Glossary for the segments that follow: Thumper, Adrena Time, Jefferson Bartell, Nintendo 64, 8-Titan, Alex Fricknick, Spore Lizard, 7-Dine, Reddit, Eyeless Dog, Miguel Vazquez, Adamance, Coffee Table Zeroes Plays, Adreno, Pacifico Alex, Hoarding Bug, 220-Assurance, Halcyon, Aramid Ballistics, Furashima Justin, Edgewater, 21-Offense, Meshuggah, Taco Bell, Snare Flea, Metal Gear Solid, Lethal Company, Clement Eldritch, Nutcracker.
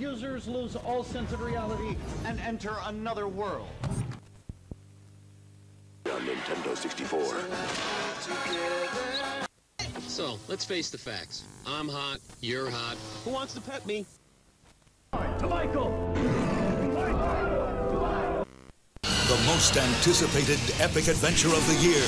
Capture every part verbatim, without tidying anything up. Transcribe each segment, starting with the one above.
users lose all sense of reality and enter another world. On Nintendo sixty-four. So, let's face the facts. I'm hot, you're hot. Who wants to pet me? To Michael! The most anticipated epic adventure of the year.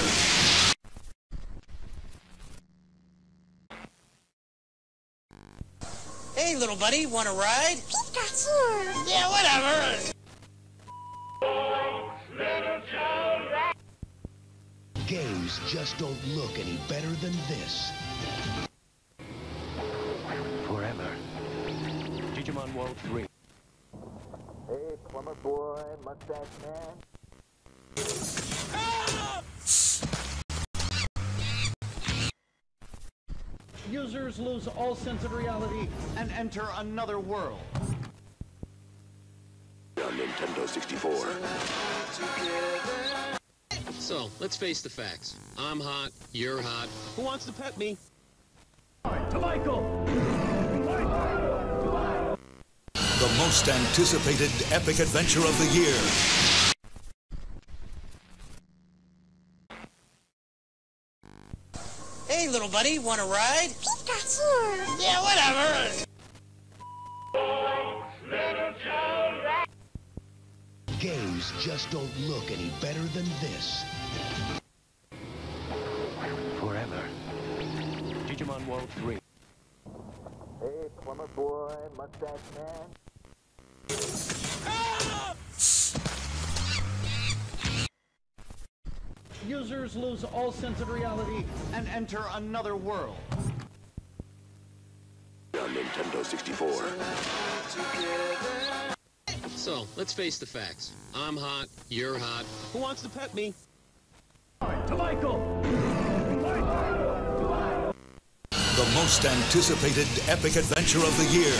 Hey, little buddy, want a ride? We've got some. Yeah, whatever. Games just don't look any better than this. Forever. Digimon World three. Hey, plumber boy, mustache man. Ah! Users lose all sense of reality and enter another world. On Nintendo sixty-four. So, let's face the facts. I'm hot, you're hot. Who wants to pet me? To Michael! The most anticipated epic adventure of the year. Hey, little buddy, want a ride? We've got some. Yeah, whatever. Games just don't look any better than this. Forever. Digimon World three. Hey, plumber boy, mustache man. Ah! Users lose all sense of reality and enter another world. On Nintendo sixty-four. So, let's face the facts. I'm hot, you're hot. Who wants to pet me? To Michael! The most anticipated epic adventure of the year.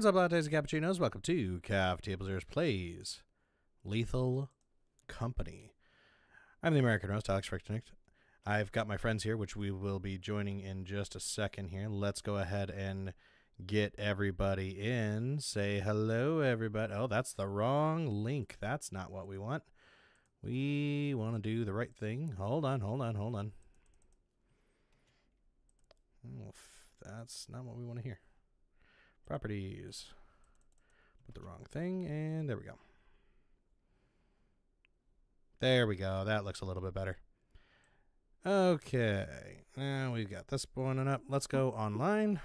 What's up, lattes and cappuccinos? Welcome to Coffee Table Zeroes Plays Lethal Company. I'm the American Roast, Alex Fricknick. I've got my friends here, which we will be joining in just a second here. Let's go ahead and get everybody in. Say hello, everybody. Oh, that's the wrong link. That's not what we want. We want to do the right thing. Hold on, hold on, hold on. Oof, that's not what we want to hear. Properties. Put the wrong thing, and there we go. There we go. That looks a little bit better. Okay. Now we've got this one up. Let's go online.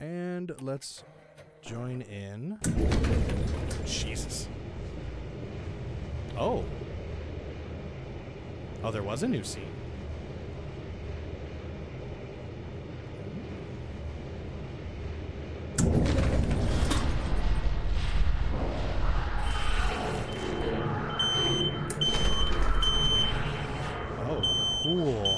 And let's join in. Jesus. Oh. Oh, there was a new scene. Oh, cool.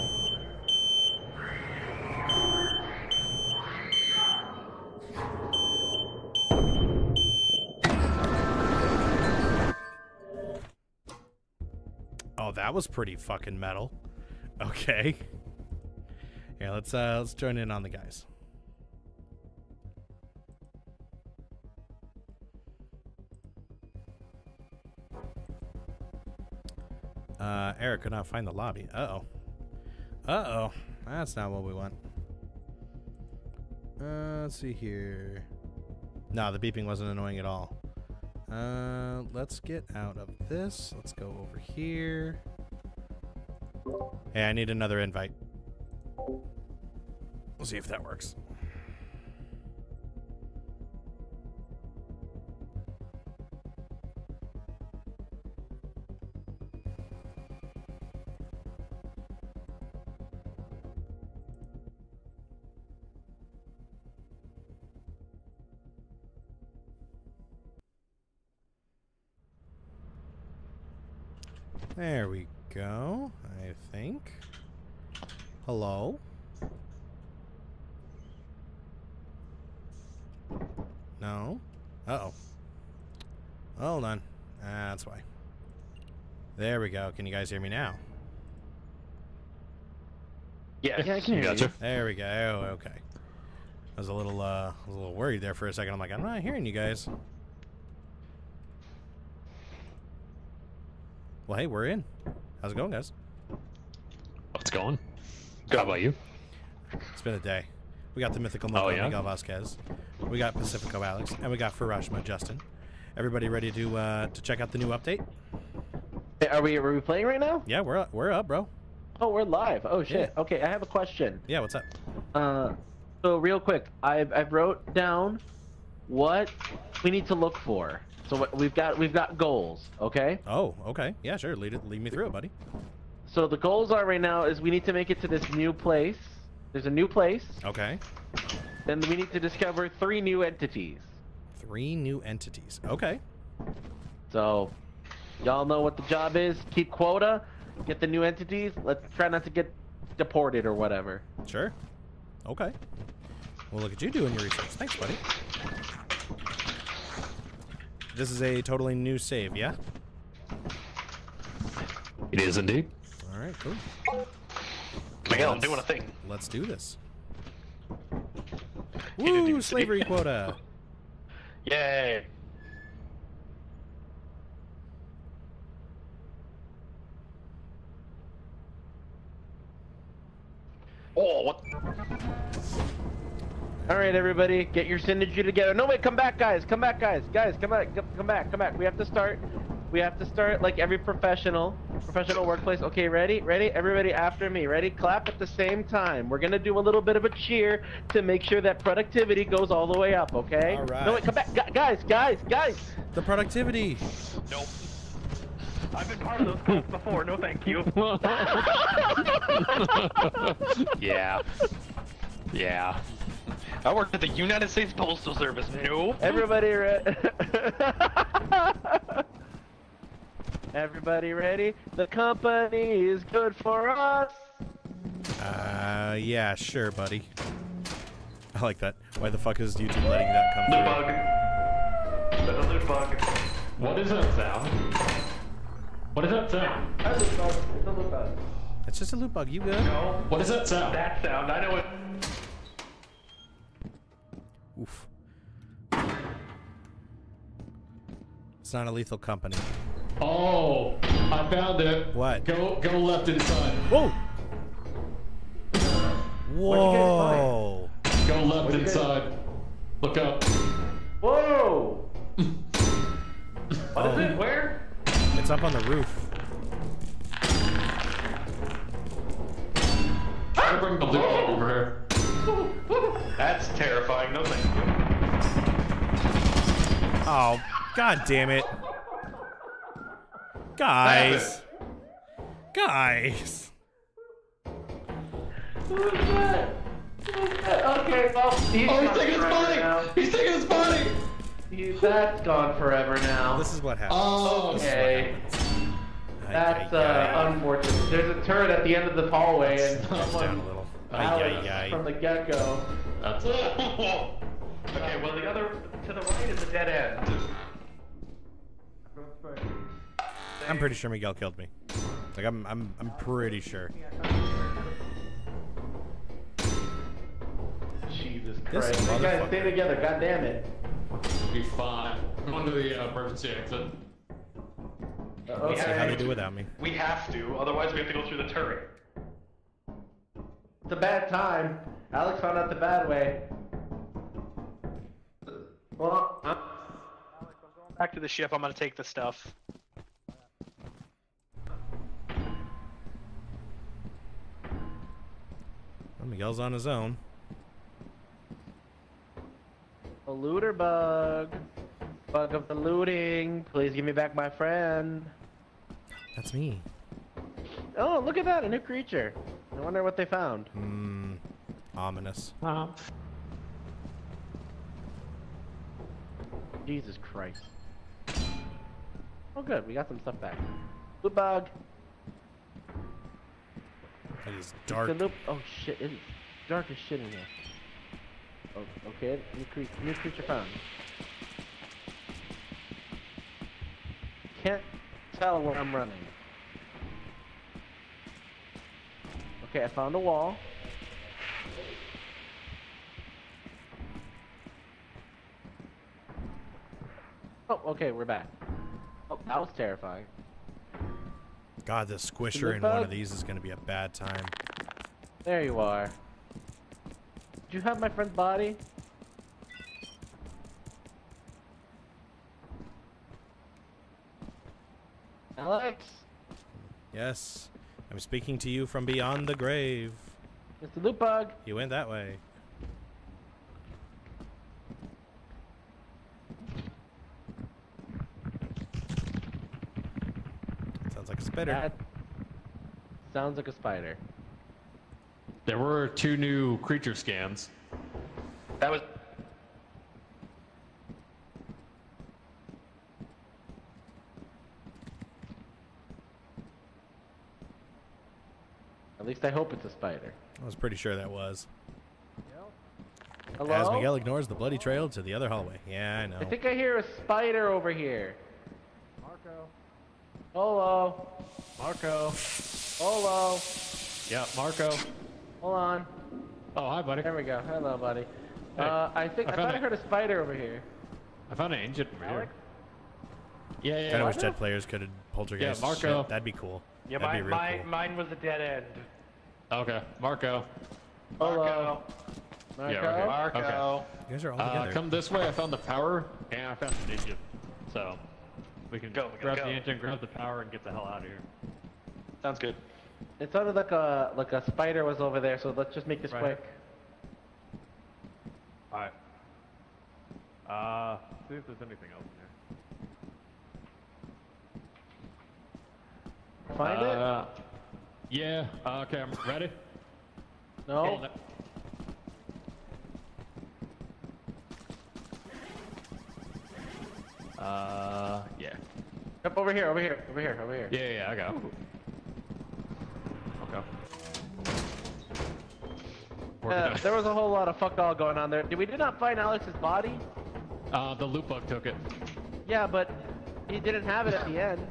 Oh, that was pretty fucking metal. Okay. Yeah, let's uh let's join in on the guys. Uh Eric could not find the lobby. Uh-oh. Uh-oh. That's not what we want. Uh let's see here. No, the beeping wasn't annoying at all. Uh, let's get out of this. Let's go over here. Hey, I need another invite. We'll see if that works. There we go, I think. Hello? No? Uh-oh. Hold on. That's why. There we go. Can you guys hear me now? Yeah, yeah, I can hear you. There we go. Oh, okay. I was a little, uh, I was a little worried there for a second. I'm like, I'm not hearing you guys. Well, hey, we're in. How's it going, guys? What's going? Good. How about you? It's been a day. We got the mythical Miguel oh, yeah? Vazquez. We got Pacifico Alex, and we got Furashima Justin. Everybody ready to uh, to check out the new update? Hey, are we are we playing right now? Yeah, we're up, we're up, bro. Oh, we're live. Oh shit. Yeah. Okay, I have a question. Yeah, what's up? Uh, so real quick, I've I've wrote down what we need to look for. So we've got we've got goals, okay? Oh, okay. Yeah, sure. Lead it. Lead me through it, buddy. So the goals are right now is we need to make it to this new place. There's a new place. Okay. Then we need to discover three new entities. Three new entities. Okay. So, y'all know what the job is. Keep quota. Get the new entities. Let's try not to get deported or whatever. Sure. Okay. Well, look at you doing your research. Thanks, buddy. This is a totally new save, yeah? It is indeed. Alright, cool. Miguel, I'm doing a thing. Let's do this. Woo, slavery quota! Yay! Oh, what? Alright, everybody, get your synergy together. No, wait, come back, guys. Come back, guys. Guys, come back. Come back. Come back. We have to start. We have to start like every professional, professional workplace. Okay, ready? Ready? Everybody after me. Ready? Clap at the same time. We're going to do a little bit of a cheer to make sure that productivity goes all the way up, okay? All right. No, wait, come back. Gu guys, guys, guys. The productivity. Nope. I've been part of those clubs before. No, thank you. Yeah. Yeah. I worked at the United States Postal Service. No. Everybody ready? Everybody ready? The company is good for us. Uh, yeah, sure, buddy. I like that. Why the fuck is YouTube letting that come through? The bug. Another bug. What is that sound? What is that sound? That's a bug. It's a loop bug. It's just a loop bug. You good? No. What is that sound? That sound. I know it. Oof. It's not a Lethal Company. Oh, I found it. What? Go, go left inside. Whoa. Whoa. Go left inside. Look up. Whoa. What is it? Where? It's up on the roof. Try to bring the loop over here. That's terrifying. No thank you. Oh, god damn it. Guys. Guys. Who is that? Who is that? Okay, well, he's, oh, he's taking his body! Now. He's taking his body! He's that's gone forever now. This is what happens. Oh, okay. That's uh, unfortunate. There's a turret at the end of the hallway, that's, and someone Alex from the get-go. That's it. Okay, well the other to the right is a dead end. I'm pretty sure Miguel killed me. Like I'm, I'm, I'm pretty sure. Jesus Christ! You guys stay together. God damn it. Be fine. Under the uh, emergency exit. Uh, Let's see how they do without me. We have to, otherwise we have to go through the turret. It's a bad time. Alex found out the bad way. Well, I'm... Alex, I'm going back to the ship. I'm gonna take the stuff. Well, Miguel's on his own. A looter bug. Bug of the looting. Please give me back my friend. That's me. Oh, look at that, a new creature. I wonder what they found. Hmm. Ominous. Uh-huh. Jesus Christ. Oh good, we got some stuff back. Loop bug. That is dark. It's a loop. Oh shit, it's dark as shit in here. Oh, okay, new, cre new creature found. Can't tell where I'm running. Okay, I found a wall. Oh, okay, we're back. Oh, that was terrifying. God, the squisher in one of these is gonna be a bad time. There you are. Did you have my friend's body? Alex? Yes. I'm speaking to you from beyond the grave. Mister Loop Bug. You went that way. Sounds like a spider. That sounds like a spider. There were two new creature scans. That was... At least I hope it's a spider. I was pretty sure that was. Hello? As Miguel ignores the bloody trail to the other hallway. Yeah, I know. I think I hear a spider over here. Marco. Hello. Marco. Hello. Yeah, Marco. Hold on. Oh, hi, buddy. There we go. Hello, buddy. Hey, uh, I think I, I thought it. I heard a spider over here. I found an engine over here. Yeah, yeah. I yeah. wish dead players could have poltergeist. Yeah, Marco. Shit. That'd be cool. Yeah, my, my, cool. Mine was a dead end. Okay, Marco. Marco. Marco. Yeah, okay. Marco. Okay. You guys are all uh, come this way. I found the power and I found an engine. So we can go. We grab go. the engine, grab the power, and get the hell out of here. Sounds good. It sounded like a like a spider was over there. So let's just make this right. quick. All right. Uh, see if there's anything else in here. Find uh, it? Yeah. Uh, okay, I'm ready. No. Uh, yeah. Up over here, over here, over here, over here. Yeah, yeah, I got it. Okay. Uh, there was a whole lot of fuck all going on there. Did we did not find Alex's body? Uh, the loot bug took it. Yeah, but he didn't have it at the end.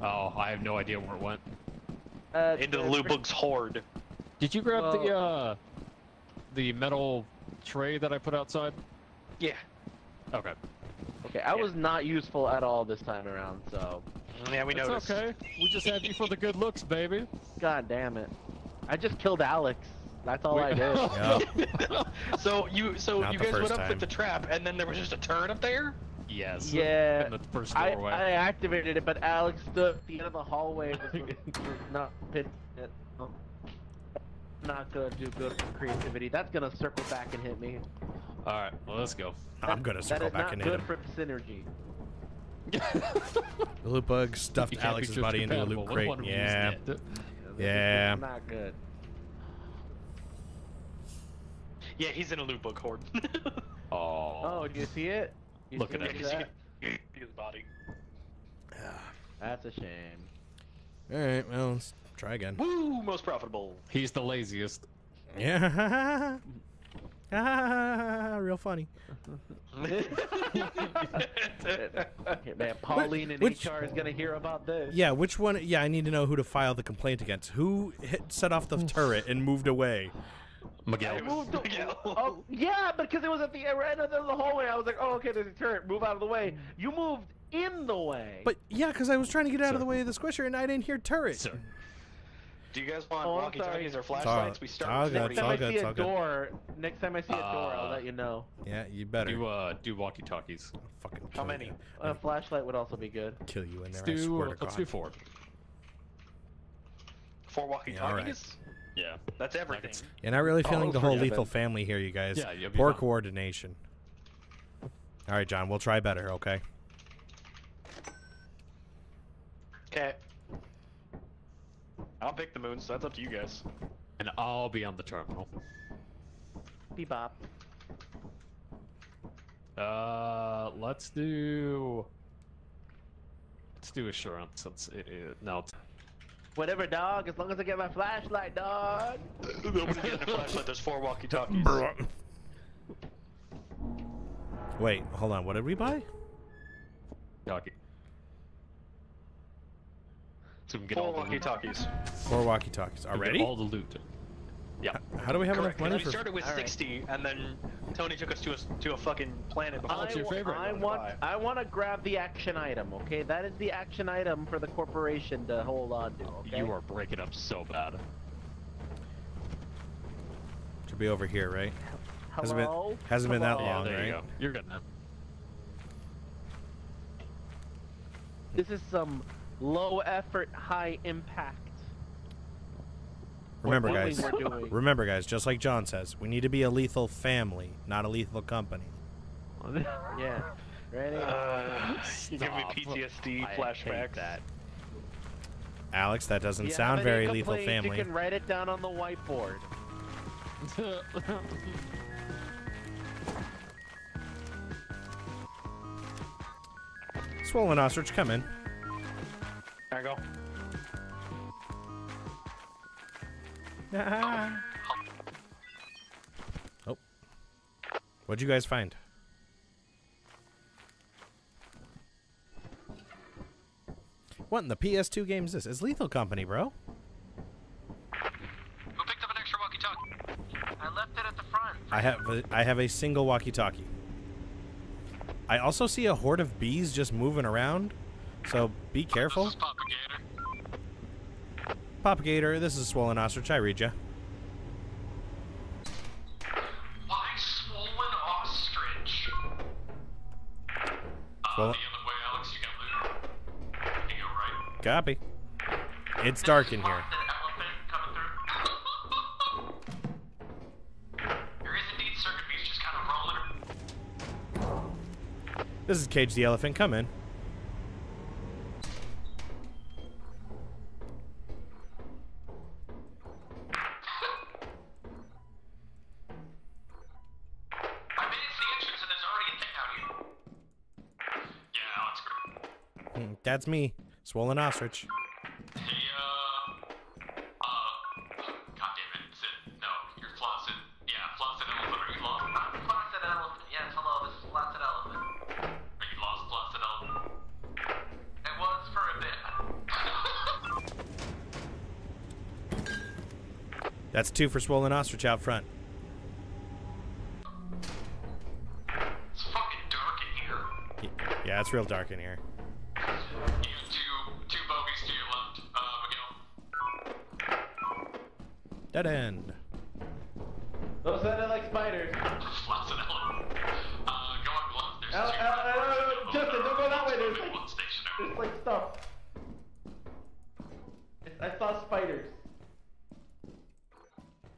Oh, I have no idea where it went. Uh, Into the, the loot bug's hoard. Did you grab well, the uh, the metal tray that I put outside? Yeah. Okay. Okay, I yeah. was not useful at all this time around, so. Yeah, we noticed. It's okay. We just had you for the good looks, baby. God damn it! I just killed Alex. That's all we, I did. Yeah. so you, so Not you guys went up time. with the trap, and then there was just a turn up there. Yes. Yeah. In the first doorway. I, I activated it, but Alex stood at the end of the hallway. Was not pit. Not gonna do good with creativity. That's gonna circle back and hit me. All right. Well, let's go. That, I'm gonna circle back and hit him. That is not good for synergy. The loot bug stuffed Alex's body into a loot crate. Yeah. Yeah. yeah. Not good. Yeah, he's in a loot bug horde. oh. Oh, do you see it? You Look see at it. That? You see his body. That's a shame. All right, well, let's try again. Woo! Most profitable. He's the laziest. Yeah. Ah, real funny. Man, Pauline in H R is gonna hear about this. Yeah, which one? Yeah, I need to know who to file the complaint against. Who hit, set off the turret and moved away? Miguel. Moved Miguel. Oh, yeah, because it was at the end of the hallway. I was like, oh, okay, there's a turret. Move out of the way. You moved in the way. But yeah, because I was trying to get out Sir. of the way of the squisher, and I didn't hear turret. Sir. Do you guys want oh, walkie-talkies or flashlights? All, we start. Next time I see a door, next time I see a door, I'll let you know. Yeah, you better do uh do walkie-talkies. Fucking how many? A flashlight would also be good. Kill you in there. Let's do, I swear to God. Let's do four. Four walkie-talkies. Yeah, right. yeah, that's everything. And I'm really feeling oh, the whole yeah, lethal then. family here, you guys. Yeah, yeah. Poor fine. coordination. All right, John, we'll try better. Okay. Okay. I'll pick the moon, so that's up to you guys. And I'll be on the terminal. Bebop. Uh, let's do... Let's do assurance, since it is... No. Whatever, dog, as long as I get my flashlight, dog! Nobody's getting a flashlight, there's four walkie-talkies. Wait, hold on, what did we buy? Talkie. So we can get Four walkie-talkies. Four walkie-talkies. Already? All the loot. Yeah. How do we have Correct. enough money? We for... started with all sixty, right. and then Tony took us to a to a fucking planet. Before. What's your favorite? I want to I want to grab the action item. Okay, that is the action item for the corporation to hold on to. Okay? You are breaking up so bad. Should be over here, right? Hello? Hasn't been, hasn't been that long, yeah, there right? You go. You're good now. This is some. Low effort, high impact. Remember, guys. Remember, guys. Just like John says, we need to be a lethal family, not a lethal company. yeah. Ready? Uh, you give me P T S D I flashbacks. That. Alex, that doesn't yeah, sound very lethal family. You can write it down on the whiteboard. Swollen ostrich, come in. There I go. Ah. Oh. What'd you guys find? What in the P S two game is this? It's Lethal Company, bro. Who picked up an extra walkie-talkie? I left it at the front. I have a, I have a single walkie-talkie. I also see a horde of bees just moving around. So, be careful. This is Propagator. Propagator, this is Swollen Ostrich. I read ya. Why Swollen Ostrich? Uh, Swollen. The other way, Alex, you got looted. Can you go right? Copy. It's dark in here. There is indeed circuit beast just kind of rolling. This is Cage the Elephant. Come in. That's me, Swollen Ostrich. Hey, uh, uh, God damn it, no, you're That's two for Swollen Ostrich out front. It's fucking dark in here. Yeah, it's real dark in here. You have two, two bogeys to your left, uh, Miguel. Dead end. Those sounded like spiders. Lots of them. Uh, go on, go on. There's Al, two. Al, Al, Al, Al, Al, Justin, don't go that way. There's like, there's like stuff. I saw spiders.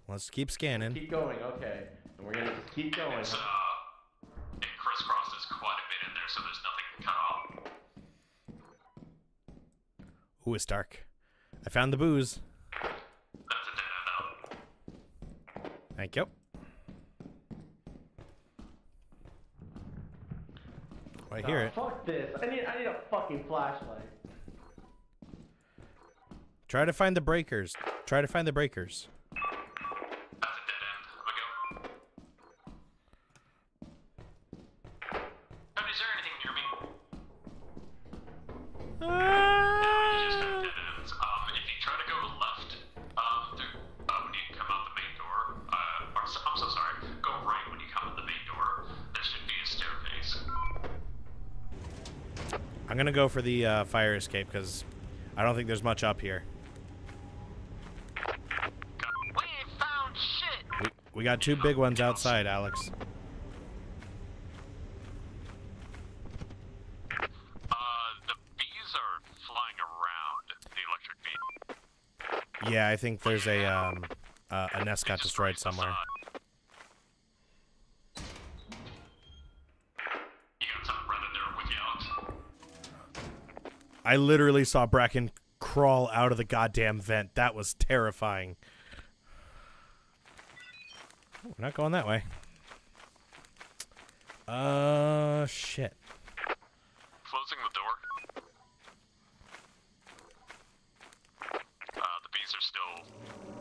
Let's keep scanning. Keep going, okay. And we're gonna just keep going. It's, uh, it crisscrosses quite a bit in there, so there's nothing to cut off. Ooh, it's dark. I found the booze. That's a dead end out. Thank you. I oh, hear it. Fuck this. I need, I need a fucking flashlight. Try to find the breakers. Try to find the breakers. I'm gonna go for the uh, fire escape because I don't think there's much up here. We ain't found shit. We, we got two big ones outside, Alex. Uh, the bees are flying around. The electric bee. Yeah, I think there's a um, uh, a nest got destroyed somewhere. I literally saw Bracken crawl out of the goddamn vent. That was terrifying. Ooh, we're not going that way. Uh, shit. Closing the door. Uh, the bees are still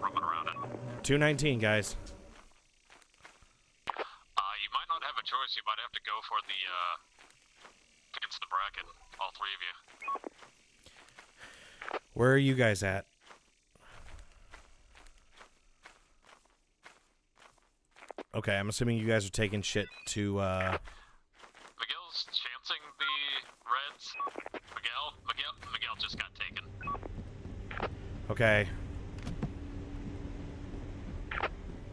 roaming around it. two nineteen, guys. Uh, you might not have a choice. You might have to go for the, uh, against the Bracken. All three of you. Where are you guys at? Okay, I'm assuming you guys are taking shit to, uh... Miguel's chancing the reds. Miguel, Miguel, Miguel just got taken. Okay.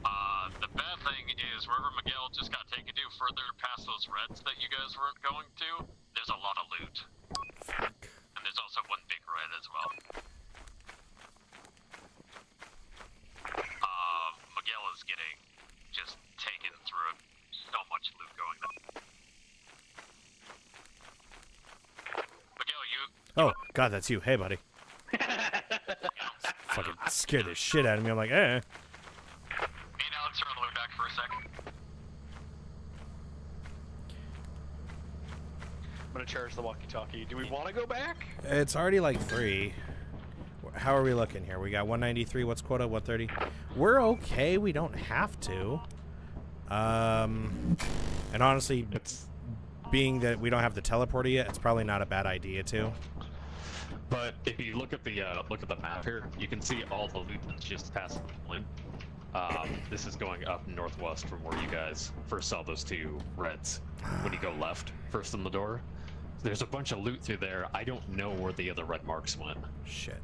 Uh, the bad thing is wherever Miguel just got taken to, further past those reds that you guys weren't going to, there's a lot of loot. Fuck. And there's also one big red as well. Uh, Miguel is getting just taken through so much loot going on. Miguel, you... Oh, God, that's you. Hey, buddy. Fucking scared the shit out of me. I'm like, eh. Me and Alex are on the way back for a second. I'm gonna charge the walkie-talkie. Do we want to go back? It's already like three. How are we looking here? We got one ninety-three. What's quota? one thirty. We're okay. We don't have to. Um, and honestly, it's, being that we don't have the teleporter yet, it's probably not a bad idea to. But if you look at the uh, look at the map here, you can see all the loot that's just past the loop. Um, this is going up northwest from where you guys first saw those two reds. When you go left, first in the door. There's a bunch of loot through there. I don't know where the other red marks went. Shit.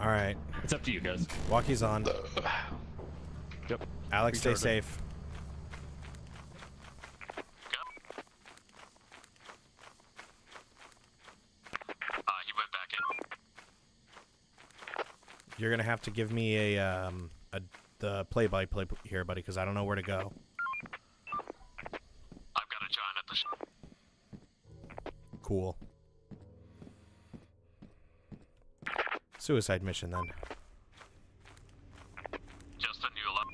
All right. It's up to you guys. Walkie's on. Yep. Alex, stay safe. Go. Uh, he went back in. You're gonna have to give me a um a the play-by-play here, buddy, because I don't know where to go. Cool. Suicide mission then. Just a new lot.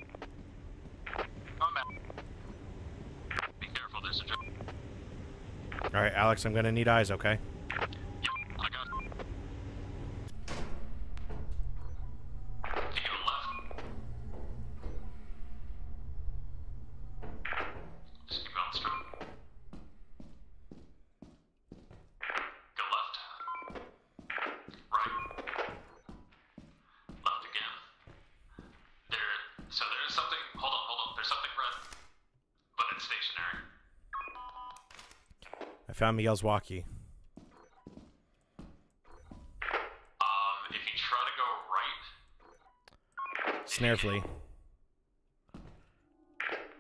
Oh, be careful, there's a drone. All right, Alex, I'm gonna need eyes, okay? Yep, I got it. To your left. Just keep on straight. found Miguel's walkie. Um, if you try to go right... Snare Flea.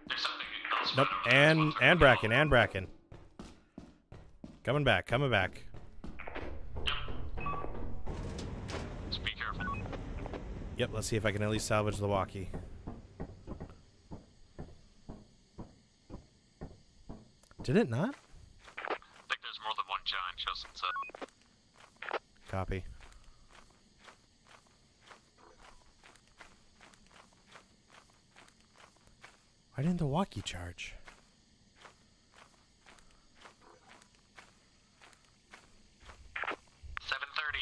There's something else. Nope, and, and Bracken, and Bracken. Coming back, coming back. Yep. Just be careful. Yep, let's see if I can at least salvage the walkie. Did it not? I think there's more than one giant Justin said. Copy. Why didn't the walkie charge? seven thirty.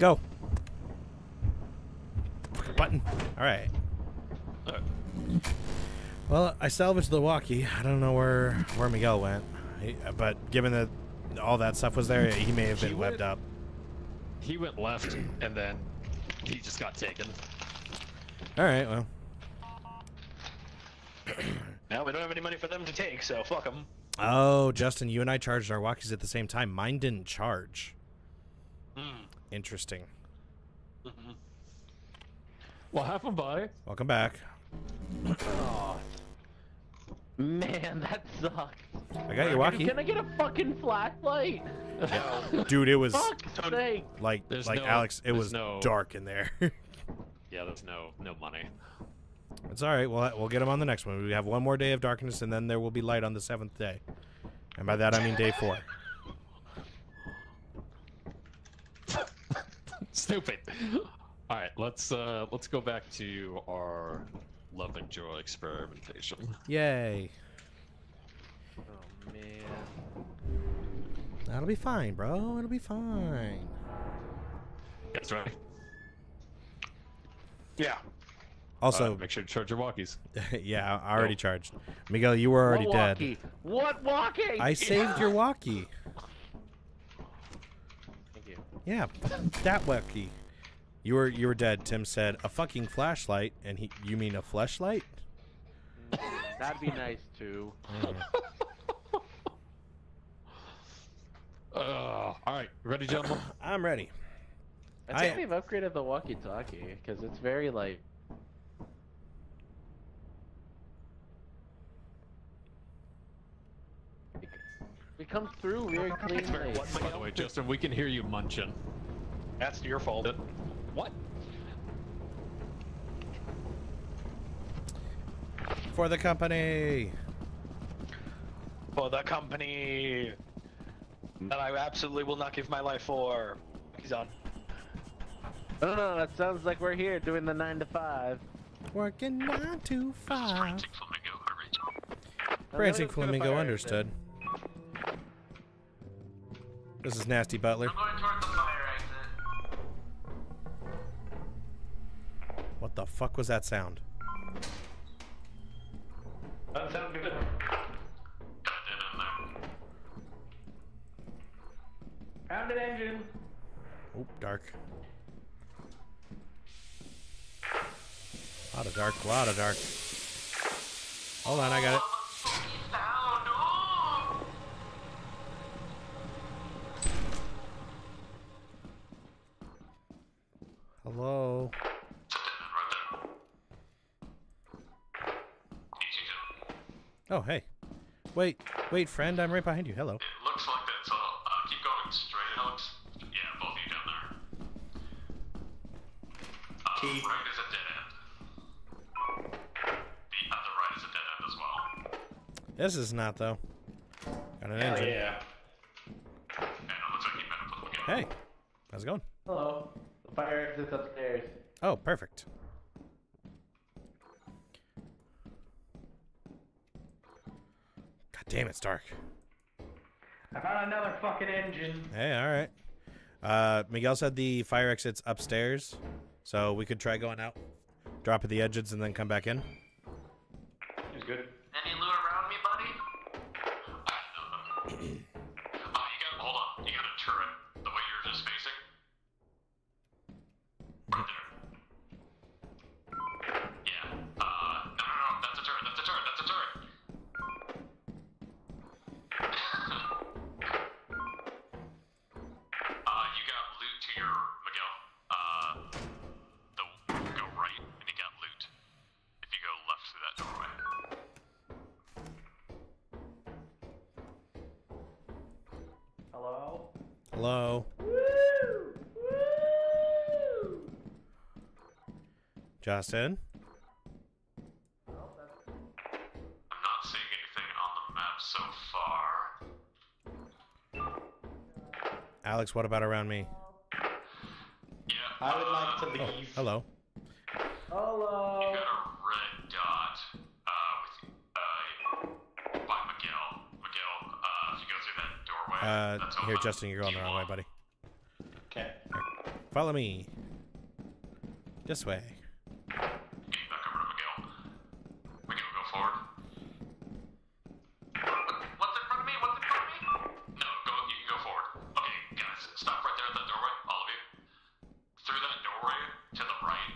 Go. Button. All right. Well, I salvaged the walkie. I don't know where where Miguel went, he, but given that all that stuff was there, he may have been he webbed went, up. He went left, and then he just got taken. All right. Well. Now we don't have any money for them to take, so fuck them. Oh, Justin, you and I charged our walkies at the same time. Mine didn't charge. Mm. Interesting. Mm-hmm. What happened, buddy? Welcome back. Oh, man, that sucks. I got your walkie. Can I get a fucking flashlight? Yeah. Dude, it was Fuck's sake. like there's like no, Alex. It was no, dark in there. Yeah, there's no no money. It's all right. We'll we'll get him on the next one. We have one more day of darkness, and then there will be light on the seventh day, and by that I mean day four. Stupid. All right, let's uh, let's go back to our love and joy experimentation. Yay! Oh man, that'll be fine, bro. It'll be fine. That's right. Yeah. Also, uh, make sure to charge your walkies. Yeah, I already no. charged. Miguel, you were already what dead. What walkie? I saved your walkie. Thank you. Yeah, that walkie. You were you were dead. Tim said a fucking flashlight, and he you mean a fleshlight? Mm, that'd be nice too. Mm. uh, all right, ready, gentlemen? I'm ready. I think I, we've upgraded the walkie-talkie because it's very like. We come through very cleanly. By the way, Justin, we can hear you munching. That's your fault. It, What? For the company! For the company! That I absolutely will not give my life for. He's on. No, no, that sounds like we're here doing the nine to five. Working nine to five. Prancing Flamingo, Prancing Flamingo understood. Exit. This is Nasty Butler. I'm going towards the fire exit. What the fuck was that sound? That sounded good. Found an engine. Oh, dark. A lot of dark, a lot of dark. Hold on, I got it. Hello. Oh, hey. Wait, wait, friend, I'm right behind you. Hello. It looks like that's all. Uh, keep going straight, Alex. Yeah, both of you down there. Uh, the right is a dead end. The other right is a dead end as well. This is not, though. Got an engine. Yeah. And it looks like you better put them again. Hey, how's it going? Hello. The fire exit's upstairs. Oh, perfect. Damn, it's dark. I found another fucking engine. Hey, alright. Uh, Miguel said the fire exit's upstairs, so we could try going out, dropping the engines, and then come back in. He's good. Any lure around me, buddy? I don't know. Oh, you got, hold on. You got a turret the way you're just facing. Right there. Hello. Woo! Woo! Justin? I'm not seeing anything on the map so far. Alex, what about around me? Yeah, I would uh, like to leave. Oh, hello. Hello. You got a red dot uh, with, uh, by Miguel. Miguel, uh, if you go through that doorway. Uh, that's here, Justin, you're going the wrong way, buddy. Okay. Here. Follow me. This way. Okay, back over to Miguel. Miguel, go forward. What's in front of me? What's in front of me? No, go. You can go forward. Okay, guys, stop right there at that doorway, all of you. Through that doorway to the right.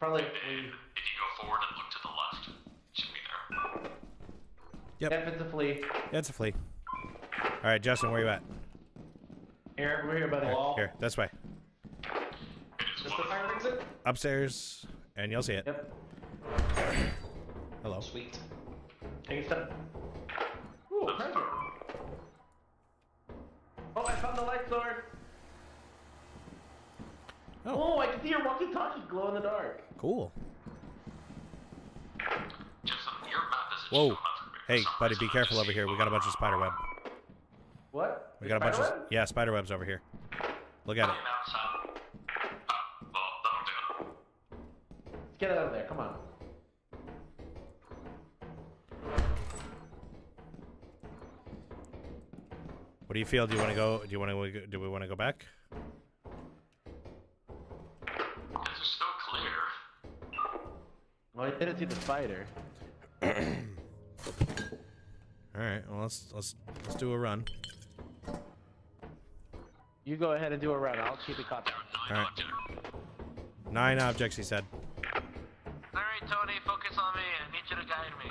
Probably. If, if you go forward and look to the left, it should be there. Yep. Yep, it's a flea. Yeah, it's a flea. All right, Justin, where you at? Here, we're here by the here, wall. Here, this way. It is this the fire exit? Upstairs, and you'll see it. Yep. Hello. Sweet. Take a step. Ooh, perfect. Oh, I found the light sword. Oh. Oh, I can see your walkie-talkie glow in the dark. Cool. Whoa. Hey, buddy, be careful over here. We got a bunch of spider web. What? We got a bunch of... Yeah, spider webs over here. Look at it. Let's get out of there. Come on. What do you feel? Do you want to go... Do you want to... Do we want to go back? Well, I didn't see the spider. All right, well let's let's let's do a run. You go ahead and do a run. I'll keep it caught. All right. Objects. Nine objects, he said. All right, Tony, focus on me. I need you to guide me.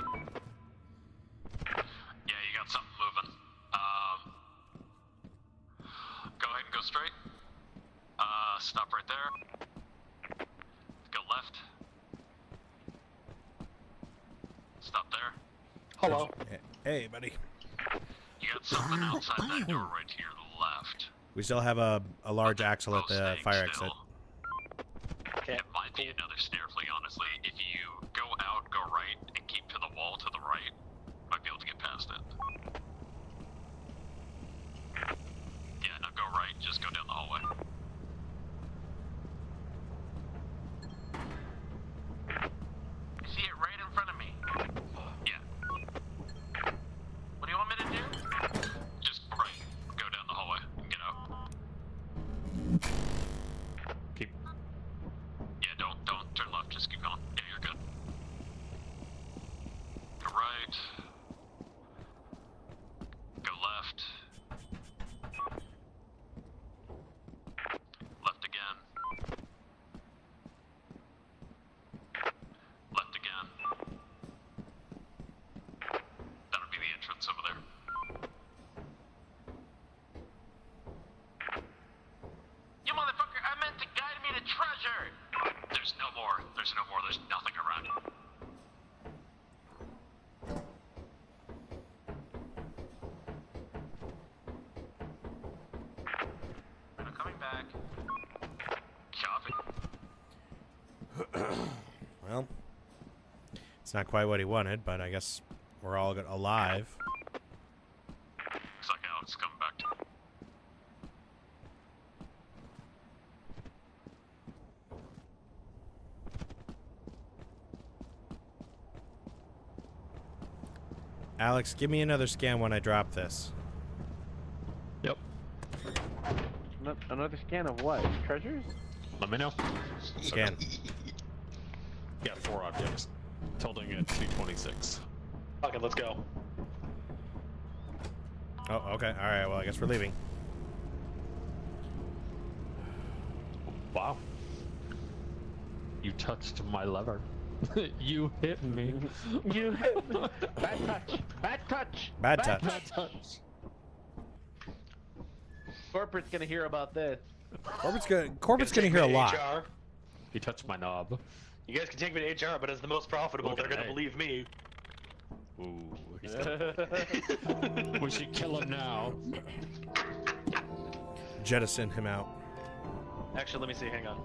Yeah, you got something moving. Um, go ahead and go straight. Uh, stop right there. Go left. Stop there. Hello. Hey, buddy. You got something outside that door right to your left. We still have a, a large axle at the fire exit. Okay. It might be another snare flea, honestly. If you go out, go right, and keep to the wall to the right, might be able to get past it. Yeah, now go right. Just go down the hallway. I see it right in front of me. Yeah. What do you want me to do? Just right, go down the hallway and get out. Keep. Yeah, don't don't turn left. Just keep going. Yeah, you're good. Go right. Go left. Left again. Left again. Entrance over there. You motherfucker, I meant to guide me to treasure! There's no more. There's no more. There's nothing around you. I'm coming back. Chopping. Well, it's not quite what he wanted, but I guess... We're all good alive. Looks like Alex coming back to me. Alex, give me another scan when I drop this. Yep. Another scan of what? Treasures? Let me know. Scan. Yeah, four objects. Totaling at two twenty-six. Fuck it, let's go. Oh, okay. Alright, well, I guess we're leaving. Wow. You touched my lever. You hit me. You hit me. Bad touch. Bad touch. Bad, bad touch. Bad touch. Corporate's gonna hear about this. Corporate's gonna, Corporate's gonna hear a lot. H R. He touched my knob. You guys can take me to H R, but as the most profitable, they're gonna believe me. Ooh, he's gonna... We should kill him now. Jettison him out. Actually, let me see. Hang on.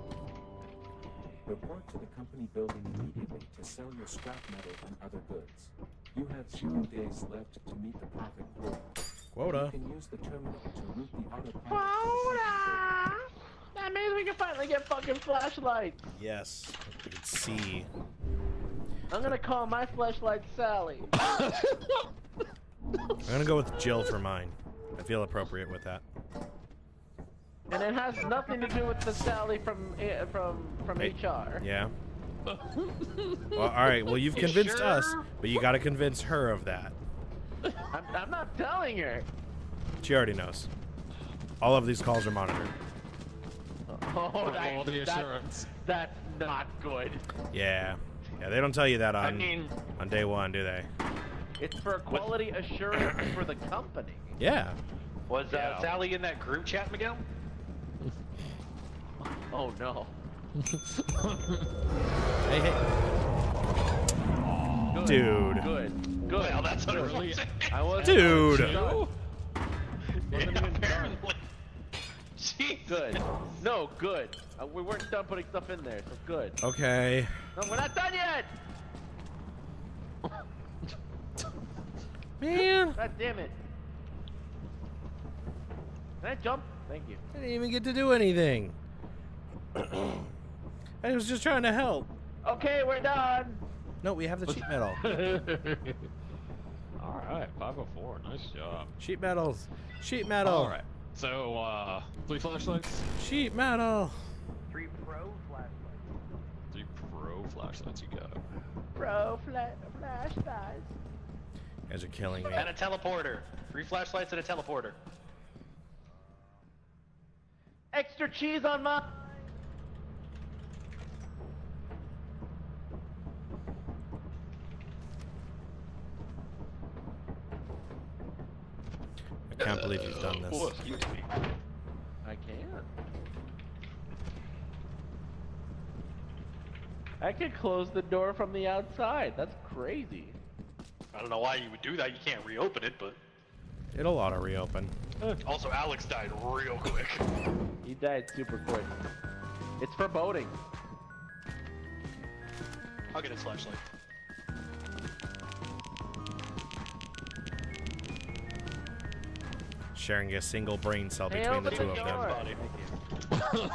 Report to the company building immediately to sell your scrap metal and other goods. You have zero days left to meet the profit quota. Quota. You can use the terminal to route the autopilot. Quota! That means we can finally get fucking flashlights. Yes, we can see. I'm gonna call my flashlight Sally. I'm gonna go with Jill for mine. I feel appropriate with that. And it has nothing to do with the Sally from from from hey, H R. Yeah. Well, all right. Well, you've convinced you sure? us, but you gotta convince her of that. I'm, I'm not telling her. She already knows. All of these calls are monitored. Oh, that, the assurance. That, that's not good. Yeah. Yeah, they don't tell you that on I mean, on day one, do they? It's for quality what? assurance for the company. Yeah. Was uh, yeah. Sally in that group chat, Miguel? Oh no. Hey, hey. Oh, dude. Good. Good. Good. Well, that's good. Really... I was Dude. No. Wasn't yeah, even done. Good. No, good. Uh, we weren't done putting stuff in there, so good. Okay. No, we're not done yet! Man! God damn it. Can I jump? Thank you. I didn't even get to do anything. I was just trying to help. Okay, we're done. No, we have the sheet metal. Alright, five oh four. Nice job. Sheet metals. Sheet metal. Alright. So, uh, three flashlights? Sheet metal! Three pro flashlights. Three pro flashlights, you got it. Pro fla flashlights. You guys are killing me. And a teleporter. Three flashlights and a teleporter. Extra cheese on my... I can't believe you've done this. I can't. I could close the door from the outside. That's crazy. I don't know why you would do that. You can't reopen it, but... It'll auto reopen. Also, Alex died real quick. He died super quick. It's foreboding. I'll get his flashlight. Sharing a single brain cell hey, between the two of them. Don't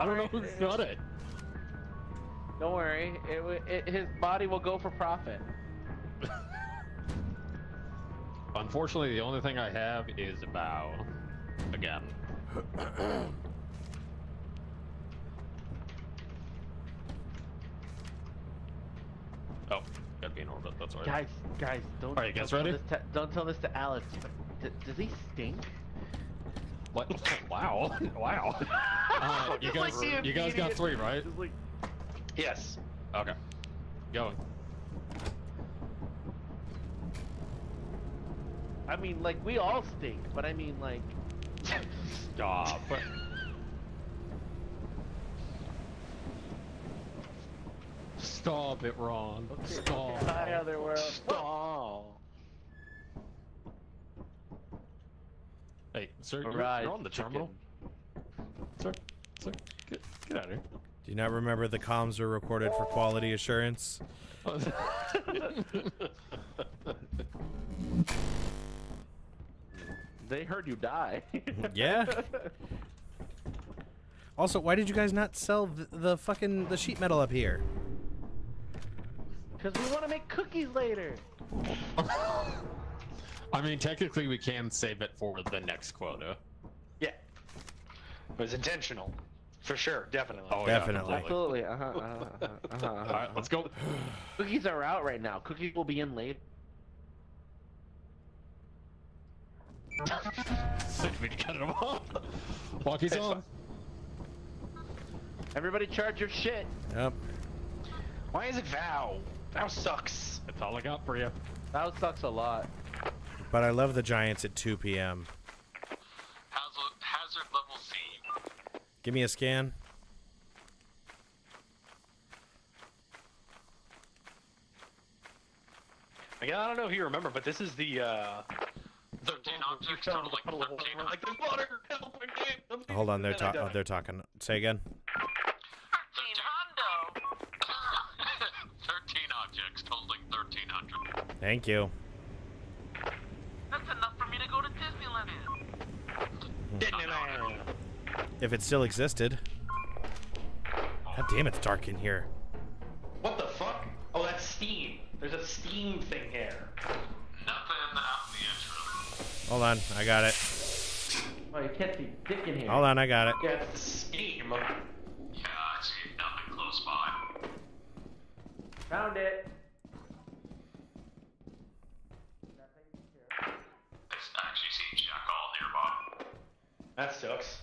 I don't worry, know who's got it. Don't worry, it, it, his body will go for profit. Unfortunately, the only thing I have is a bow. Again. Oh. Gotta be in orbit, that's all right. Guys, guys, don't, all right, guys don't, ready? Tell, this to, don't tell this to Alex. D does he stink? What? Wow. Wow. Uh, you guys, like you guys got three, right? Like... Yes. Okay. Going. I mean, like, we all stink, but I mean, like... Stop. Stop it, Ron. Okay, Stop. Okay. Hi, other world. Stop. Hey, sir, you're, right, you're on the chicken. terminal. Sir, sir, get, get out of here. Do you not remember the comms are recorded for quality assurance? They heard you die. Yeah. Also, why did you guys not sell the, the fucking the sheet metal up here? Because we want to make cookies later. I mean, technically, we can save it for the next quota. Yeah. It was intentional. For sure. Definitely. Oh, definitely. Yeah, absolutely. Uh-huh, uh-huh, uh-huh, uh-huh. All right, let's go. Cookies are out right now. Cookies will be in later. So we cut it off. Walkie's hey, on. Everybody charge your shit. Yep. Why is it Vow? Vow sucks. That's all I got for you. Vow sucks a lot. But I love the Giants at two P M Hazard level C. Give me a scan. Yeah, I don't know if you remember, but this is the, uh... thirteen objects, total like thirteen. Like, there's water! Help, I can't! Hold on, they're, ta oh, they're talking. Say again. thirteen Hondo! thirteen objects, totaling thirteen hundred. Thank you. That's enough for me to go to Disneyland. Disneyland! If it still existed. God damn, it's dark in here. What the fuck? Oh, that's steam. There's a steam thing here. Nothing out in the intro. Hold on, I got it. Oh, you can't see dick in here. Hold on, I got it. Yeah, it's steam. Yeah, I see nothing close by. Found it. Nothing here. I actually see Jack all nearby. That sucks.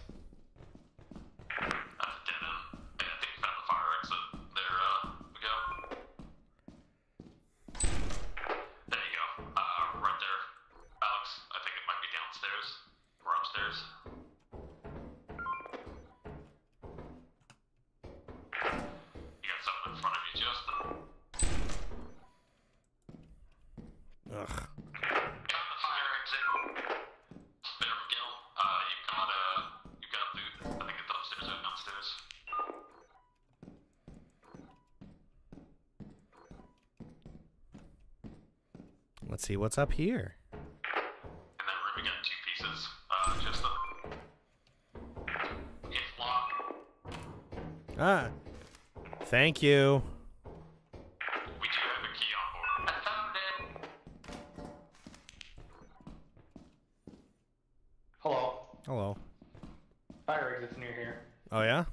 Let's see what's up here. In that room, we got two pieces. Uh, just the gift lock. Ah, thank you. We do have a key on board. I found it. Hello. Hello. Fire exit's near here. Oh yeah.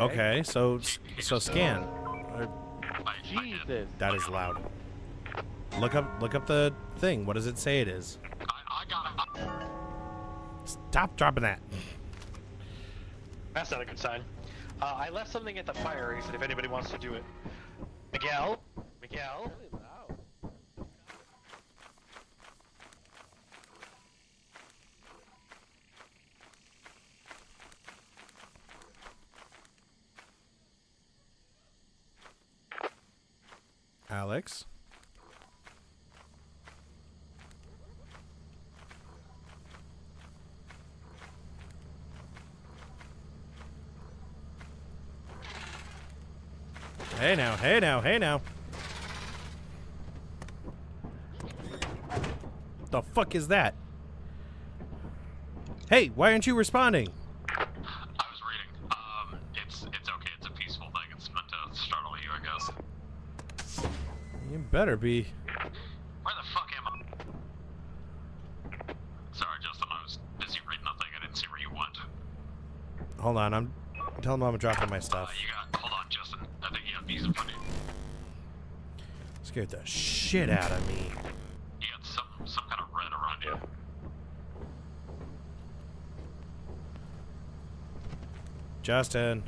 Okay, so so scan. Jesus, that is loud. Look up, look up the thing. What does it say it is? I, I got it. Stop dropping that. That's not a good sign. Uh, I left something at the fire exit. If anybody wants to do it, Miguel, Miguel. Alex? Hey now, hey now, hey now. The fuck is that? Hey, why aren't you responding? Better be. Where the fuck am I? Sorry, Justin, I was busy reading nothing. I didn't see where you went. Hold on, I'm telling them I'm dropping my stuff. Uh, you got, hold on, Justin. I think you have these in front of you. Scared the shit out of me. You got some some kind of red around you. Justin.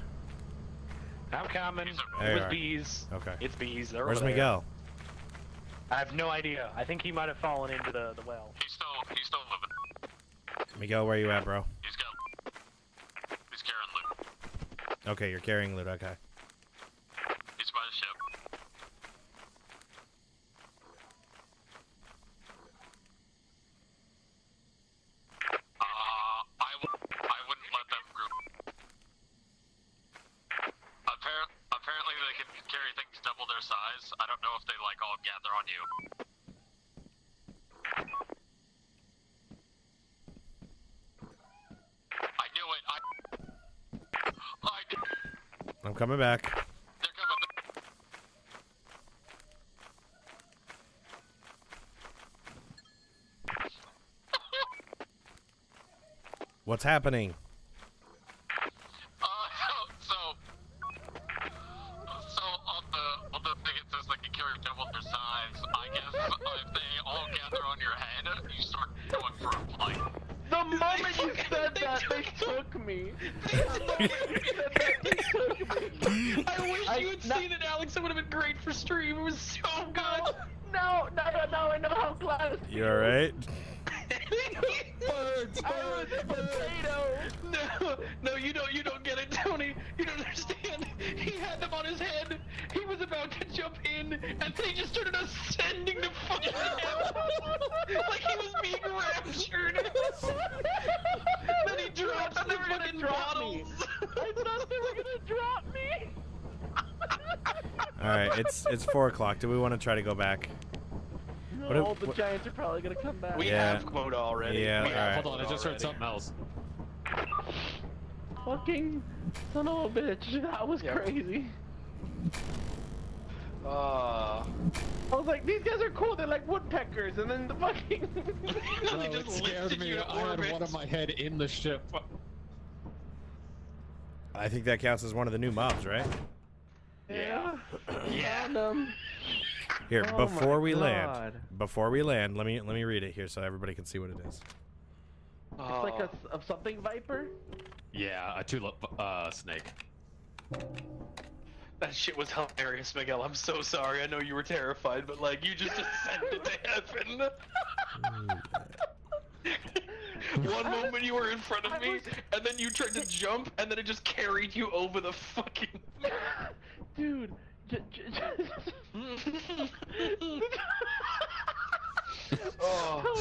I'm coming. There it was are. Bees. Okay. It's bees. They're Where's over there. Miguel? I have no idea. I think he might have fallen into the, the well. He's still, he's still living. Miguel, where you at, bro? He's got, he's carrying loot. Okay, you're carrying loot, okay. He's by the ship. Uh, I, w I wouldn't let them group. Appar apparently they can carry things double their size. I don't know if they like all gather on you. I'm coming back. They're coming back. What's happening? It's four o'clock. Do we want to try to go back? No, what if, the what? Giants are probably gonna come back. We yeah. have quota already. Yeah. We have, all right. Hold on, I just heard something else. Fucking son of a bitch! That was yeah. crazy. Uh, I was like, these guys are cool. They're like woodpeckers, and then the fucking. No, they just scared me. I had one of my head in the ship. I think that counts as one of the new mobs, right? Yeah. Yeah. Here, oh before we God. land, before we land, let me let me read it here so everybody can see what it is. It's uh, like a, a something viper. Yeah, a tulip uh, snake. That shit was hilarious, Miguel. I'm so sorry. I know you were terrified, but like you just ascended to heaven. One moment you were in front of me, and then you tried to jump, and then it just carried you over the fucking. Dude, j j oh.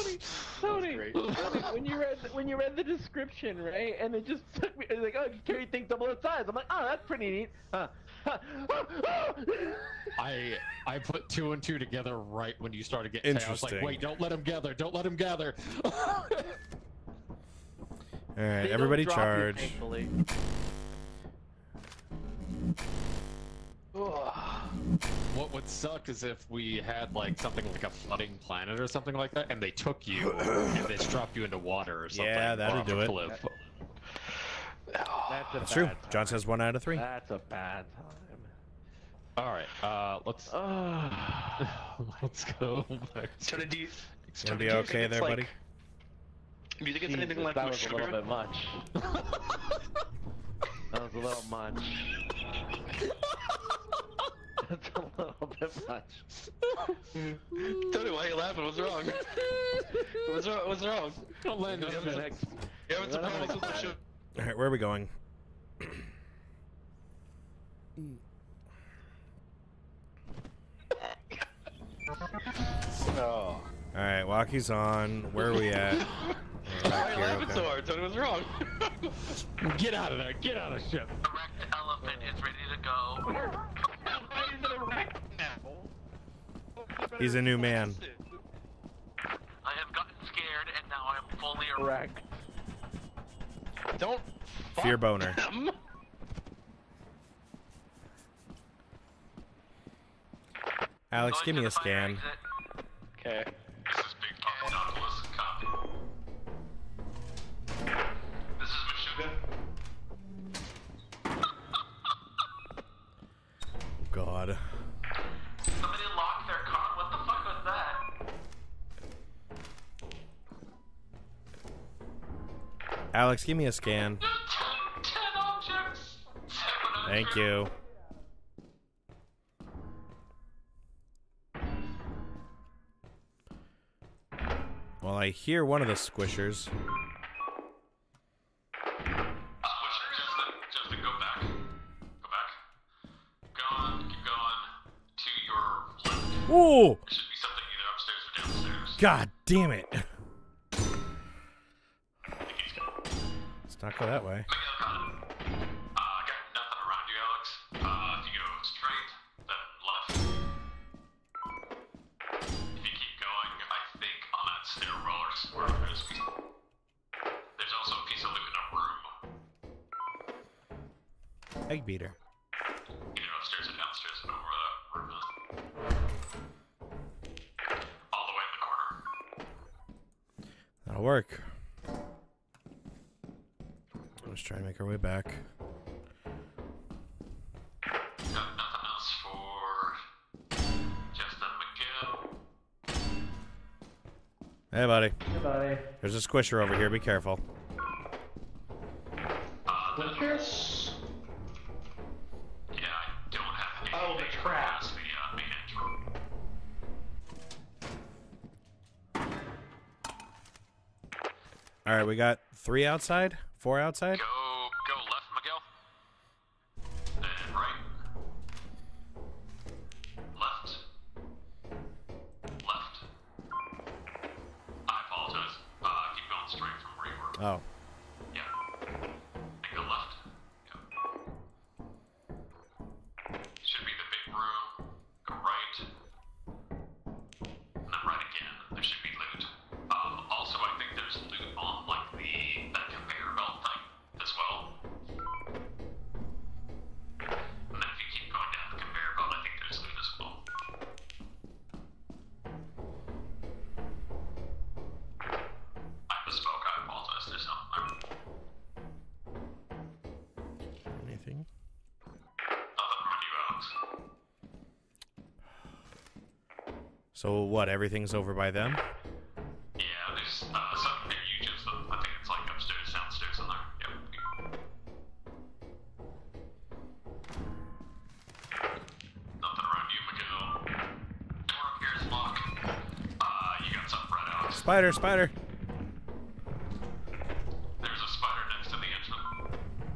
Tony, Tony, Tony, when you read the, when you read the description, right, and it just took me, it was like, oh, carry things double its size. I'm like, oh, that's pretty neat. Huh. I I put two and two together right when you started getting. Interesting. I was like, wait, don't let him gather, don't let him gather. All right, everybody charge. You, what would suck is if we had like something like a flooding planet or something like that, and they took you and they just dropped you into water or something. Yeah, that'd do it. Cliff. That That's, a That's bad true. Time. John says one out of three. That's a bad time. All right, uh, let's uh, let's go. So did you? So gonna be okay there, like, buddy. Do you think it's Jesus, anything like that? Was sugar? A little bit much. That was a little much. That's a little bit much. Tony, why are you laughing? What's wrong? What's wrong? What's wrong? Don't land on the next. Yeah, what's wrong? All right, where are we going? Oh. All right, walkie's on. Where are we at? We're right here, laughing okay. so hard. Tony was wrong. Get out of there. Get out of the ship. The wrecked elephant is ready to go. He's a new man. I have gotten scared, and now I'm fully a wreck. Don't fuck fear boner. Them. Alex, give me a scan. Okay. This is Big Cat Nautilus. Copy. This is Meshuga. God. Somebody locked their car. What the fuck was that? Alex, give me a scan. ten objects. Thank you. Well, I hear one of the squishers. Ooh! There should be something either upstairs or downstairs. God damn it. Not go that way. Uh, I got nothing around you, Alex. Uh, if you go straight, then left. If you keep going, I think on that stair roller square, there's, there's also a piece of loot in a room. Egg beater. work. Let's try and make our way back. No, nothing else for Justin McGill. Hey, buddy. Hey, buddy. There's a squisher over here. Be careful. Uh, squishers? Yeah, I don't have any. Oh, the crap. All right, we got three outside, four outside. Go, go left, Miguel. Then right, left, left. I apologize. Uh, keep going straight from where you were. Oh. Yeah. And go left. Yeah. Should be the big room. Go right. And then right again. There should be loot. Um, also, I think there's loot on, like, the that conveyor belt thing as well. And then if you keep going down the conveyor belt, I think there's loot as well. I misspoke. I apologize. There's nothing. Anything? Nothing from you, Alex. So what? Everything's over by them? Spider, spider. There's a spider next to the entrance.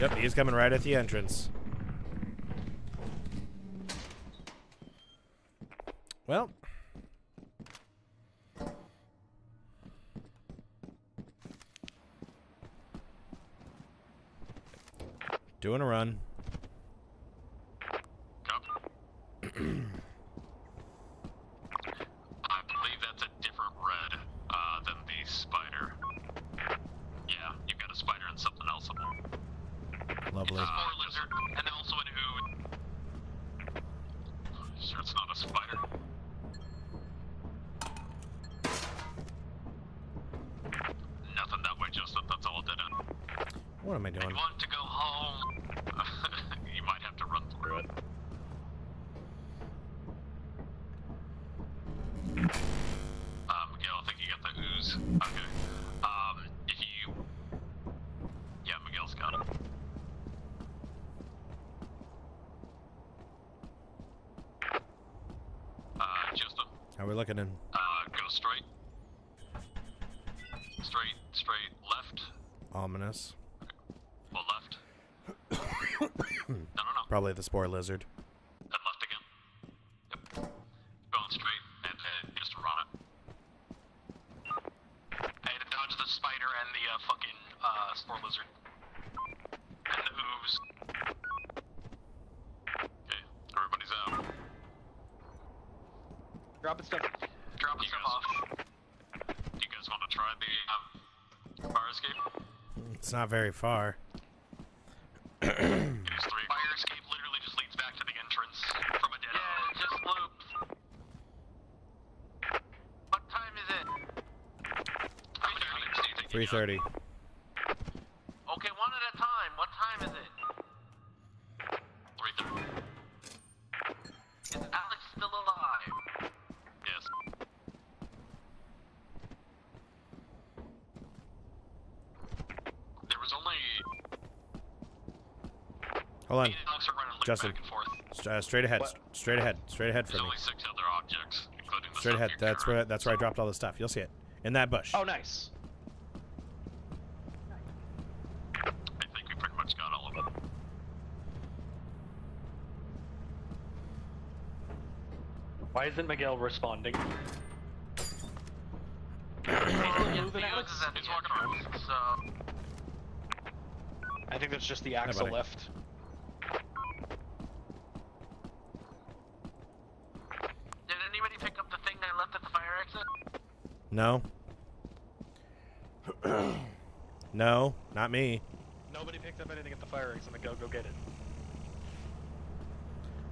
Yep, he's coming right at the entrance. Well. Doing a run. Looking in. Uh, go straight. Straight, straight, left. Ominous. Okay. Well, left. no, no, no. Probably the Spore Lizard. And left again. Yep. Going straight and uh, just run it. I had to dodge the spider and the uh, fucking uh, Spore Lizard. And the ooze. Okay, everybody's out. Dropping stuff. Dropping stuff off. Do you guys want to try the um, fire escape? It's not very far. It is three. Fire escape literally just leads back to the entrance from a dead end. Yeah, just loops. What time is it? three thirty. Okay, one at a time. What time is it? three thirty. Is Alex still alive? Yes. There was only. Hold on. Justin. Back and forth. Uh, straight ahead. What? Straight ahead. Straight ahead for me. There's only six other objects, including the straight ahead. That's where. That's where I dropped all the stuff. You'll see it in that bush. Oh, nice. I think we pretty much got all of them. Why isn't Miguel responding? I think that's just the axle left. Did anybody pick up the thing that I left at the fire exit? No. No, not me. Nobody picked up anything at the fire exit. Miguel, go get it.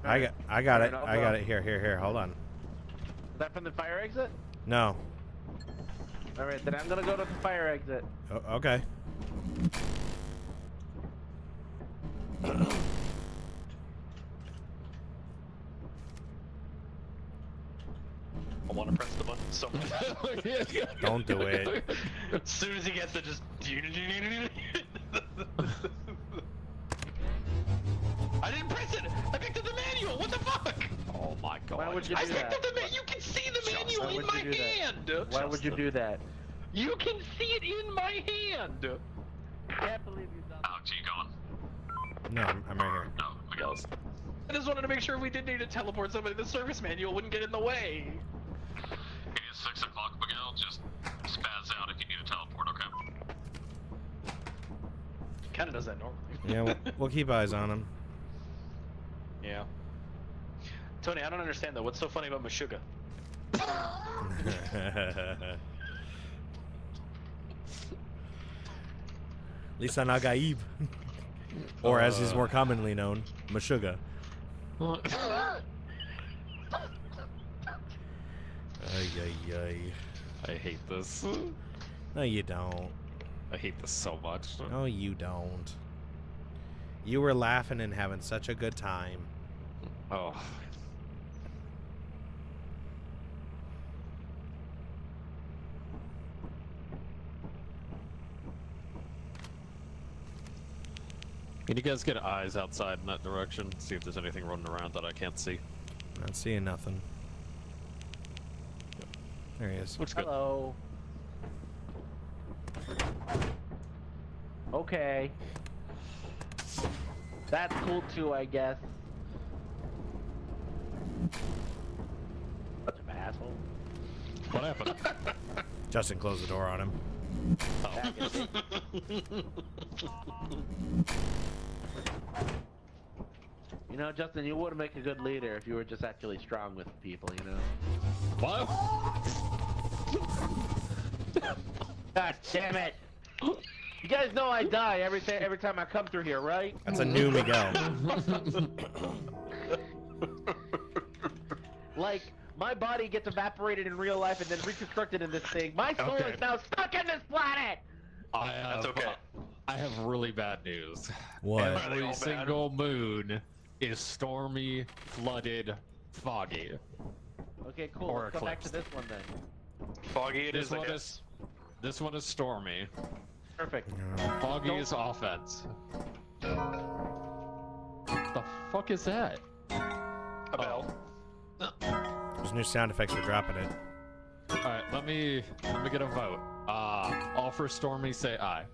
I got, I got it. I got it. Here, here, here. Hold on. Is that from the fire exit? No. All right, then I'm gonna go to the fire exit. Oh, okay. I want to press the button so much. Don't do it. As soon as he gets it, just. I didn't press it. I picked up the manual. What the fuck? Oh my god! Why would you do I that? Picked up the manual. You can see the manual in my hand. That? Why Justin. would you do that? You can see it in my hand. I can't believe you done. Alex, are you going? No, I'm, I'm right here. No, Miguel's. I just wanted to make sure if we did need to teleport somebody, the service manual wouldn't get in the way. Okay, it's six o'clock, Miguel. Just spaz out if you need to teleport, okay? Kind of does that normally. Yeah, we'll, we'll keep eyes on him. Yeah. Tony, I don't understand though. What's so funny about Meshuggah? Lisa Nagaib. Or as uh, is more commonly known, Meshuggah. Ay, ay, ay. I hate this. No, you don't. I hate this so much. No, you don't. You were laughing and having such a good time. Oh. Can you guys get eyes outside in that direction? See if there's anything running around that I can't see. Not seeing nothing. Yep. There he is. Looks Hello. Good. Okay. That's cool too, I guess. Such an asshole. What happened? Justin closed the door on him. Oh. You know, Justin, you would make a good leader if you were just actually strong with people, you know? What? God damn it! You guys know I die every, every time I come through here, right? That's a new Miguel. Like, my body gets evaporated in real life and then reconstructed in this thing. My soul okay. is now stuck in this planet! I have, That's okay. I have really bad news. What? Every single bad? moon is stormy, flooded, foggy. Okay, cool. Or Let's eclipsed. Come back to this one then. Foggy it this is, one is This one is stormy. Perfect. Foggy Don't... is offense. What the fuck is that? A bell. Oh. There's new sound effects for dropping it. Alright, let me let me get a vote. Uh, all for stormy, say aye.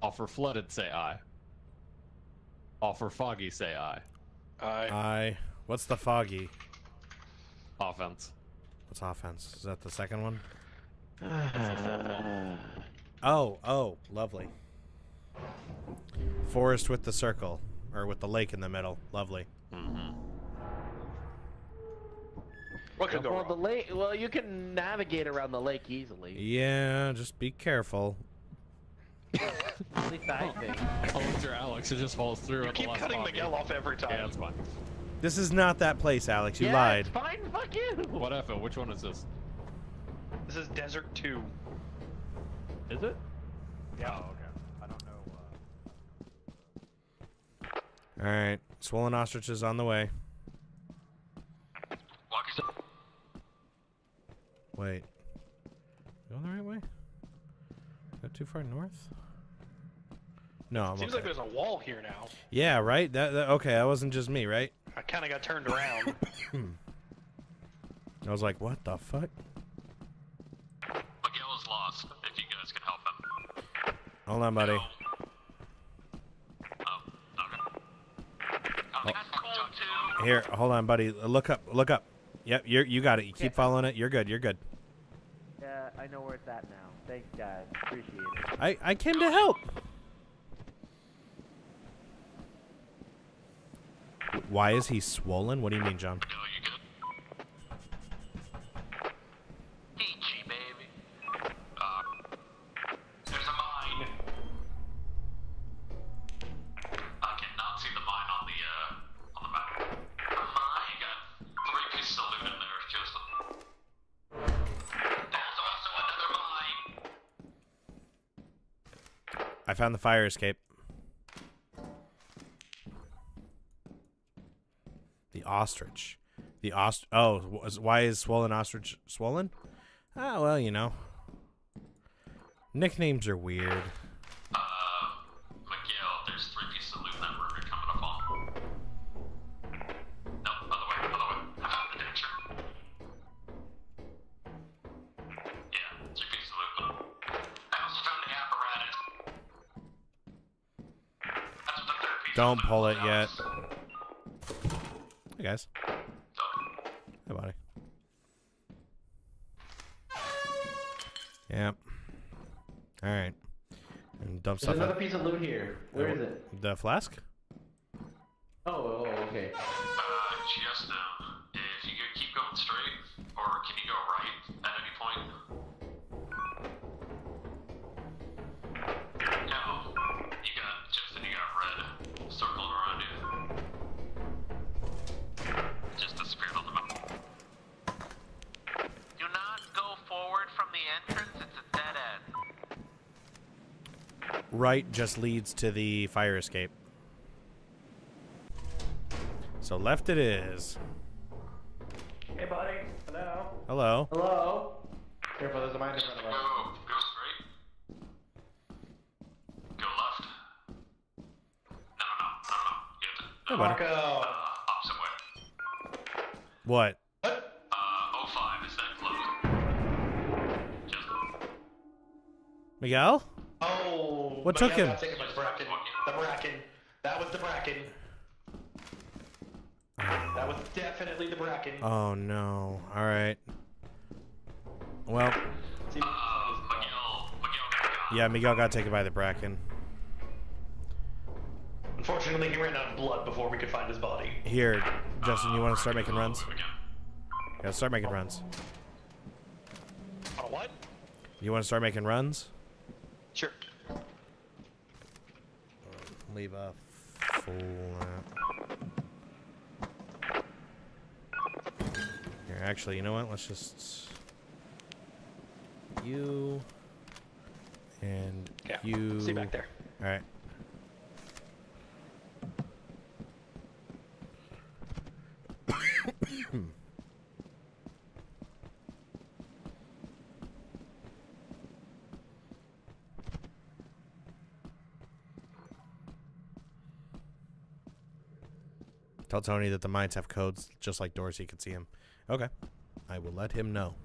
All for flooded, say aye. All for foggy, say aye. Aye. Aye. What's the foggy? Offense. What's offense? Is that the second one? Oh, oh, lovely. Forest with the circle, or with the lake in the middle. Lovely. Mm-hmm. What could go wrong? The lake, well, you can navigate around the lake easily. Yeah, just be careful. At least I think. Alex or Alex, it just falls through. You keep cutting lobby. Miguel off every time. Yeah, that's fine. This is not that place, Alex. You yeah, lied. It's fine, fuck you. Whatever. Which one is this? This is Desert two. Is it? Yeah, oh, okay. I don't know. Uh... Alright. Swollen Ostrich is on the way. Wait. Going the right way? Is that too far north? No, I'm Seems okay. like there's a wall here now. Yeah, right? That, that Okay, that wasn't just me, right? I kind of got turned around. I was like, what the fuck? Miguel's lost, if you guys can help him. Hold on, buddy. No. Oh, okay. Oh, oh. Here, hold on, buddy. Look up, look up. Yep, you you got it. You okay. keep following it. You're good, you're good. Yeah, I know where it's at now. Thanks, guys. Appreciate it. I, I came to help. Why is he swollen? What do you mean, John? No, you good? I found the fire escape. The ostrich. The ostrich. Oh, why is swollen ostrich swollen? Ah, well, you know. Nicknames are weird. Uh, Miguel, there's three pieces of loot that we're coming up on. No, other way, other way. I found the danger. Yeah, three pieces of loot. I also found the apparatus. That's what the third piece Don't of pull it yet. Hey, guys. Hey, buddy. Yep. All right. And dump There's stuff another out. piece of loot here. Where oh, is it? The flask? Oh, oh okay. Uh, just uh, if you keep going straight, or can you go right at any point? No. You got just you got red circled around you. Just disappeared on the map. Do not go forward from the entrance. It's a dead end. Right just leads to the fire escape. So left it is. Hey, buddy. Hello. Hello. Hello. Careful, there's a mine in front of us. Go, go straight. Go left. No, no, no, no. You have to. No, Marco. Uh, opposite way. What? Uh, oh five. Is that close? Just. Miguel? Oh, what took him? Taken by the bracken. The bracken. That was the bracken. That was definitely the bracken. Oh no! All right. Well. Uh, Miguel, Miguel yeah, Miguel got taken by the bracken. Unfortunately, he ran out of blood before we could find his body. Here, Justin, you want to start making runs? Yeah, start making runs. Oh, what? You want to start making runs? Sure. Leave a full map. Here, actually, you know what? Let's just you and yeah. you. See back there. All right. Tell Tony that the mines have codes just like doors, he could see him. Okay. I will let him know.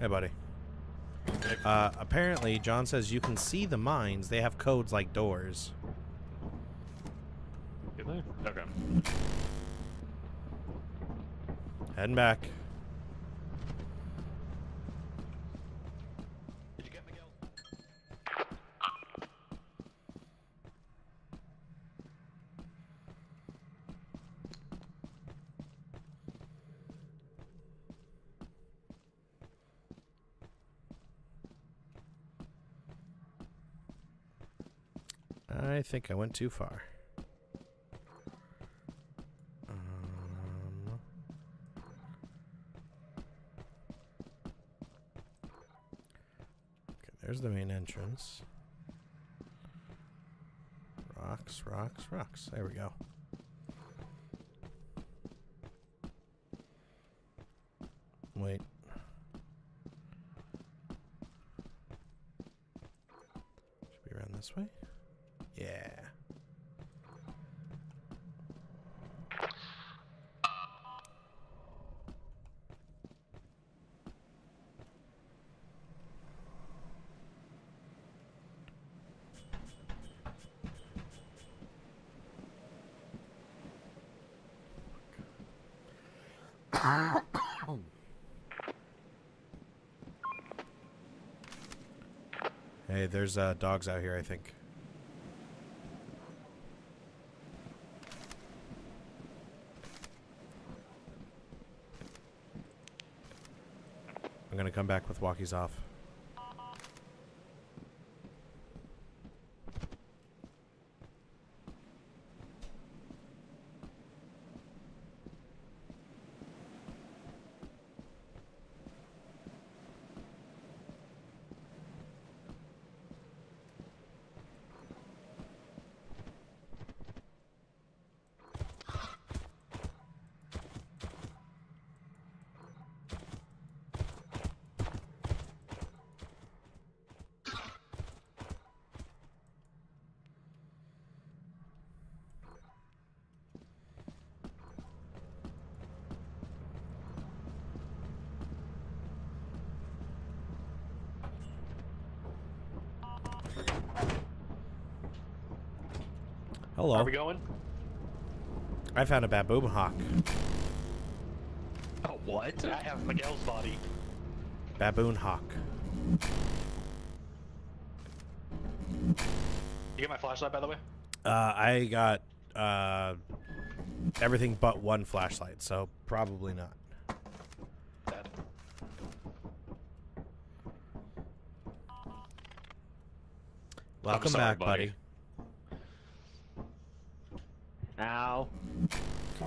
Hey, buddy. Uh, apparently, John says you can see the mines. They have codes like doors. Okay. Heading back. I think I went too far. Um, okay, there's the main entrance. Rocks, rocks, rocks. There we go. Wait. Should be around this way. Yeah. Hey, there's uh, dogs out here, I think. I'm gonna come back with walkies off. Hello. Are we going? I found a Baboon Hawk. Oh, what? I have Miguel's body. Baboon Hawk. You get my flashlight, by the way? Uh, I got uh, everything but one flashlight, so probably not. Bad. Welcome sorry, back, buddy. buddy. Ow.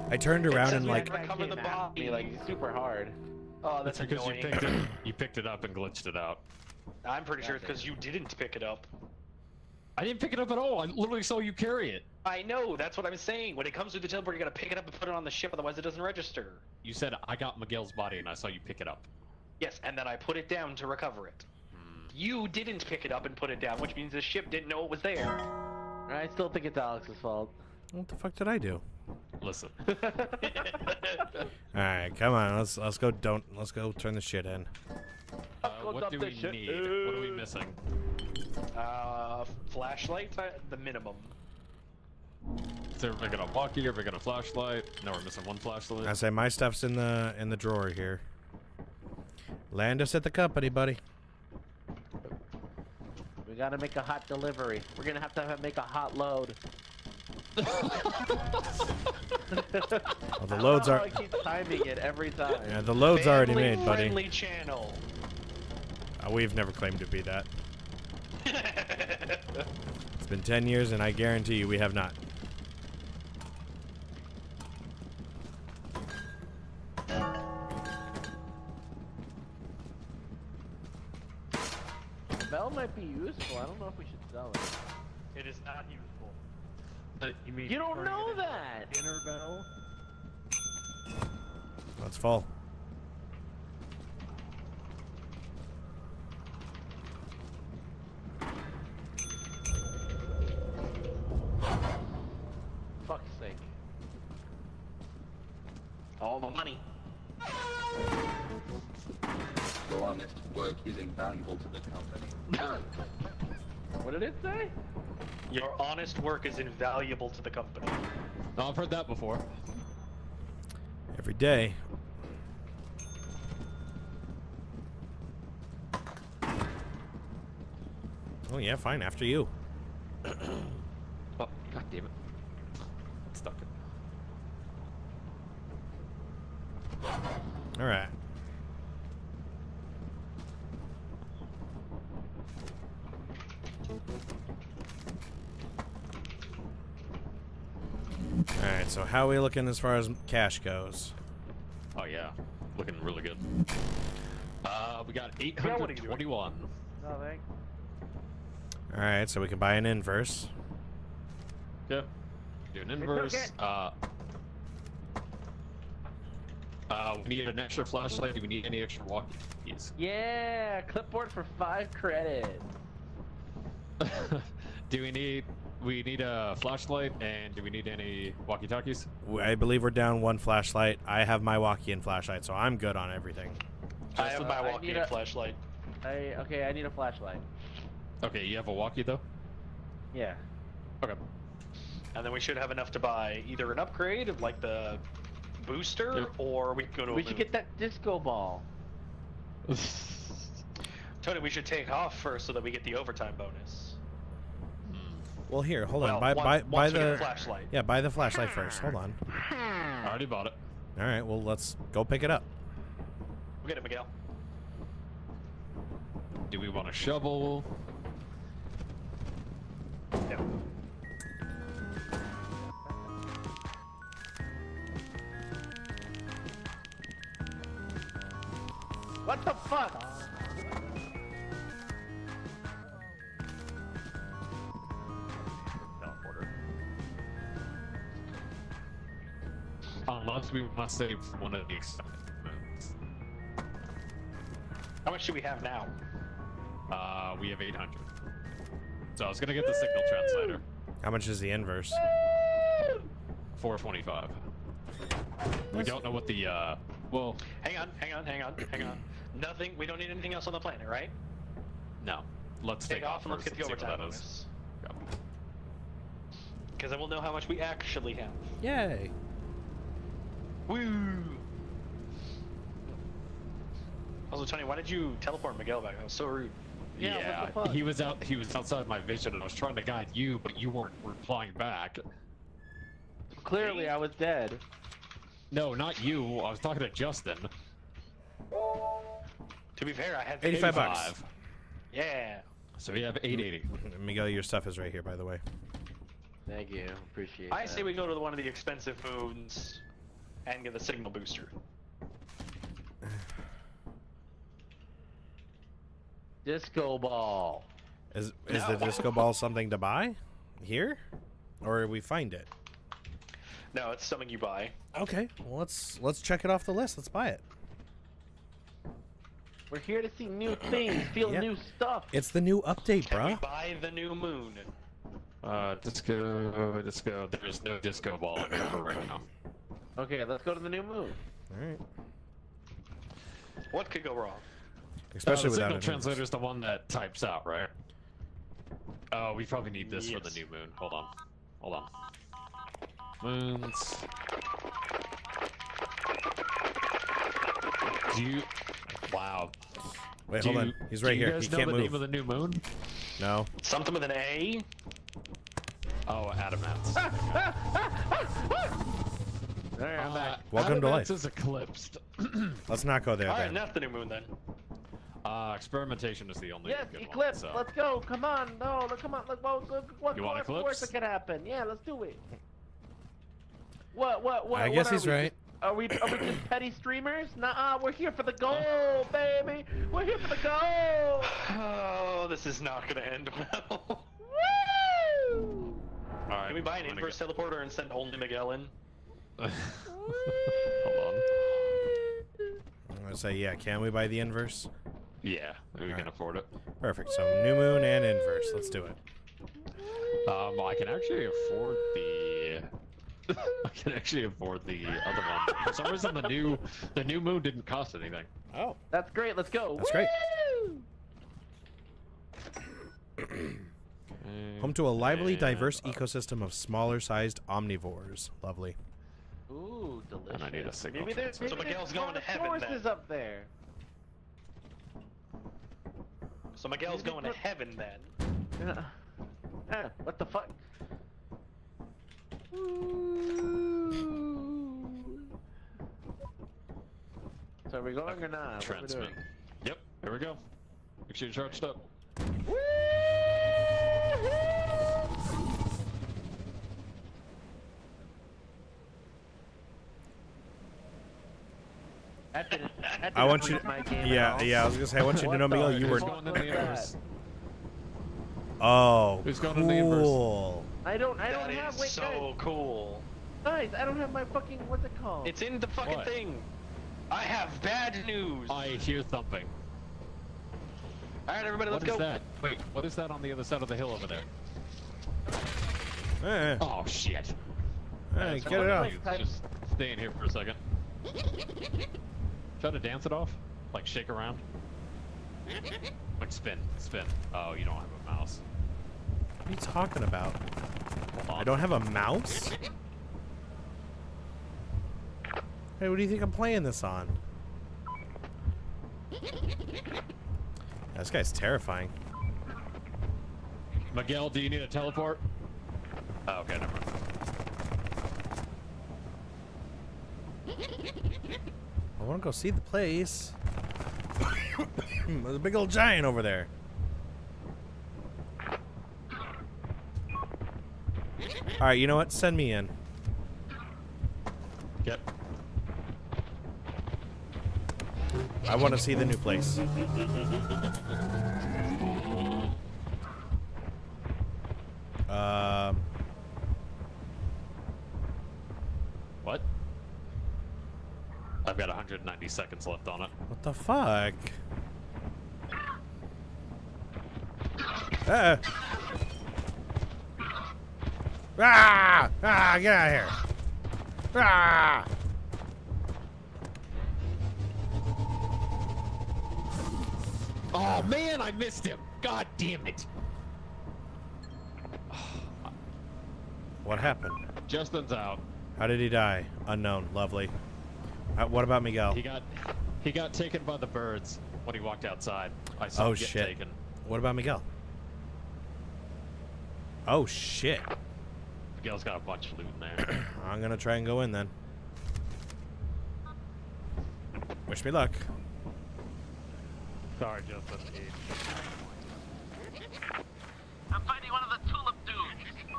I turned around and like... recover the body like super hard. Oh, that's, that's because annoying. You picked it, you picked it up and glitched it out. I'm pretty sure it's because you didn't pick it up. I didn't pick it up at all. I literally saw you carry it. I know. That's what I'm saying. When it comes to the teleport, you gotta pick it up and put it on the ship, otherwise it doesn't register. You said I got Miguel's body and I saw you pick it up. Yes, and then I put it down to recover it. Hmm. You didn't pick it up and put it down, which means the ship didn't know it was there. I still think it's Alex's fault. What the fuck did I do? Listen. Alright, come on. Let's let's go. Don't let's go turn the shit in. Uh, what do we need? Ooh. What are we missing? Uh, flashlight, the minimum. So we're gonna walkie, we're gonna flashlight. No, we're missing one flashlight. I say my stuff's in the in the drawer here. Land us at the company, buddy. We gotta make a hot delivery. We're gonna have to make a hot load. Well, the loads are. I keep timing it every time. Yeah, the load's already made, buddy. Family channel. Uh, we've never claimed to be that. It's been ten years, and I guarantee you we have not. The bell might be useful. I don't know if we should sell it. It is not useful. But you mean you don't know that! Dinner bell? Let's fall. Fuck's sake. All my money. Your honest work is invaluable to the company. What did it say? Your honest work is invaluable to the company. No, I've heard that before. Every day. Oh yeah, fine, after you. Oh, god damn it. Stuck it. Alright. Alright, so how are we looking as far as cash goes? Oh yeah, looking really good. Uh, we got eight hundred twenty-one. No, thanks. Alright, so we can buy an inverse. Yeah. Do an inverse. Uh, uh, we need an extra flashlight. Do we need any extra walkies? Yeah, clipboard for five credits. Do we need... We need a flashlight, and do we need any walkie-talkies? I believe we're down one flashlight. I have my walkie and flashlight, so I'm good on everything. I have uh, my walkie and a, flashlight. I, okay, I need a flashlight. Okay, you have a walkie, though? Yeah. Okay. And then we should have enough to buy either an upgrade, of like the booster, yep. or we can go to we a We should get that disco ball. Tony, we should take off first so that we get the overtime bonus. Well, here, hold on. Well, buy, buy, buy the flashlight. Yeah, buy the flashlight first. Hold on. I already bought it. All right, well, let's go pick it up. We'll get it, Miguel. Do we want a shovel? No. What the fuck? Unless we must save one of the experiments. How much do we have now? Uh, we have eight hundred. So I was gonna get the Woo! Signal translator. How much is the inverse? Woo! four twenty-five. We don't know what the, uh, well... Hang on, hang on, hang on, hang on. Nothing, we don't need anything else on the planet, right? No. Let's take, take off and let's get the overtime bonus. Because I will know how much we actually have. Yay! Woo! Also, Tony, why did you teleport Miguel back? That was so rude. Yeah, yeah what the fuck? he was out. He was outside my vision, and I was trying to guide you, but you weren't replying back. Clearly, I was dead. No, not you. I was talking to Justin. To be fair, I had eighty-five bucks. Yeah. So we have eight eighty. Miguel, your stuff is right here, by the way. Thank you. Appreciate. I that. say we go to one of the expensive foods and get the signal booster. Disco ball. Is is no. the disco ball something to buy here, or we find it? No, it's something you buy. Okay, well, let's let's check it off the list. Let's buy it. We're here to see new things, feel yeah. new stuff. It's the new update, bruh. Buy the new moon. Uh, disco, disco. There's no disco ball right now. Okay, let's go to the new moon. All right. What could go wrong? Especially uh, the signal translator is the one that types out, right? Oh, we probably need this yes. for the new moon. Hold on, hold on. Moons. Do you? Wow. Wait, do hold you, on. He's right do here. You guys he know can't the move. Name of the new moon? No. Something with an A. Oh, Adamant's. Ah, ah, ah, ah, ah. There, I'm uh, back. Welcome Adamant's to life. Is eclipsed. Let's not go there. All right, not the new moon then. Uh, experimentation is the only yes, good eclipse. One, so. Let's go. Come on. No, look, come on. Look, what, look, what, you want eclipse? Worse that could happen. Yeah, let's do it. What? What? What? I what guess are he's we? right. Are we? Are we just petty streamers? Nah, we're here for the gold, baby. We're here for the gold. Oh, this is not gonna end well. Woo! All right. Can we buy an inverse go. teleporter and send only Miguel in? Hold on. I'm gonna say yeah. Can we buy the inverse? Yeah, we All can right. afford it. Perfect. So new moon and inverse. Let's do it. Um, I can actually afford the. I can actually afford the other one. For some reason, the new the new moon didn't cost anything. Oh, that's great. Let's go. That's Woo! Great. Home to a lively, and, diverse uh, ecosystem of smaller-sized omnivores. Lovely. Ooh, delicious. And I need a signal. Maybe there's maybe so Miguel's going to heaven then. Up there. So Miguel's maybe going to heaven then. Uh, uh, what the fuck? So are we going or not? Transmit. Yep, here we go. Make sure you're charged up. Woo! That didn't, that didn't I want you. To, my game yeah, yeah. I was gonna say I want you to know, Miguel, you were. Going in the inverse? Oh, who's going cool. in the inverse? I don't. I that don't is have. Wait, so guys. cool. Guys, I don't have my fucking. What's it called? It's in the fucking what? thing. I have bad news. I hear thumping. All right, everybody, let's what go. What is that? Wait, what is that on the other side of the hill over there? Hey. Oh shit! Hey, get it off. Just stay in here for a second. Try to dance it off, like shake around, like spin, spin. Oh, you don't have a mouse. What are you talking about? I don't have a mouse? Hey, what do you think I'm playing this on? Yeah, this guy's terrifying. Miguel, do you need a teleport? Oh, okay, never mind. I want to go see the place. There's a big old giant over there. Alright, you know what? Send me in. Yep. I want to see the new place. Um. What? I've got one hundred ninety seconds left on it. What the fuck? Uh. Ah! Ah! Get out of here! Ah! Oh man, I missed him! God damn it! What happened? Justin's out. How did he die? Unknown. Lovely. Uh, what about Miguel? He got he got taken by the birds when he walked outside. I saw oh, him get shit. taken. What about Miguel? Oh shit. Miguel's got a bunch of loot in there. I'm gonna try and go in then. Wish me luck. Sorry, Justin. I'm finding one of the tulip dudes.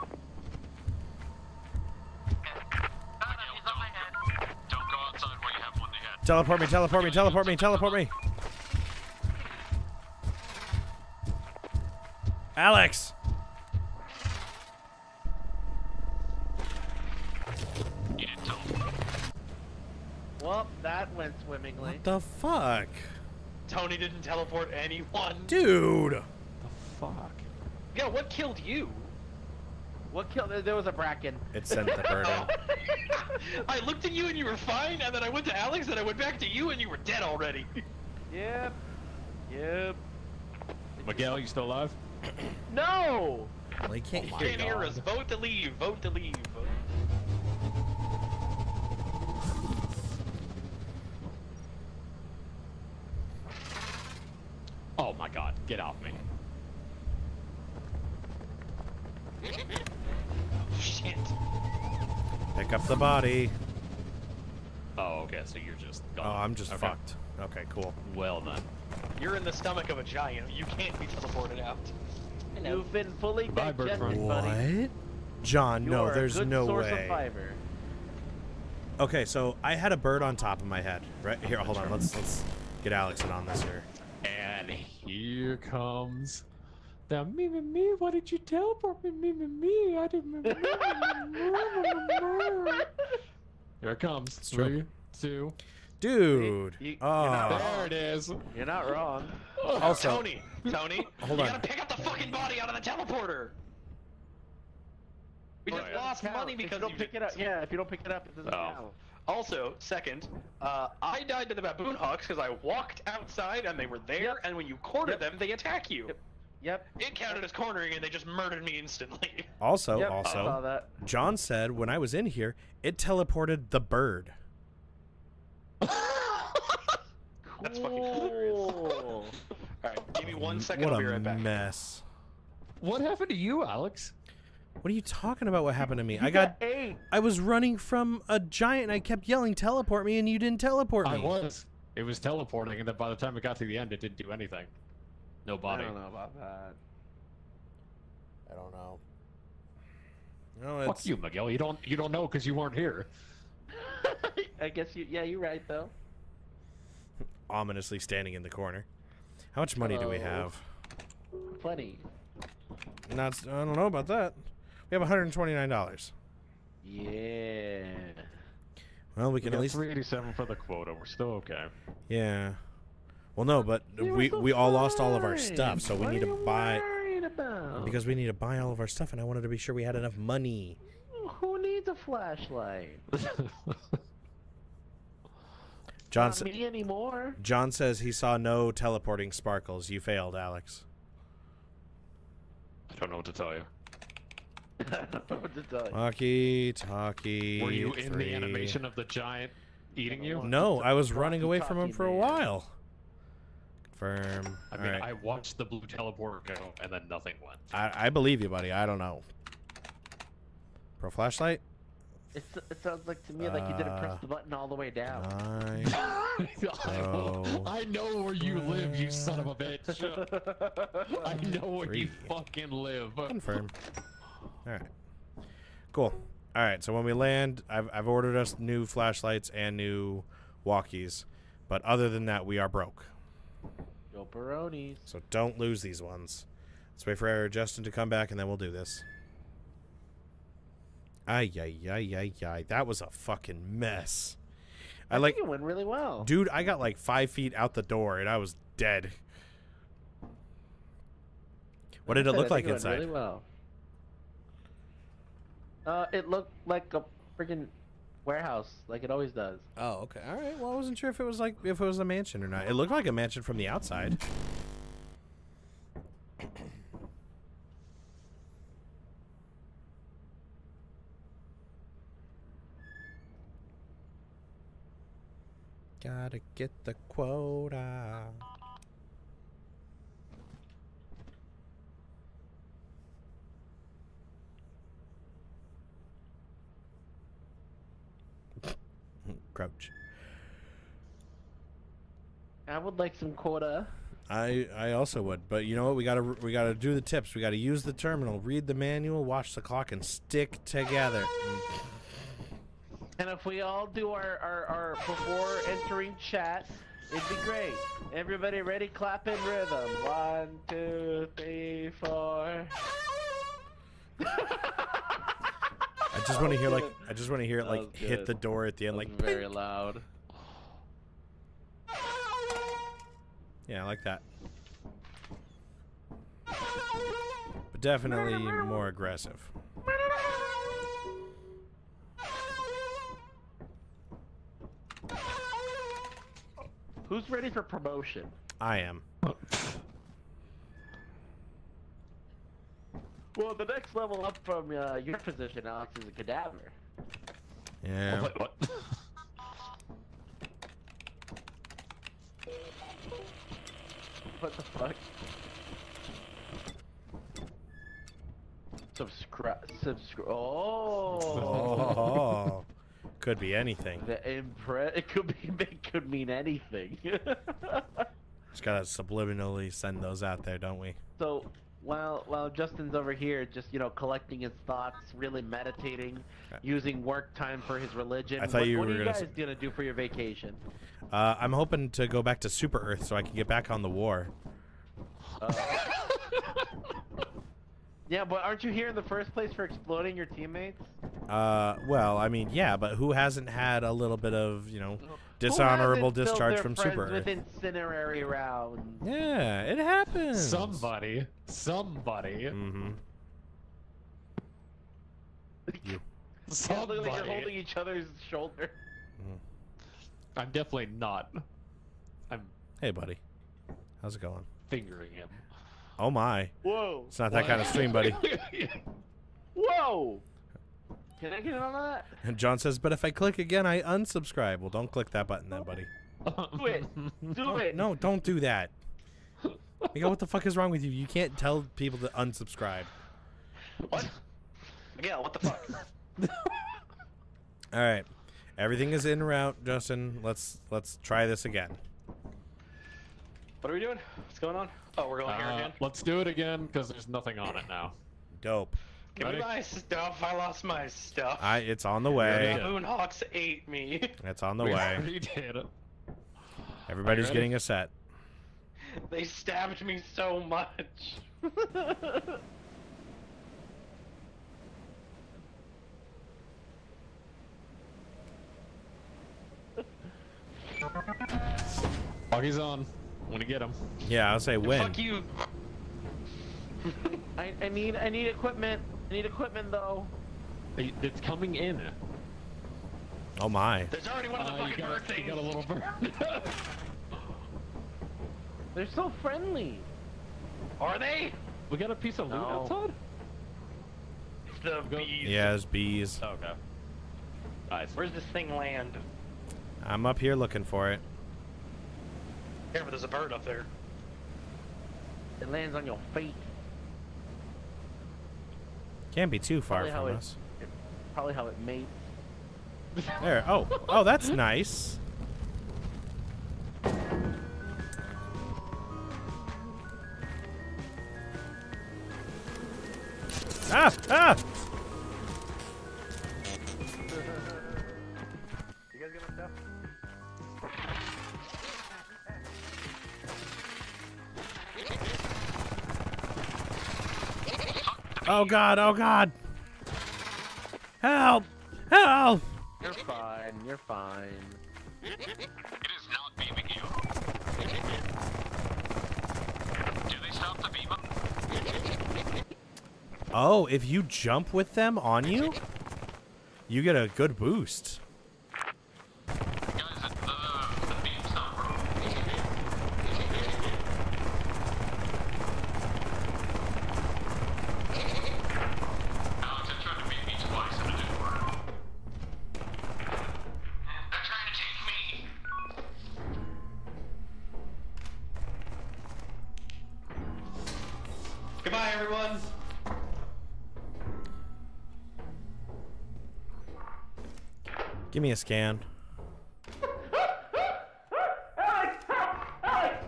Don't go outside where you have one to head. Teleport me, teleport me, teleport me, teleport me. Alex! You didn't tell me. Well, that went swimmingly. What the fuck? Tony didn't teleport anyone. Dude! What the fuck? Yeah, what killed you? What killed? There was a bracken. It sent the bird out. I looked at you and you were fine, and then I went to Alex, and I went back to you, and you were dead already. Yep. Yep. Miguel, you still alive? No! Well, he can't, oh he can't hear us. Vote to leave. Vote to leave. Oh my god, get off me. Shit. Pick up the body. Oh, okay, so you're just gone. Oh, I'm just okay. fucked. Okay, cool. Well done. You're in the stomach of a giant. You can't be teleported out. You've been fully digested, buddy. What? John, you no, there's no way. Fiber. Okay, so I had a bird on top of my head. Right here, hold on. Let's let's get Alex in on this here. And here comes the me me me. What did you teleport me me me me? I didn't. Me, me, me, me, me. Here it comes. It's Three, true. two, dude. You, you, oh, there it is. You're not wrong. Also, Tony, Tony, hold on. You gotta pick up the fucking body out of the teleporter. We just oh, yeah. lost money because if you don't you pick didn't... it up. Yeah, if you don't pick it up, it doesn't count. Oh. Also, second, uh, I died to the Baboon Hawks because I walked outside and they were there, yep. and when you corner yep. them, they attack you. Yep. yep. It counted as cornering, and they just murdered me instantly. Also, yep, also, I saw that. John said when I was in here, it teleported the bird. That's fucking hilarious. All right, give me one second. What I'll be right back. What a mess. What happened to you, Alex? What are you talking about? What happened to me? You I got, got eight. I was running from a giant and I kept yelling, teleport me, and you didn't teleport me. I was. It was teleporting, and then by the time it got to the end, it didn't do anything. No body. I don't know about that. I don't know. No, fuck you, Miguel. You don't, you don't know because you weren't here. I guess you, yeah, you're right, though. Ominously standing in the corner. How much money oh, do we have? Plenty. Not, I don't know about that. We have one hundred twenty-nine dollars. Yeah. Well, we can we at least three eighty-seven for the quota. We're still okay. Yeah. Well, no, but you we we all lost all of our stuff, so what we need to buy. About? Because we need to buy all of our stuff, and I wanted to be sure we had enough money. Who needs a flashlight? John Not me anymore. John says he saw no teleporting sparkles. You failed, Alex. I don't know what to tell you. I don't know what to tell you. Talkie, talkie. Were you three. in the animation of the giant eating you? No, I was running away from him for a while. Confirm. I mean, right. I watched the blue teleport go, and then nothing went. I, I believe you, buddy. I don't know. Pro flashlight? It, it sounds like to me uh, like you didn't press the button all the way down. I, so I know where you live, you son of a bitch. I know where three. you fucking live. Confirm. All right. Cool. All right. So when we land, I've I've ordered us new flashlights and new walkies, but other than that, we are broke. Yo, baronies. So don't lose these ones. Let's wait for Justin to come back, and then we'll do this. Ay, ay, ay, ay, ay. That was a fucking mess. I, I like, think it went really well. Dude, I got like five feet out the door and I was dead. What did it look like inside? It went really well. Uh, it looked like a freaking warehouse, like it always does. Oh, okay. All right. Well, I wasn't sure if it was like if it was a mansion or not. It looked like a mansion from the outside. Gotta get the quota. Crouch. I would like some quota. I I also would, but you know what? We gotta we gotta do the tips. We gotta use the terminal, read the manual, watch the clock, and stick together. And if we all do our our, our before entering chat, it'd be great. Everybody ready? Clap in rhythm. One, two, three, four. I just want to hear like I just want to hear it like hit the door at the end, like very loud. Yeah, I like that. But definitely more aggressive. Who's ready for promotion? I am. Well, the next level up from uh, your position, Alex, is a cadaver. Yeah. What? what? What the fuck? Subscribe. Subscribe. Oh. Oh. Could be anything. The impre- It could be. It could mean anything. Just gotta subliminally send those out there, don't we? So while while Justin's over here, just you know, collecting his thoughts, really meditating, using work time for his religion. I thought what, you what were are you gonna guys say... gonna do for your vacation? Uh, I'm hoping to go back to Super Earth so I can get back on the war. Uh, yeah, but aren't you here in the first place for exploding your teammates? Uh, well, I mean, yeah, but who hasn't had a little bit of, you know, dishonorable discharge from Super Earth? With incinerary rounds? Yeah, it happens. Somebody. Somebody. Mm-hmm. You. Somebody. They're holding each other's shoulder. Mm. I'm definitely not. I'm. Hey, buddy. How's it going? Fingering him. Oh my. Whoa. It's not that what? kind of stream, buddy. Whoa. Can I get on that? And John says, but if I click again, I unsubscribe. Well, don't click that button then, buddy. Do it. Do it. No, don't do that. Miguel, what the fuck is wrong with you? You can't tell people to unsubscribe. What? Miguel, what the fuck? All right. Everything is in route, Justin. Let's let's try this again. What are we doing? What's going on? Oh, we're going uh, here again. Let's do it again because there's nothing on it now. Dope. Give Ready? me my stuff. I lost my stuff. I, it's on the way. Baboon Hawks ate me. It's on the we way. We did it. Everybody's getting a set. They stabbed me so much. Foggy's on. I'm gonna get him. Yeah, I'll say when. Fuck you. I, I need I need equipment. I need equipment though. It's coming in. Oh my. There's already one of the uh, fucking bird things. You got a little bird. They're so friendly. Are they? We got a piece of loot no. outside? The bees. Yeah, there's bees. Oh, okay. Nice. Where's this thing land? I'm up here looking for it. Yeah, but there's a bird up there. It lands on your feet. Can't be too far probably from us. It, probably how it mates. There. Oh. Oh, that's nice. Ah! Ah! You guys got enough? Oh god, oh god! Help! Help! You're fine, you're fine. It is not beaming you. Do they stop the beamer? Oh, if you jump with them on you, you get a good boost. Goodbye, everyone. Give me a scan. Alex, help! Alex!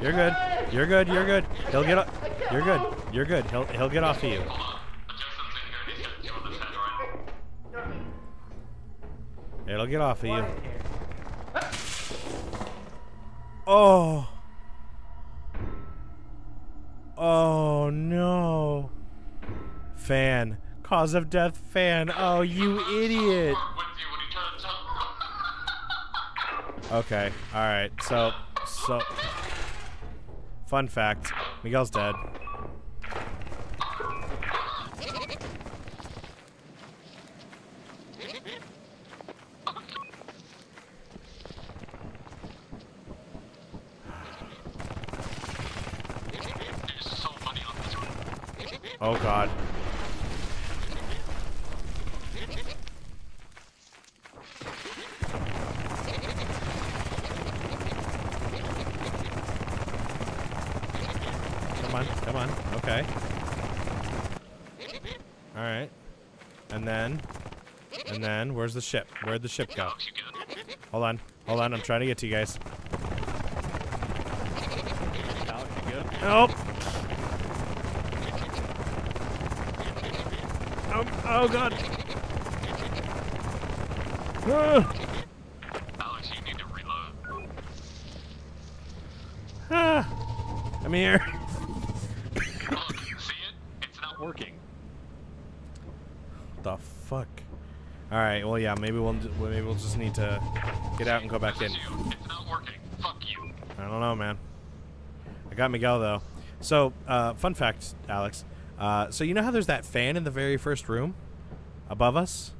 You're good. You're good. You're good. He'll get up. You're good. You're good. He'll he'll get off of you. It'll get off of you. Oh. Oh no. Fan. Cause of death fan. Oh, you idiot. Okay. All right. So, so. Fun fact: Miguel's dead. Oh God. Come on, okay. Alright. And then, and then, where's the ship? Where'd the ship go? Hold on, hold on, I'm trying to get to you guys. Help! Oh, oh God! Ah. Ah. I'm here. Fuck. All right. Well, yeah. Maybe we'll maybe we'll just need to get out and go back in. It's not working. Fuck you. I don't know, man. I got Miguel though. So, uh, fun fact, Alex. Uh, so you know how there's that fan in the very first room above us?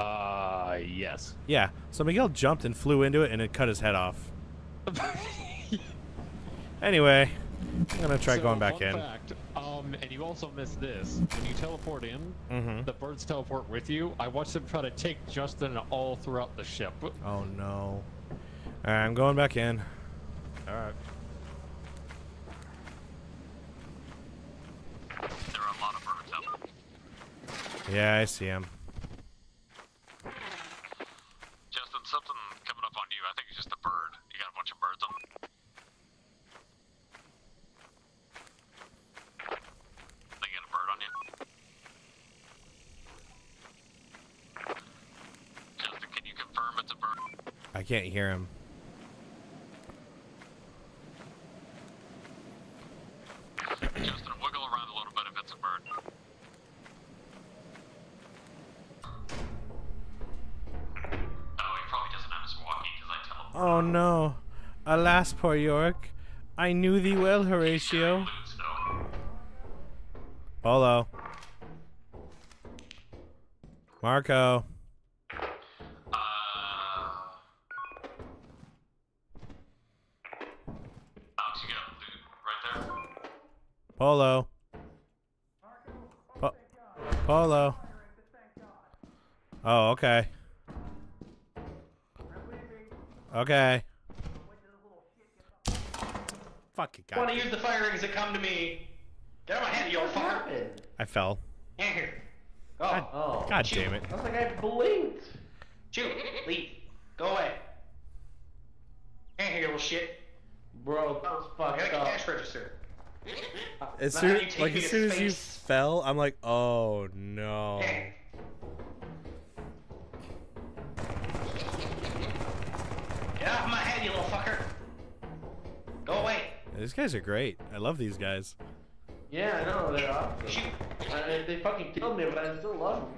Uh, yes. Yeah. So Miguel jumped and flew into it, and it cut his head off. Anyway, I'm gonna try so going back in. Fact. And you also missed this. When you teleport in, mm-hmm. the birds teleport with you. I watched them try to take Justin all throughout the ship. Oh no. Alright, I'm going back in. Alright. There are a lot of birds out there. Yeah, I see him. Justin, something coming up on you. I think it's just a bird. You got a bunch of birds on them. I can't hear him. Justin, wiggle around a little bit if it's a bird. Oh, he probably doesn't have his walkie because I tell him. Oh no. Alas, poor York. I knew thee well, Horatio. Polo. Marco. Polo. Po Polo. Oh, okay. Okay. Fuck it, guys. Want to use the fire exit? Come to me. Get out of my hand, you fucker. I fell. Here. Oh. God, oh. God damn it. I was like, I blinked. Shoot. Leave. Go away. Can't hear little shit. Bro, that was fucked up. I got a cash register. As soon, like as soon as you fell, I'm like, oh no. Get off my head, you little fucker. Go away. These guys are great. I love these guys. Yeah, I know, they're awesome. Shoot. I, they fucking killed me, but I still love them.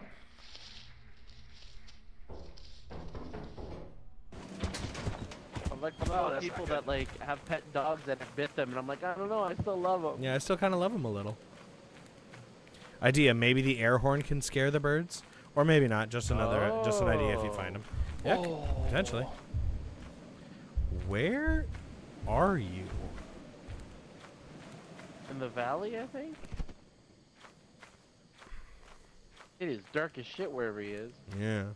Like a lot of people that like have pet dogs that have bit them, and I'm like, I don't know, I still love them. Yeah, I still kind of love them a little. Idea, maybe the air horn can scare the birds, or maybe not. Just another, oh. just an idea if you find them. Yeah, oh. potentially. Where are you? In the valley, I think. It is dark as shit wherever he is. Yeah.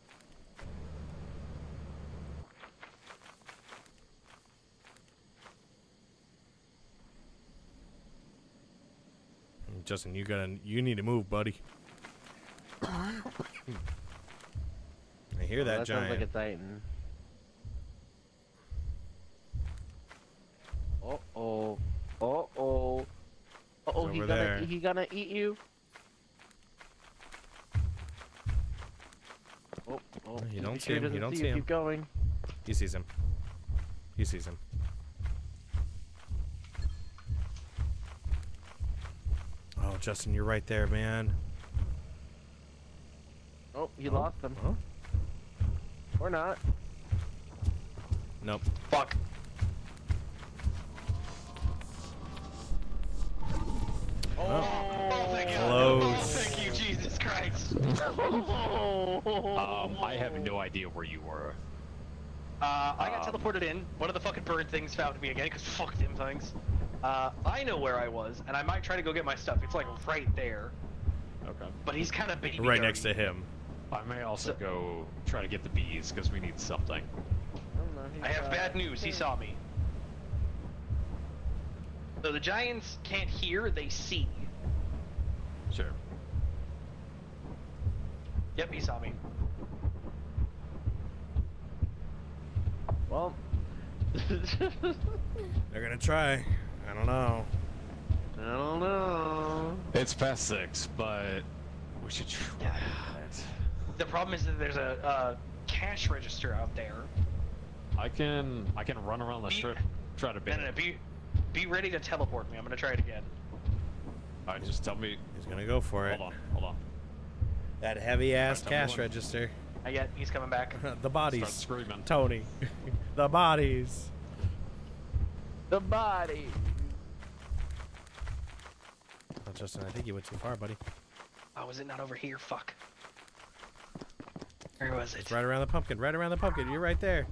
Justin, you gotta, you need to move, buddy. I hear oh, that, that giant. Sounds like a Titan. Uh oh. Uh oh. Uh oh. He's gonna, there. he gonna eat you. Oh, oh. You don't see him. You don't see him. Keep going. He sees him. He sees him. Oh, Justin, you're right there, man. Oh, you oh. lost him. Huh? Or not. Nope. Fuck. Oh, oh thank you. Oh, thank you, Jesus Christ. um, I have no idea where you were. Uh, I got um, teleported in. One of the fucking bird things found me again, because fuck them things. Uh, I know where I was, and I might try to go get my stuff. It's like right there. Okay. But he's kind of baby right dirty. Next to him. I may also so, go try to get the bees, because we need something. I, I have uh, bad news. He saw me. So the giants can't hear, they see. Sure. Yep, he saw me. Well, they're gonna try. I don't know. I don't know. It's past six, but we should try. Yeah. The problem is that there's a, a cash register out there. I can I can run around the be, strip, try to bait. No, no, no, be be ready to teleport me. I'm gonna try it again. All right, just tell me. He's gonna go for it. Hold on, hold on. That heavy ass right, cash register. I get. He's coming back. The bodies. Start screaming. Tony. The bodies. The body. Oh, Justin, I think you went too far, buddy. Oh, was it not over here? Fuck. Where was it? Right around the pumpkin. Right around the pumpkin. You're right there.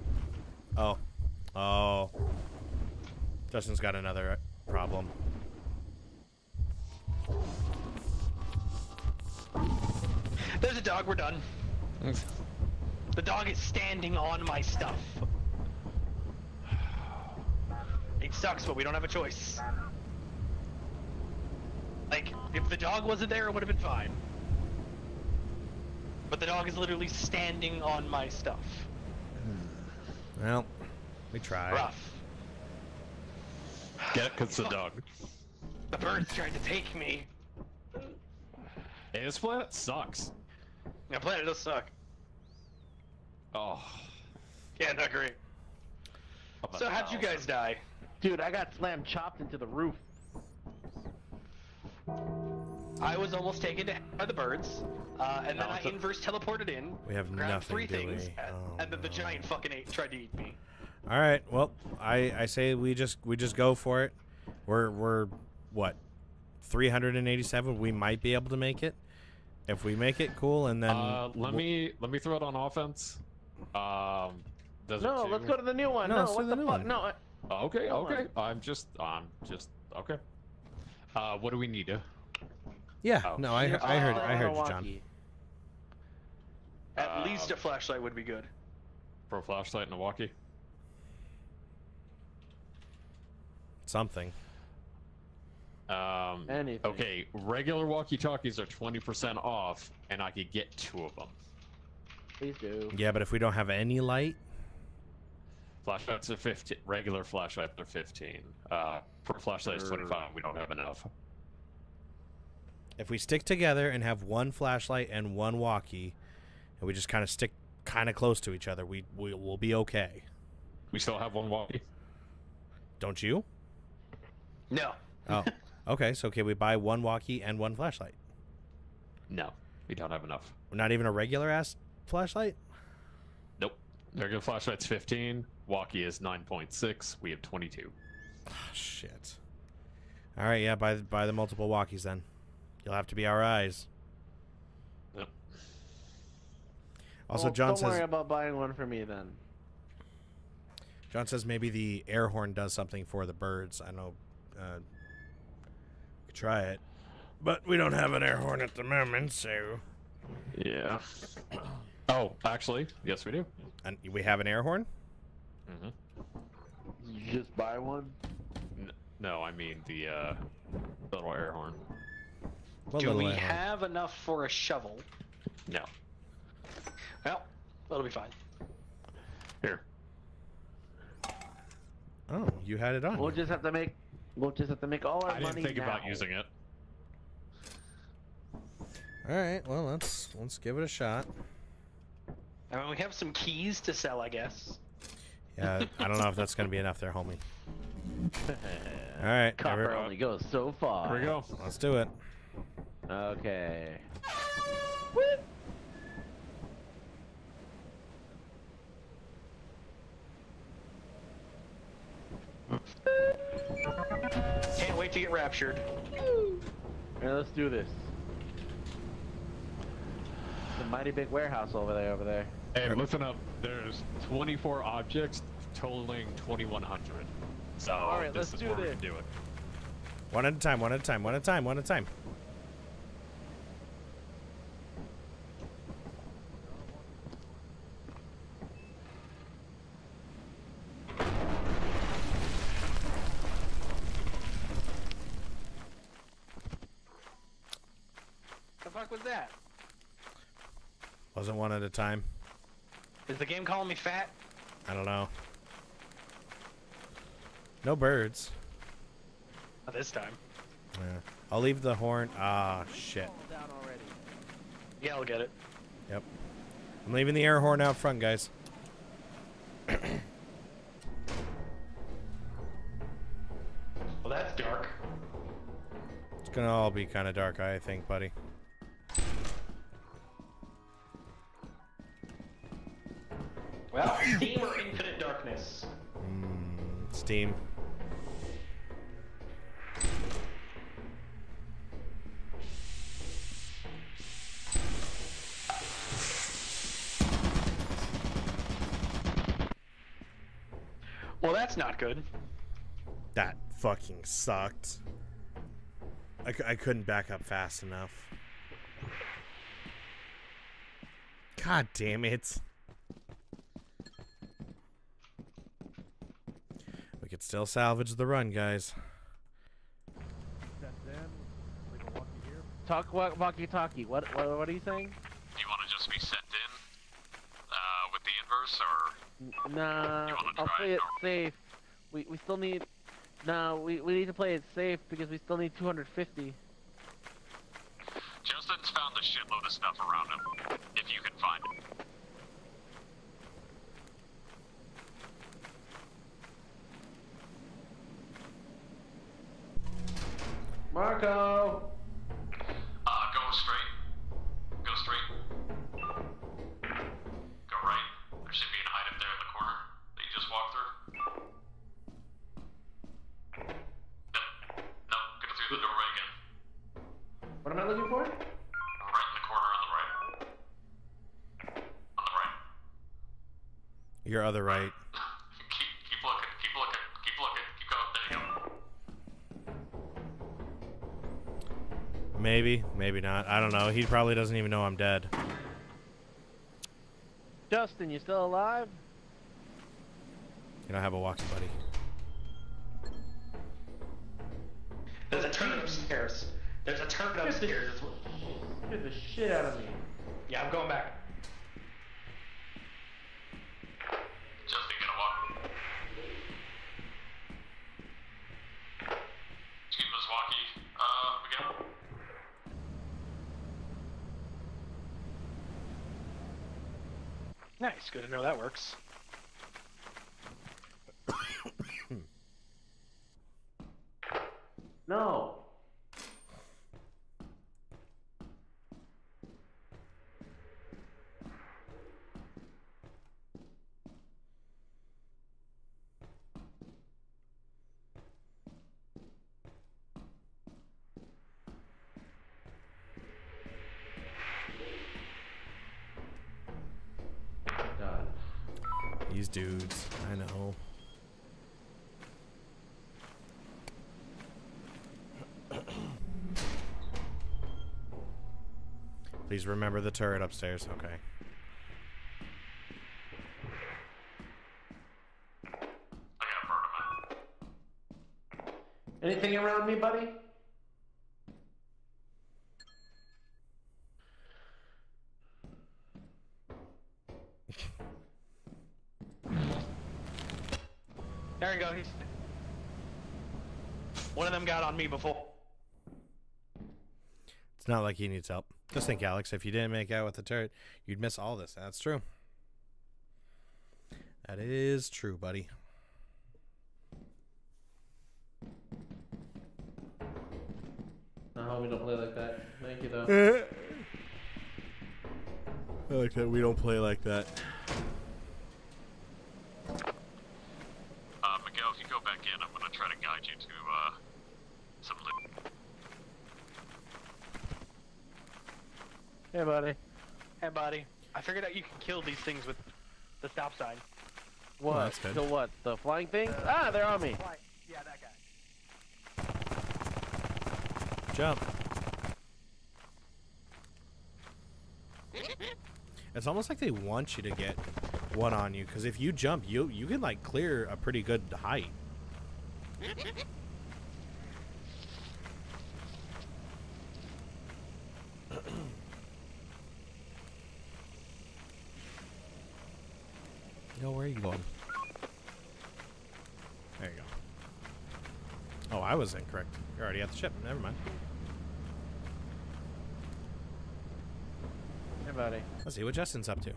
Oh. Oh. Justin's got another problem. There's a dog. We're done. The dog is standing on my stuff. It sucks, but we don't have a choice. Like, if the dog wasn't there, it would have been fine. But the dog is literally standing on my stuff. Well, we tried. Rough. Get it, because the dog. The bird's trying to take me. Hey, this planet sucks. Yeah, planet does suck. Oh. Yeah, not great. So how'd you guys die? Dude, I got slammed chopped into the roof. I was almost taken down by the birds, uh, and then oh, I inverse teleported in. We have nothing, three things, and, oh, and then no. the giant fucking ate, tried to eat me. All right, well, I I say we just we just go for it. We're we're what, three hundred eighty-seven. We might be able to make it. If we make it, cool, and then uh, let me let me throw it on offense. Um, no, let's go to the new one. No, no what the, the fuck? One. No. I... Uh, okay, Come okay. On. I'm just, I'm just okay. Uh, what do we need to? Yeah. Oh. No, I, yeah. I heard, uh, I heard, I heard John. At uh, least a flashlight would be good. For a flashlight and a walkie. Something. Um, Anything. Okay, regular walkie-talkies are twenty percent off, and I could get two of them. Please do. Yeah, but if we don't have any light? Flashlights are fifteen. Regular flashlights are fifteen. Uh, per flashlight is twenty-five. We don't have enough. If we stick together and have one flashlight and one walkie, and we just kind of stick kind of close to each other, we, we, we'll be okay. We still have one walkie? Don't you? No. Oh. Okay, so can we buy one walkie and one flashlight? No, we don't have enough. Not even a regular-ass flashlight? Nope. Regular flashlight's fifteen. Walkie is nine point six. We have twenty-two. Oh, shit. All right, yeah, buy, buy the multiple walkies then. You'll have to be our eyes. Yep. Also, well, John don't says... Don't worry about buying one for me then. John says maybe the air horn does something for the birds. I know... Uh, try it, but we don't have an air horn at the moment, so yeah. Oh, actually, yes, we do. And we have an air horn. Mm-hmm. You just buy one? No, I mean the uh, little air horn. What do we I have on? enough for a shovel? No. Well, that'll be fine. Here. Oh, you had it on. We'll you. just have to make. We'll just have to make all our I money. I didn't think now. about using it. All right. Well, let's let's give it a shot. I mean, we have some keys to sell, I guess. Yeah, I don't know if that's gonna be enough there, homie. All right. Copper every... only goes so far. Here we go. Let's do it. Okay. Whoop. Can't wait to get raptured. Yeah, let's do this. It's a mighty big warehouse over there, over there. Hey, listen up. There's twenty-four objects totaling twenty-one hundred. So all right, this let's is do where this. We can do it. One at a time. One at a time. One at a time. One at a time. Wasn't one at a time. Is the game calling me fat? I don't know. No birds. Not this time. Yeah. I'll leave the horn. Ah, shit. Yeah, I'll get it. Yep. I'm leaving the air horn out front, guys. Well, that's dark. It's gonna all be kind of dark, I think, buddy. Well, Steam or Infinite Darkness? Mm, Steam. Well, that's not good. That fucking sucked. I, I couldn't back up fast enough. God damn it. Could still salvage the run, guys. Talk walkie-talkie. What, what? What are you saying? Do you want to just be sent in uh, with the inverse, or? Nah. You I'll try play it safe. We we still need. Nah, we we need to play it safe because we still need two hundred fifty. Justin's found a shitload of stuff around him. If you can find it. Marco! Uh, go straight. Go straight. Go right. There should be an item there in the corner that you just walked through. No. No, go through the doorway again. What am I looking for? Right in the corner on the right. On the right. Your other right. Maybe, maybe not. I don't know. He probably doesn't even know I'm dead. Justin, you still alive? You don't have a walkie, buddy. There's a turret upstairs. There's a turret upstairs. Get the shit out of me. Yeah, I'm going back. Justin, gonna walk. Excuse me, walkie. Uh, Miguel. Nice, good to know that works. No. Dudes, I know. Please remember the turret upstairs. Okay. I got a burn. Anything around me, buddy? There we go. He's... One of them got on me before. It's not like he needs help. Just think, Alex, if you didn't make out with the turret, you'd miss all this. That's true. That is true, buddy. No, we don't play like that. Thank you, though. I like that. We don't play like that. Uh, Miguel, if you go back in, I'm going to try to guide you to uh, some loot. Hey, buddy. Hey, buddy. I figured out you can kill these things with the stop sign. What? Well, that's good. The what? The flying things? Uh, ah, they're on me. Fly. Yeah, that guy. Jump. It's almost like they want you to get one on you, because if you jump, you you can like clear a pretty good height. Yo, where are you going? There you go. Oh, I was incorrect. You're already at the ship. Never mind. Hey, buddy. Let's see what Justin's up to.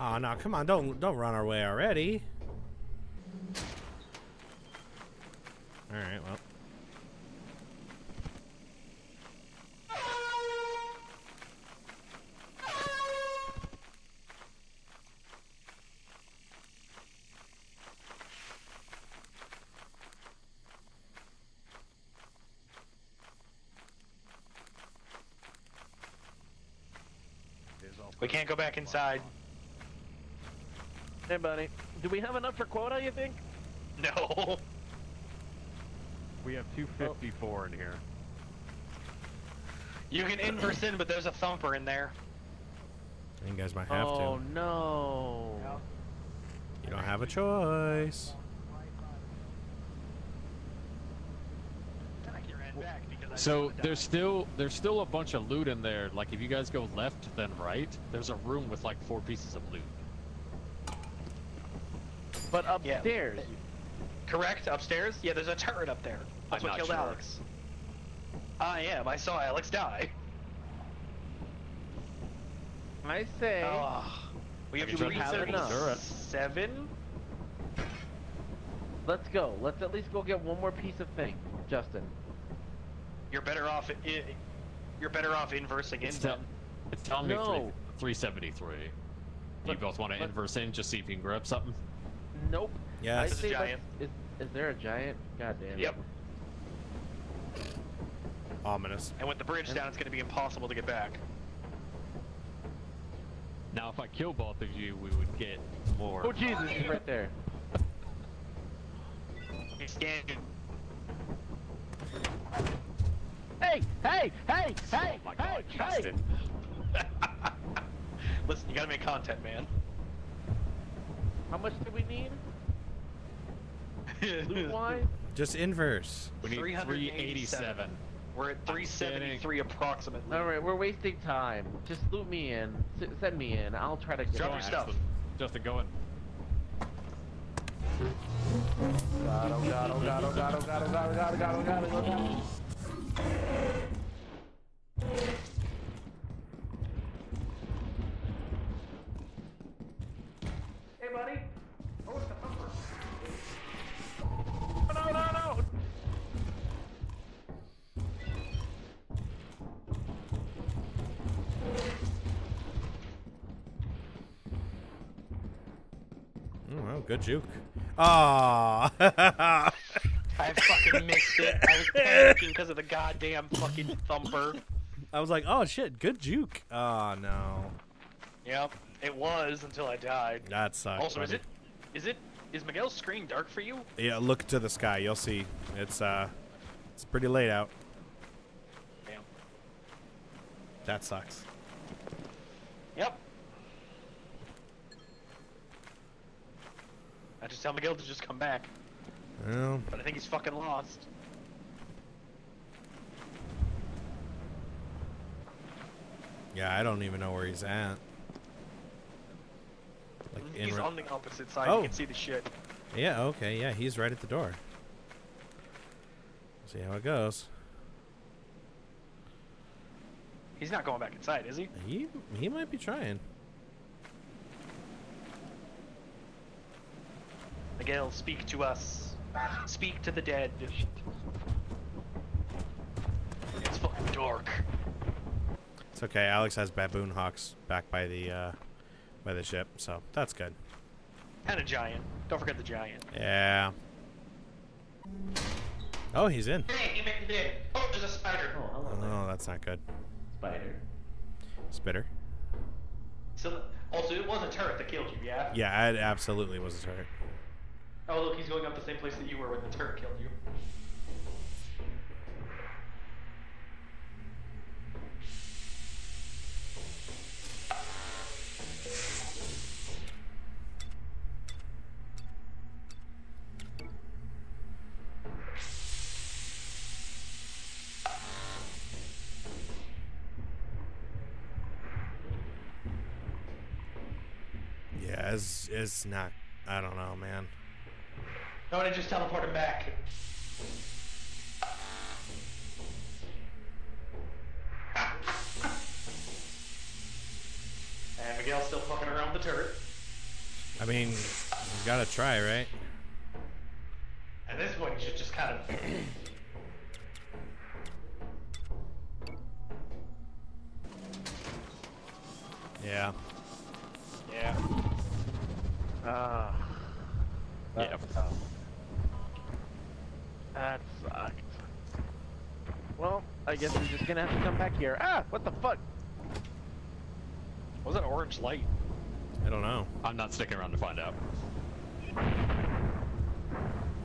Oh no, come on, don't don't run our way already. Alright, well. We can't go back inside. Hey, buddy. Do we have enough for quota, you think? No. We have two fifty-four oh. in here. You can inverse in, but there's a thumper in there. I think you guys might have oh, to. Oh, no. You don't have a choice. So there's still there's still a bunch of loot in there. Like if you guys go left then right, there's a room with like four pieces of loot. But upstairs, yeah. Correct? Upstairs? Yeah, there's a turret up there. That's I'm what killed sure. Alex. I am. I saw Alex die. I say uh, we have to research seven. Let's go. Let's at least go get one more piece of thing, Justin. You're better off. I, you're better off inversing in. It's, tell, it's telling no. me three seventy-three. You but, both want to inverse in, just see if you can grab something. Nope. Yeah. Is, giant. Like, is, is there a giant? God damn it. Yep. Ominous. And with the bridge and down, it's going to be impossible to get back. Now, if I kill both of you, we would get more. Oh Jesus! He's right there. He's scanning. Hey! Hey! Hey! Hey! Oh my God, hey! Justin. Hey. Listen, you gotta make content, man. How much do we need? Loot-wise? Just inverse. We need three eighty-seven. We're at three seventy-three approximately. All right, we're wasting time. Just loot me in. S send me in. I'll try to get drop your stuff. Justin, go in. God, oh God, oh God, oh God, oh God, oh God, oh God, oh God, oh God, oh God. Hey, buddy. Oh, it's the thumper. Oh, no, no, no. Oh, well, good juke. Ah. I fucking missed it. I was panicking because of the goddamn fucking thumper. I was like, oh shit, good juke. Oh no. Yep, it was until I died. That sucks. Also, buddy. is it, is it, is Miguel's screen dark for you? Yeah, look to the sky. You'll see. It's uh, it's pretty late out. Damn. That sucks. Yep. I just tell Miguel to just come back. Well, but I think he's fucking lost. Yeah, I don't even know where he's at. Like he's in on the opposite side. Oh. You can see the shit. Yeah, okay, yeah, he's right at the door. See how it goes. He's not going back inside, is he? He he might be trying. Miguel, speak to us. Speak to the dead. It's fucking dark. It's okay. Alex has Baboon Hawks back by the uh, by the ship, so that's good. And a giant. Don't forget the giant. Yeah. Oh, he's in. Hey, you made me dead. Oh, there's a spider. Oh, hello there. Oh, that's not good. Spider. Spitter. So, also, it was a turret that killed you, yeah? Yeah, it absolutely was a turret. Oh, look, he's going up the same place that you were when the turret killed you. Yeah, it's, it's not... I don't know, man. No, I just teleported back. And Miguel's still fucking around the turret. I mean, you gotta try, right? At this point, you should just kind of... Yeah. Yeah. Uh, yeah. Tough. That sucked. Well, I guess we're just gonna have to come back here. Ah, what the fuck? What was that orange light? I don't know. I'm not sticking around to find out.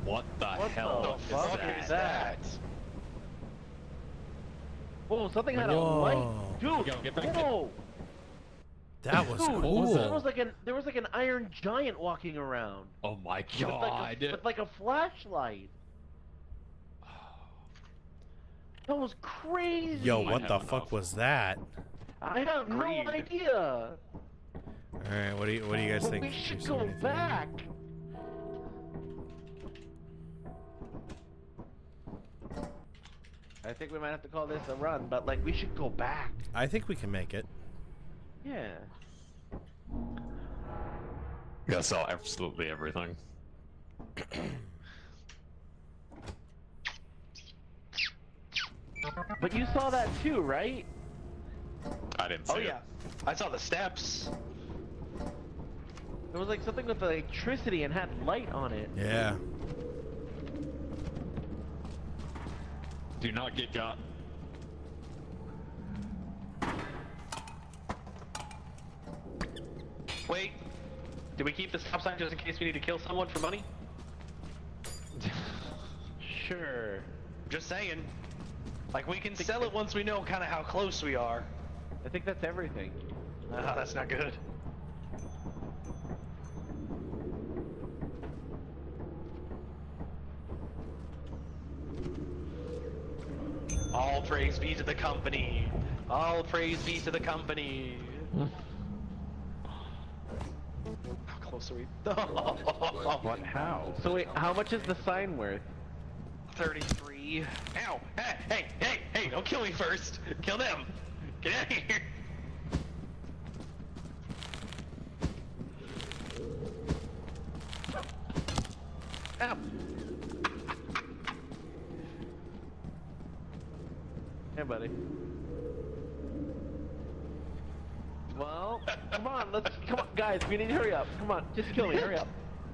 What the what hell the fuck is that? Is that? Whoa, something had Whoa. a light. Dude, Go, get back whoa! That was Dude, cool. Was, there was like an there was like an iron giant walking around. Oh my god! With like a, with like a flashlight. Oh. That was crazy. Yo, what the fuck was that? I have no idea. All right, what do you what do you guys well, think? We should go back. I think we might have to call this a run, but like we should go back. I think we can make it. Yeah. Yeah, I saw absolutely everything. But you saw that too, right? I didn't see it. Oh yeah, I saw the steps. It was like something with electricity and had light on it. Yeah. Do not get got. Wait, did we keep the stop sign just in case we need to kill someone for money? Sure. Just saying. Like, we can sell it once we know kind of how close we are. I think that's everything. No, oh, that's not good. All praise be to the company. All praise be to the company. So we... What? How? So wait, how much is the sign worth? thirty-three. Ow! Hey, hey, hey, hey! Don't kill me first! Kill them! Get out of here! Ow! Hey, buddy. Well, come on, let's, come on, guys, we need to hurry up. Come on, just kill me, hurry up.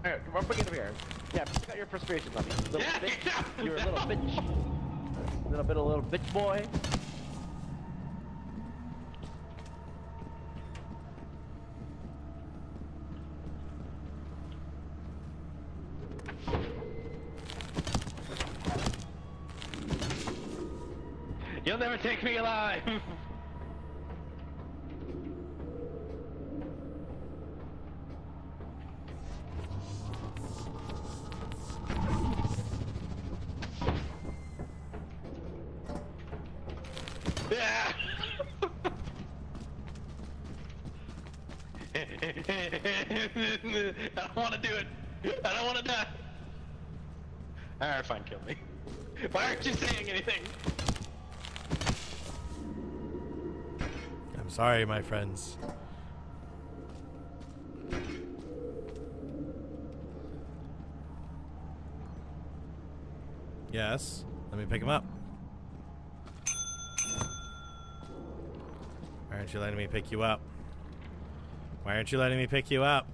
Alright, we're bringing him here. Yeah, pick out your frustrations on me. Little yeah, bitch, you're a little bitch. Little bit of little bitch boy. You'll never take me alive! I don't want to do it. I don't want to die. Alright, fine, kill me. Why aren't you saying anything? I'm sorry, my friends. Yes. Let me pick him up. Why aren't you letting me pick you up? Why aren't you letting me pick you up?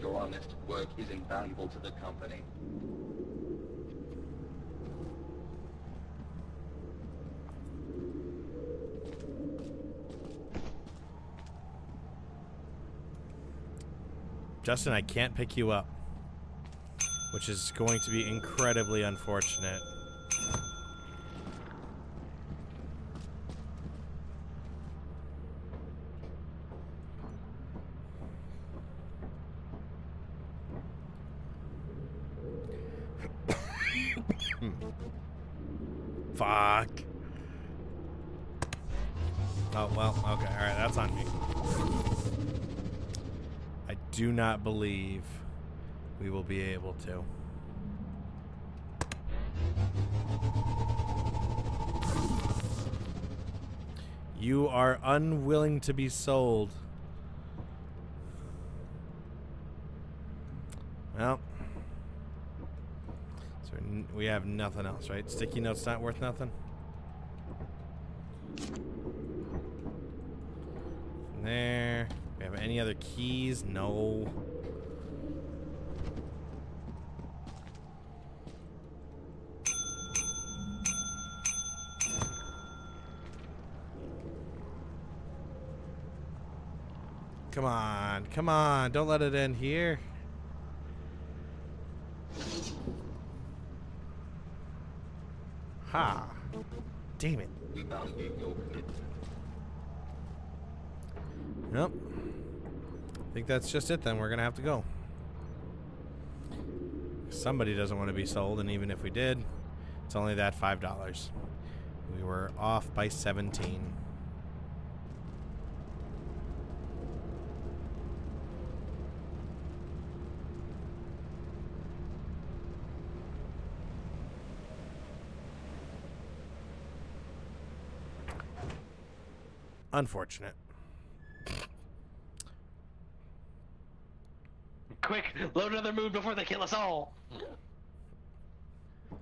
Your honest work is invaluable to the company. Justin, I can't pick you up, which is going to be incredibly unfortunate. Fuck. Oh, well, okay, all right, that's on me. I do not believe we will be able to. You are unwilling to be sold. Well, so we have nothing else, right? Sticky note's not worth nothing. And there. We have any other keys? No. Come on, come on, don't let it end here. Ha. Damn it. Nope. I think that's just it then. We're gonna have to go. Somebody doesn't want to be sold, and even if we did, it's only that five dollars. We were off by seventeen. Unfortunate. Quick, load another moon before they kill us all.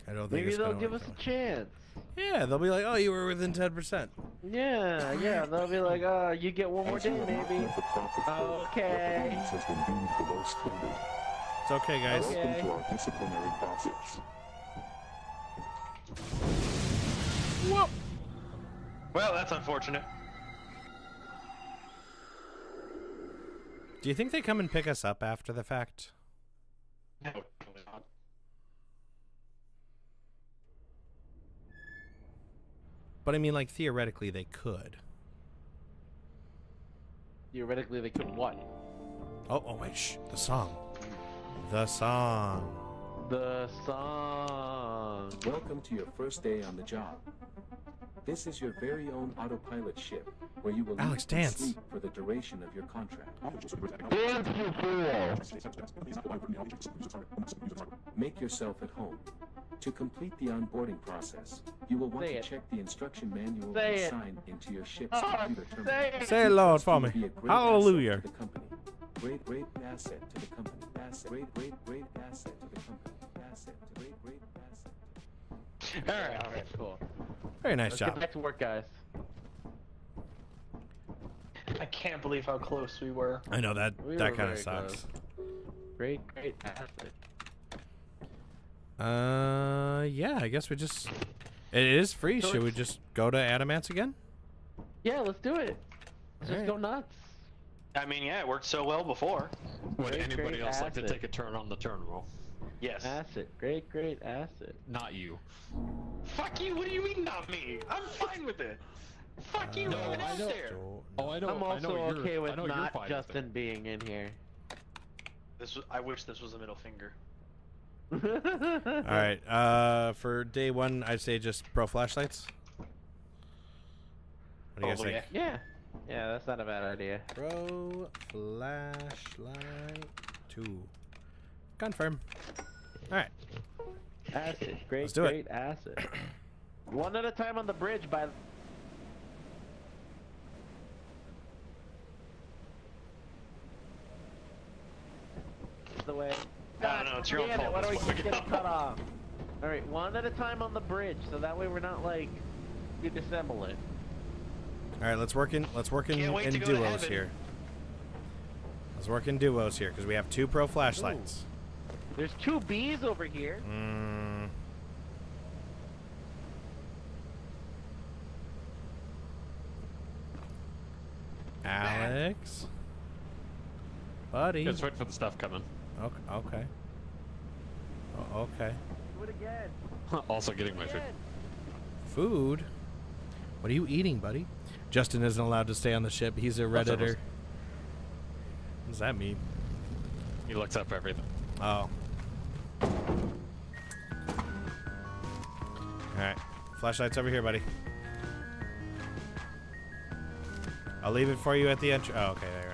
I don't think maybe it's they'll give us a chance. Yeah, they'll be like, "Oh, you were within ten percent." Yeah, yeah, they'll be like, "Oh, you get one more day, maybe." Okay. It's okay, guys. Okay. Whoa. Well, that's unfortunate. Do you think they come and pick us up after the fact? No. But I mean, like, theoretically they could. Theoretically they could what? Oh, oh wait, shh, the song. The song. The song. Welcome to your first day on the job. This is your very own autopilot ship, where you will Alex, dance. Sleep for the duration of your contract. Make yourself at home. To complete the onboarding process, you will want say to it. Check the instruction manual say assigned it. Into your ship's oh, computer terminal. Say it, say it Lord, for me. Hallelujah. Great, great asset to the company. Asset, great, great, great asset to the company. Asset, great, great asset. All right, all right, cool. Very nice Let's job. Get back to work, guys. I can't believe how close we were. I know that we that kind of sucks. Close. Great, great asset. Uh, yeah. I guess we just. It is free. So should we just go to Adamant's again? Yeah, let's do it. Let's all just right. go nuts. I mean, yeah, it worked so well before. Would great, anybody great else asset. Like to take a turn on the terminal? Yes. Asset. Great, great asset. Not you. Fuck you. What do you mean not me? I'm fine with it. Fuck you. Uh, no, I know. There. Oh, I know. I'm also I know okay with not Justin being in here. This was, I wish this was a middle finger. All right. Uh, for day one, I'd say just pro flashlights. What do you guys think? Yeah. Yeah, that's not a bad idea. Pro flashlight two. Confirm. All right. Acid. Great, Let's do great it. acid. One at a time on the bridge by... the way. No, no, it's your own fault. Why do we keep getting cut off? Alright, one at a time on the bridge, so that way we're not like we disassemble it. Alright, let's work in let's work in, in duos here. Let's work in duos here, because we have two pro flashlights. Ooh. There's two bees over here. Mm. Alex? Buddy. Just wait for the stuff coming. Okay. Okay. Oh, okay. Do it again. Also getting my food. Food? What are you eating, buddy? Justin isn't allowed to stay on the ship. He's a Redditor. What does that mean? He looks up everything. Oh. Alright. Flashlight's over here, buddy. I'll leave it for you at the entry. Oh, okay. There you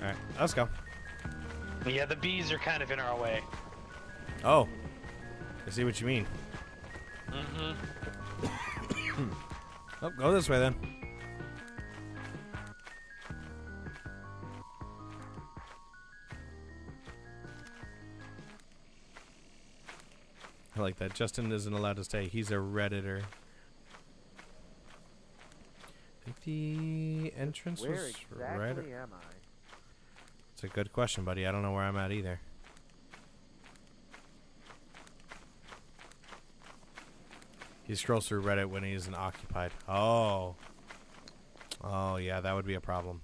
go. Alright. Let's go. Yeah, the bees are kind of in our way. Oh. I see what you mean. Mm-hmm. Oh, go this way, then. I like that. Justin isn't allowed to stay. He's a Redditor. I think the entrance was right... Where exactly am I? It's a good question, buddy. I don't know where I'm at either. He scrolls through Reddit when he isn't occupied. Oh. Oh, yeah, that would be a problem.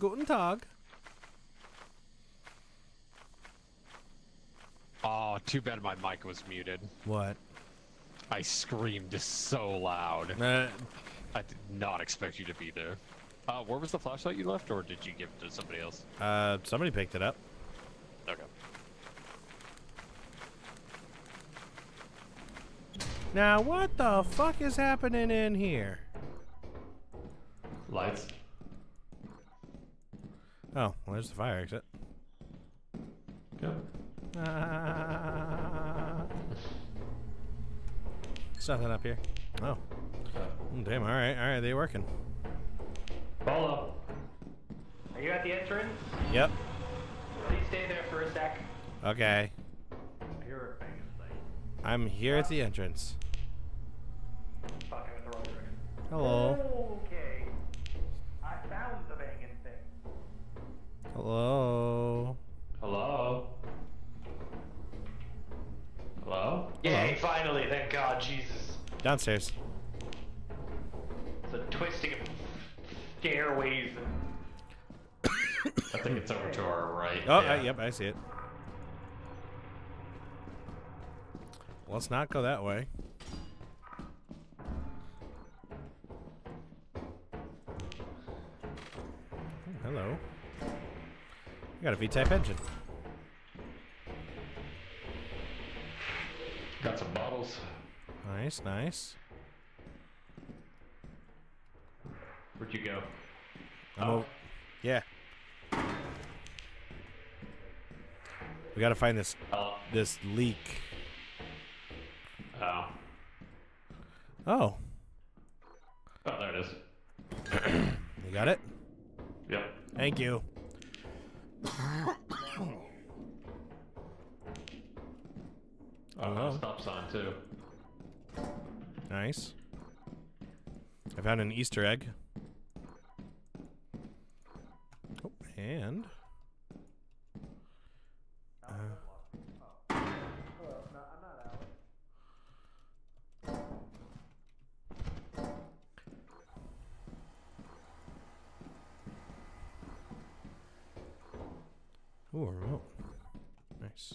Guten Tag. Oh, too bad my mic was muted. What? I screamed so loud. Uh, I did not expect you to be there. Uh, where was the flashlight you left, or did you give it to somebody else? Uh, somebody picked it up. Okay. Now, what the fuck is happening in here? Lights. Oh, well, there's the fire exit. Yep. Uh, there's nothing up here. Oh. Damn, alright, alright, they're working. Follow. Are you at the entrance? Yep. Please stay there for a sec. Okay. I hear a bang in the light. I'm here uh, at the entrance. Fuck, I went the wrong direction. Hello. Okay. I found the banging thing. Hello. Hello. Hello? Yay, Hello. Finally, thank God, Jesus. Downstairs. It's a twisting of stairways. And... I think it's over to our right. Oh, yeah. I, yep, I see it. Well, let's not go that way. Oh, hello. I got a V-type engine. Got some bottles. Nice, nice. Where'd you go? I'm oh. Yeah. We gotta find this oh. this leak. Oh. Oh. Oh, there it is. You got it? Yep. Thank you. Oh, stop sign too. Nice. I found an Easter egg. Oh, and uh, oh. Hello, no, ooh, a remote. Nice.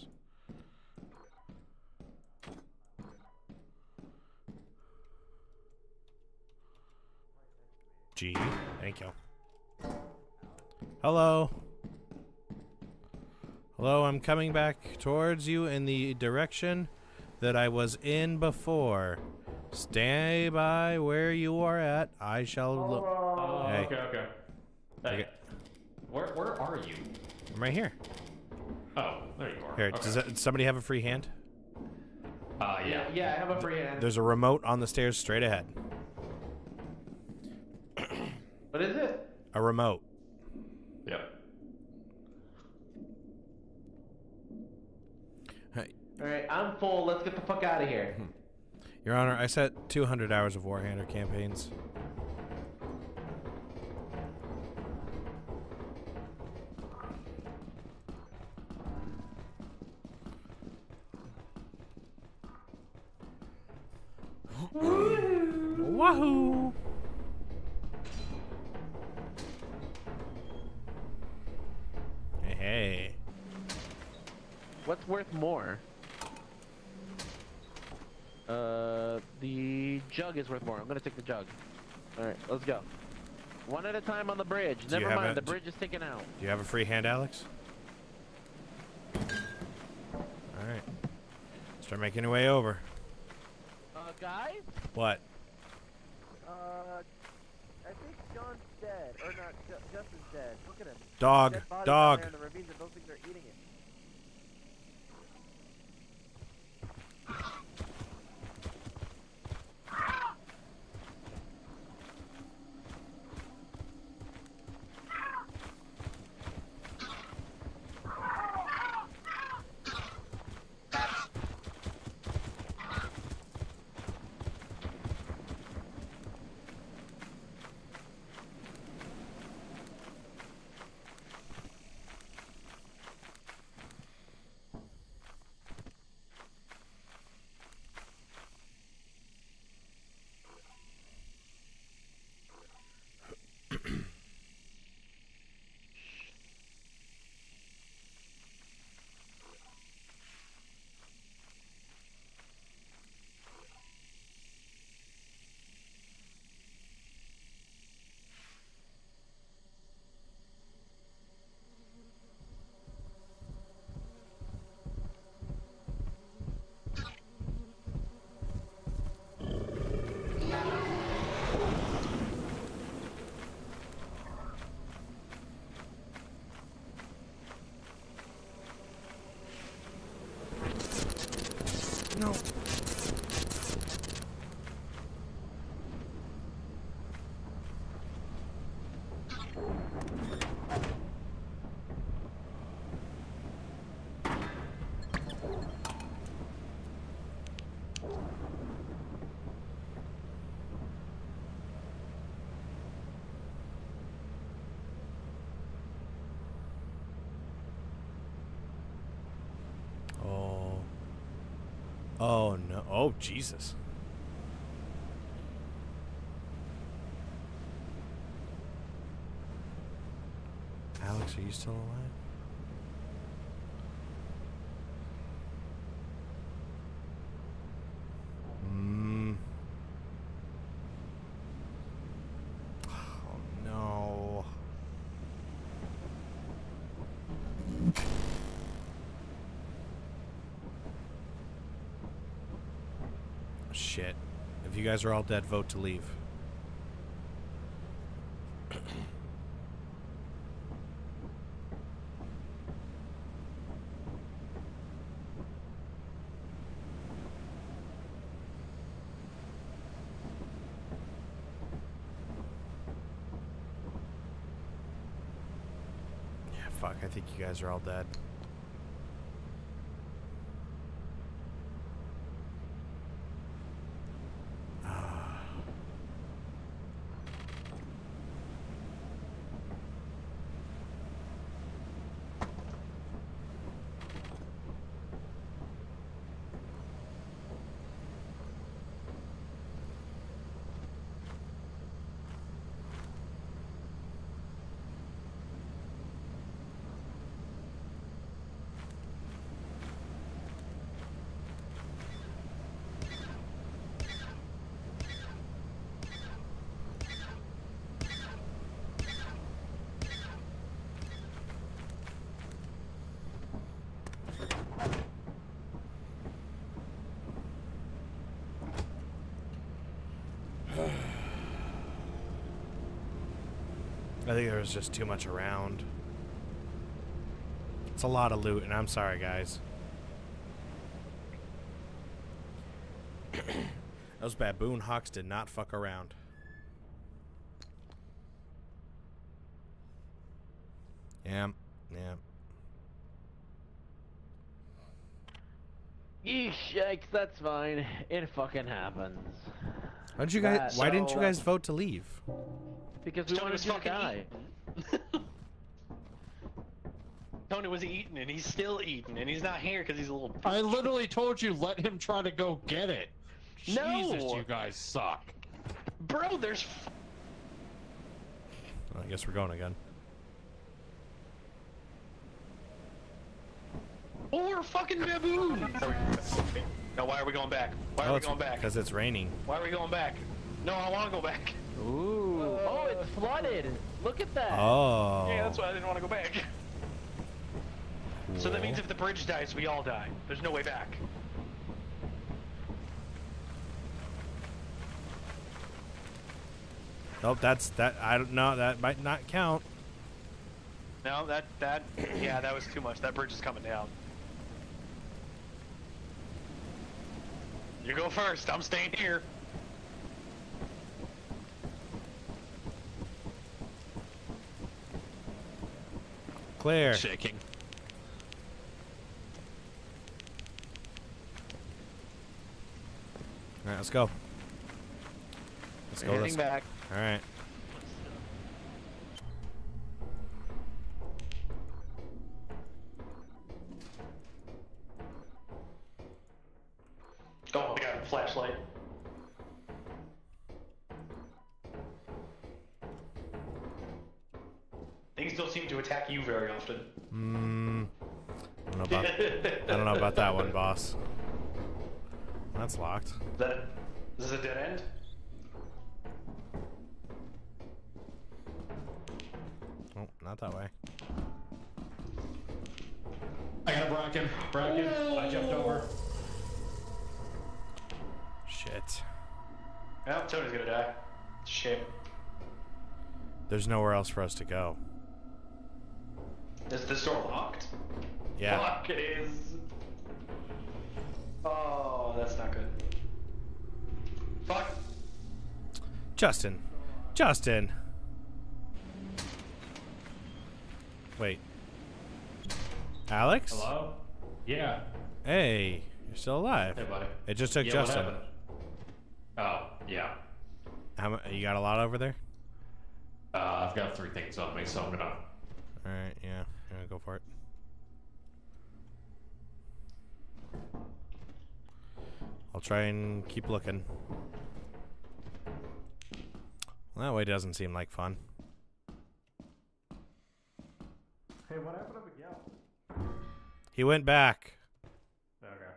G. Thank you. Hello. Hello, I'm coming back towards you in the direction that I was in before. Stay by where you are at. I shall look. Oh, hey. Okay, okay. Hey. Okay. Where, where are you? I'm right here. Oh, there you are. Here, okay. does, that, does somebody have a free hand? Uh, yeah. Yeah, I have a free hand. There's a remote on the stairs straight ahead. What is it? A remote. Yep. Alright, I'm full. Let's get the fuck out of here. Your Honor, I set two hundred hours of Warhammer campaigns. Woohoo! Wahoo! Hey, hey. What's worth more? Uh, the jug is worth more. I'm gonna take the jug. Alright, let's go. One at a time on the bridge. Do Never mind, a, the bridge is taken out. Do you have a free hand, Alex? Alright. Start making your way over. Uh, guys? What? Uh, I think John's dead. Or not, J Justin's dead. Look at him. Dog. Dead Dog. The ravines and those things are eating it. No. Oh no, oh Jesus. Alex, are you still alive? Mm. Oh no. Shit. If you guys are all dead, vote to leave. Yeah, fuck. I think you guys are all dead. I think there was just too much around. It's a lot of loot, and I'm sorry, guys. Those baboon hawks did not fuck around. Yeah, yeah. Yeesh, yikes, that's fine. It fucking happens. Why didn't you guys, why didn't you guys vote to leave? Because we wanted to die. Tony was eating, and he's still eating, and he's not here because he's a little... I literally told you, let him try to go get it. No! Jesus, you guys suck. Bro, there's... Well, I guess we're going again. Or fucking baboons! Now why are we going back? Why are oh, we going back? Because it's raining. Why are we going back? No, I want to go back. Ooh. Uh, oh, it's flooded. Look at that. Oh. Yeah, that's why I didn't want to go back. Cool. So that means if the bridge dies, we all die. There's no way back. Nope, that's that. I don't know. That might not count. No, that that yeah, that was too much. That bridge is coming down. You go first. I'm staying here. Clear. Shaking. All right, let's go. Let's go. Let's go. Back. All right. Oh, we got a flashlight. Things don't seem to attack you very often. Hmm. I don't know about, I don't know about that one, boss. That's locked. That this is a dead end. Oh, not that way. I got a Bracken. Bracken. Whoa. I jumped over. Shit. Well, Tony's gonna die. Shit. There's nowhere else for us to go. Is this door locked? Yeah. Lock it is. Oh, that's not good. Fuck. Justin. Justin. Wait. Alex? Hello? Yeah. Hey, you're still alive. Hey, buddy. It just took yeah, Justin. Oh, yeah. How you got a lot over there? Uh, I've got three things on me, so I'm gonna. Alright, yeah. I'm gonna go for it. I'll try and keep looking. Well, that way doesn't seem like fun. Hey, what happened to Miguel? He went back. Okay.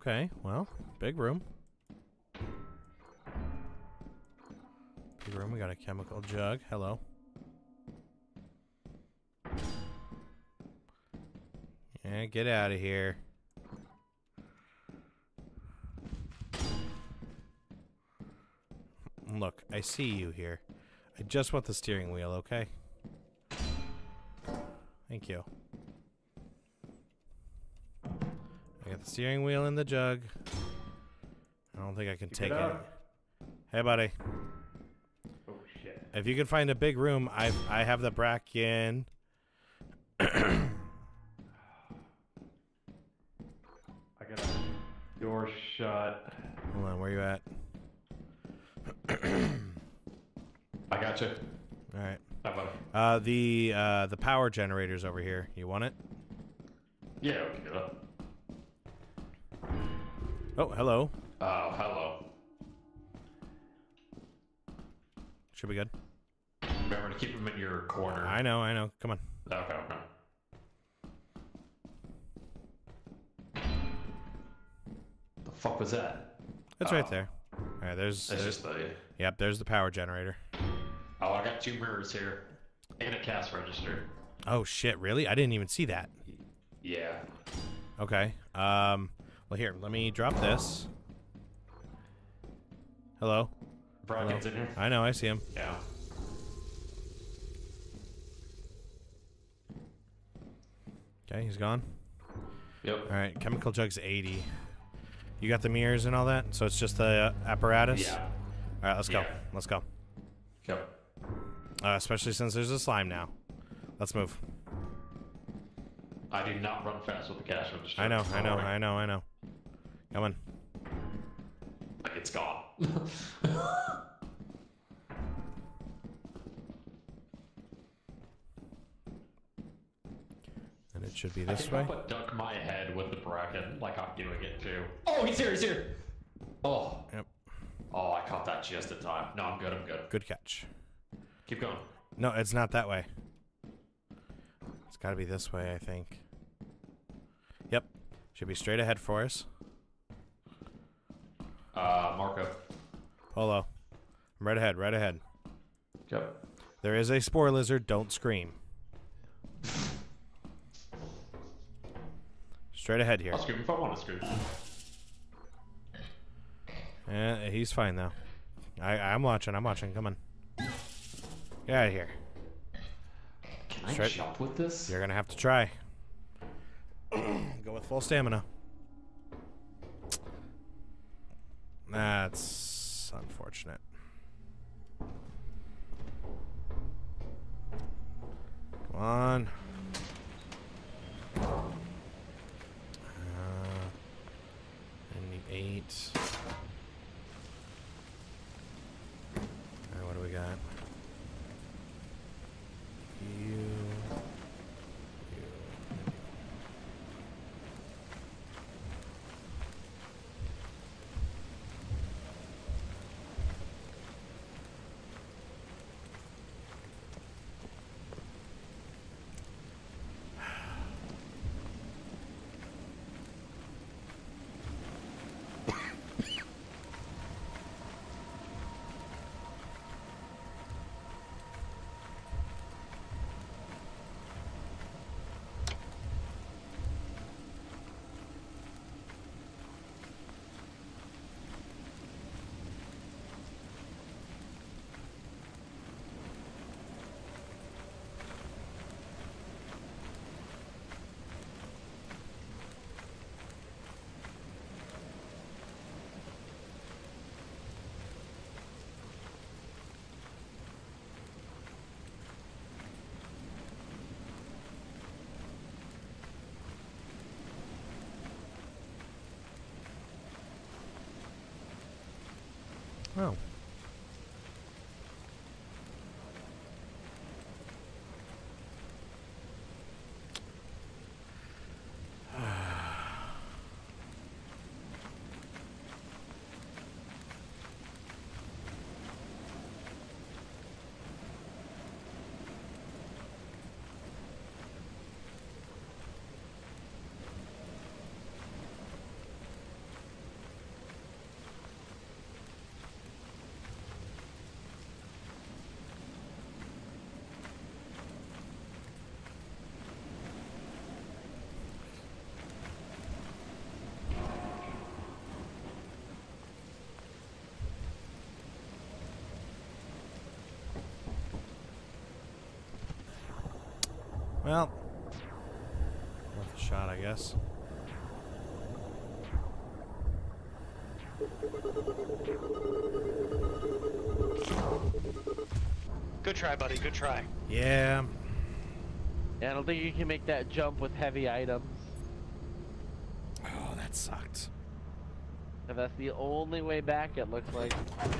Okay, well, big room. Room. We got a chemical jug. Hello. Yeah, get out of here. Look, I see you here. I just want the steering wheel, okay? Thank you. I got the steering wheel in the jug. I don't think I can Keep take it, it. Hey, buddy. If you can find a big room, I I have the Bracken. I got a door shut. Hold on, where you at? I got you. All right. Uh, the uh, the power generator's over here. You want it? Yeah, we can get up. Oh, hello. Oh, hello. Should be good. Remember to keep them in your corner. I know, I know. Come on. Okay, okay. The fuck was that? It's uh, right there. All right, there's. That's there's, just the. Yep, there's the power generator. Oh, I got two mirrors here, and a cash register. Oh shit! Really? I didn't even see that. Yeah. Okay. Um. Well, here, let me drop this. Hello. Bracken's in here. I know. I see him. Yeah. Okay, he's gone. Yep. All right, chemical jug's eighty. You got the mirrors and all that, so it's just the uh, apparatus. Yeah. All right, let's yeah. go. Let's go. Go. Uh, especially since there's a slime now. Let's move. I do not run fast with the cash register. I know, I know, I know, I know. Come on. Like it's gone. And it should be this I way. I can duck my head with the bracket like I'm doing it too. Oh, he's here, he's here! Oh. Yep. Oh, I caught that just in time. No, I'm good, I'm good. Good catch. Keep going. No, it's not that way. It's gotta be this way, I think. Yep. Should be straight ahead for us. Uh, Marco. Polo. I'm right ahead, right ahead. Yep. There is a spore lizard, don't scream. Straight ahead here. I'll scream if I want to scream. Yeah, he's fine though. I I'm watching. I'm watching. Come on. Get out of here. Can I jump with this? You're gonna have to try. Go with full stamina. That's unfortunate. Come on. Uh, I need eight. What do we got? You, you. Oh. Well, worth a shot, I guess. Good try, buddy. Good try. Yeah. Yeah, I don't think you can make that jump with heavy items. Oh, that sucked. If that's the only way back, it looks like.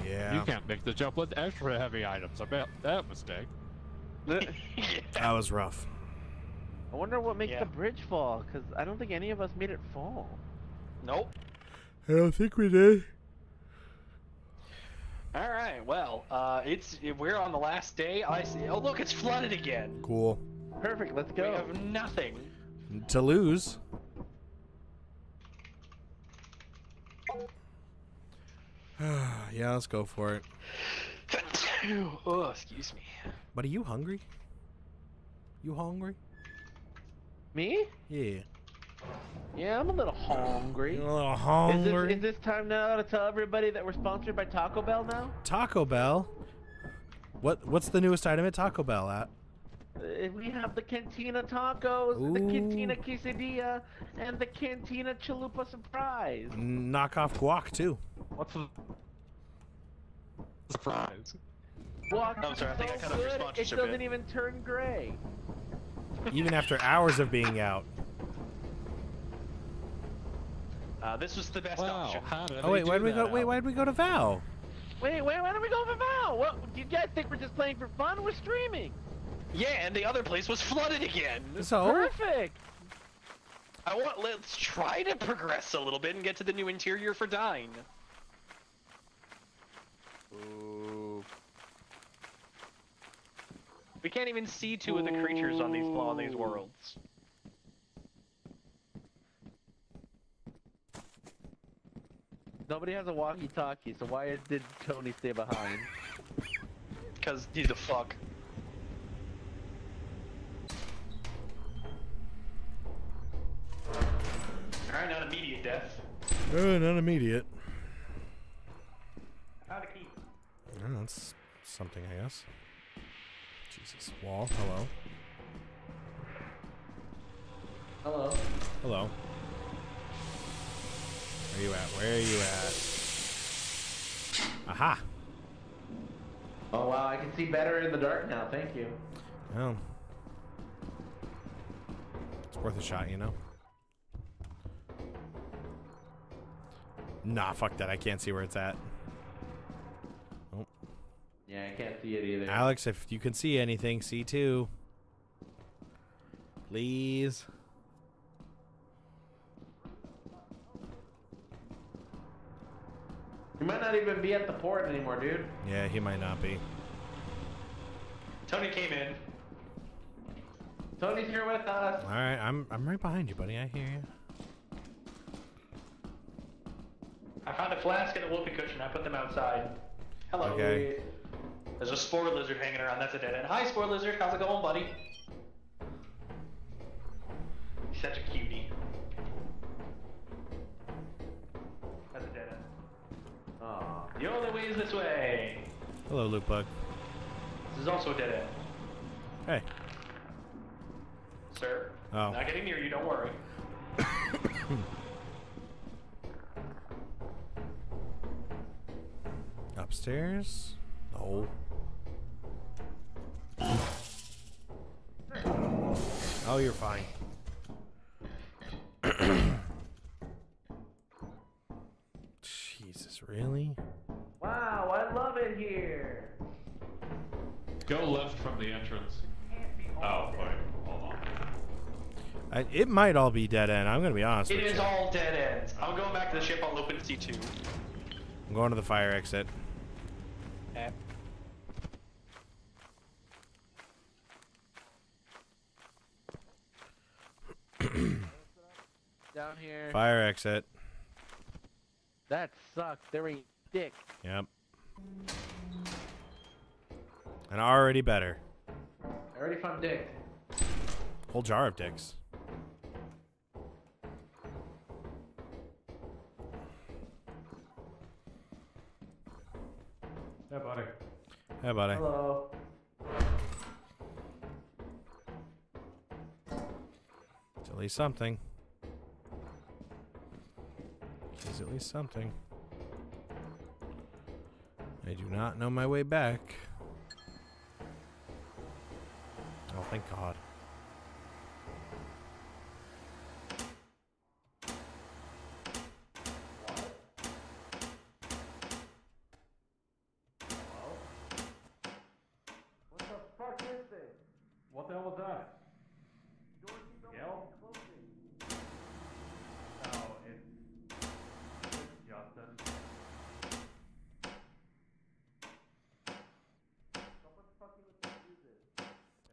Yeah. You can't make the jump with extra heavy items. I bet that mistake. That was rough. I wonder what makes yeah. the bridge fall, because I don't think any of us made it fall. Nope. I don't think we did. All right, well, uh, it's we're on the last day. I see. Oh, look, it's flooded again. Cool. Perfect. Let's go. We have nothing to lose. Yeah, let's go for it. Oh, excuse me. But are you hungry? You hungry? Me? Yeah. Yeah, I'm a little hungry. You're a little hungry. Is this, is this time now to tell everybody that we're sponsored by Taco Bell now? Taco Bell? What? What's the newest item at Taco Bell at? We have the Cantina Tacos, ooh, the Cantina Quesadilla, and the Cantina Chalupa Surprise. Knockoff guac too. What's the surprise? Guac oh, I'm sorry, I think so I cut off your sponsorship. It doesn't even turn gray. Even after hours of being out. Uh, this was the best wow. option. How did oh wait, why did we go? Wait, why did we go to Val? Wait, wait, why did we go to Val? What, do you guys think we're just playing for fun? We're streaming. Yeah, and the other place was flooded again. So perfect. I want. Let's try to progress a little bit and get to the new interior for Dine. Ooh. We can't even see two of the creatures on these on these worlds. Nobody has a walkie-talkie, so why did Tony stay behind? Because he's a fuck. Alright, not immediate death. Oh, not immediate. How to keep? I don't know, that's something, I guess. Jesus. Wall, hello. Hello. Hello. Where you at? Where are you at? Aha! Oh wow, I can see better in the dark now, thank you. Well. It's worth a shot, you know? Nah, fuck that, I can't see where it's at. Oh. Yeah, I can't see it either. Alex, if you can see anything, see too. Please. He might not even be at the port anymore, dude. Yeah, he might not be. Tony came in. Tony's here with us. All right, I'm I'm right behind you, buddy. I hear you. I found a flask and a whoopee cushion. I put them outside. Hello. Okay. There's a spore lizard hanging around. That's a dead end. Hi, spore lizard. How's it going, buddy? He's such a cutie. That's a dead end. Oh, the only way is this way. Hello, loot bug. This is also a dead end. Hey. Sir. Oh. Not getting near you, don't worry. Upstairs? No. Oh, you're fine. Really? Wow, I love it here. Go left from the entrance. Oh, wait, hold on. I, it might all be dead end. I'm gonna be honest. It with is you. all dead ends. I'm going back to the ship. I'll open C two. I'm going to the fire exit. Okay. Down here. Fire exit. That sucks. They're a dick. Yep. And already better. I already found dick. Whole jar of dicks. Hey, buddy. Hey, buddy. Hello. It's at least something. Is at least something. I do not know my way back. Oh, thank God.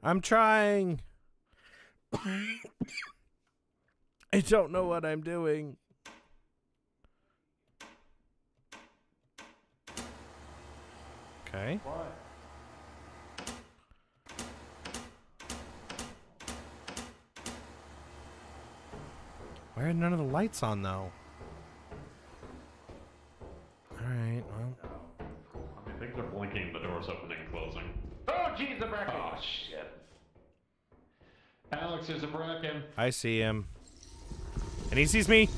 I'm trying. I don't know what I'm doing. Okay. What? Why are none of the lights on, though? Alright, well. I mean, things are blinking, the door's opening and closing. Oh, jeez, a bracken! Oh, shit. Alex is a bracken. I see him. And he sees me!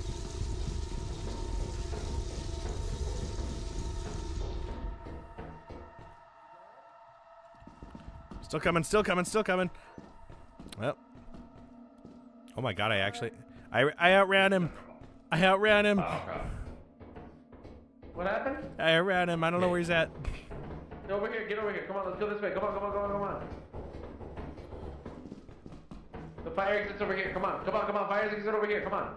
Still coming, still coming, still coming. Well. Oh my god, I actually... I, I outran him. I outran him. Oh, what happened? I outran him. I don't know where he's at. Get over here, get over here. Come on, let's go this way. Come on, come on, come on, come on. The fire exit's over here. Come on, come on, come on. Fire exit's over here. Come on.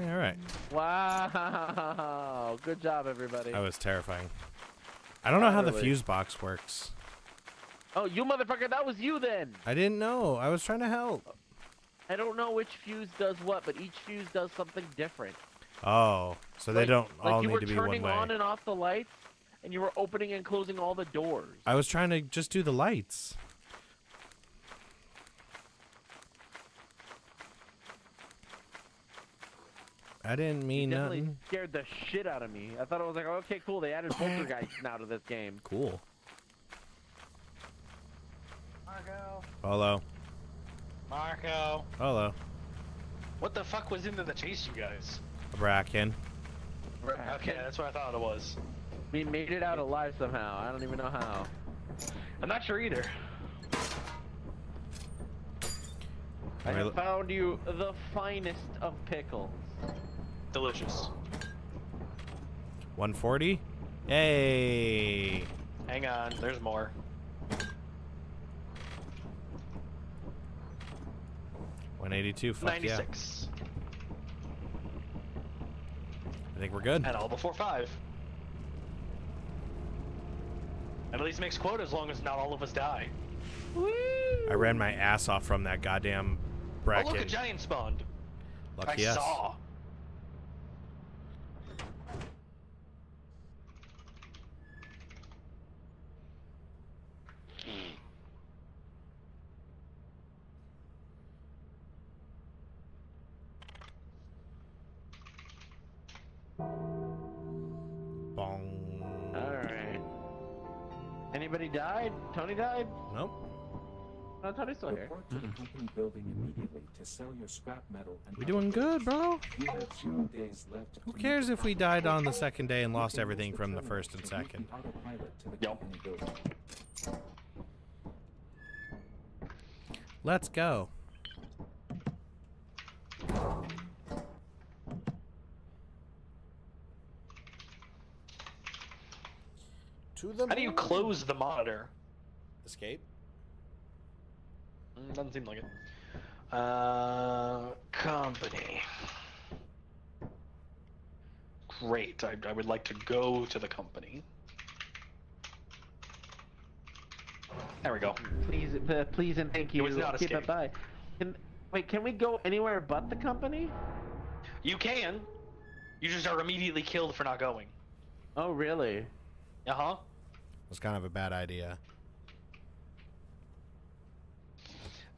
Yeah, all right. Wow. Good job, everybody. That was terrifying. I don't know how the fuse box works. Oh, you motherfucker, that was you then! I didn't know. I was trying to help. I don't know which fuse does what, but each fuse does something different. Oh, so like, they don't all like need to be one way. You were turning on and off the lights, and you were opening and closing all the doors. I was trying to just do the lights. I didn't mean you definitely nothing. Scared the shit out of me. I thought it was like, okay, cool, they added poltergeists now to this game. Cool. Marco. Hello. Marco. Hello. What the fuck was into the chase, you guys? A bracken. bracken. Okay, that's what I thought it was. We made it out alive somehow. I don't even know how. I'm not sure either. I have found you the finest of pickles. Delicious. one forty? Hey. Hang on, there's more. one eighty-two, fuck ninety-six. Yeah. I think we're good. And all before five. At least makes quota as long as not all of us die. Woo! I ran my ass off from that goddamn bracket. Oh look, a giant spawned. Lucky us. I saw. Anybody died? Tony died? Nope. No, Tony's still here. We doing good, bro. Who cares if we died on the second day and lost everything from the first and second? Yep. Let's go. To the How do you close the monitor? Escape? Mm, doesn't seem like it. Uh, company. Great. I, I would like to go to the company. There we go. Please, uh, please, and thank you. It was not escape. Keep by. Can, wait, can we go anywhere but the company? You can. You just are immediately killed for not going. Oh, really? Uh-huh. That's kind of a bad idea.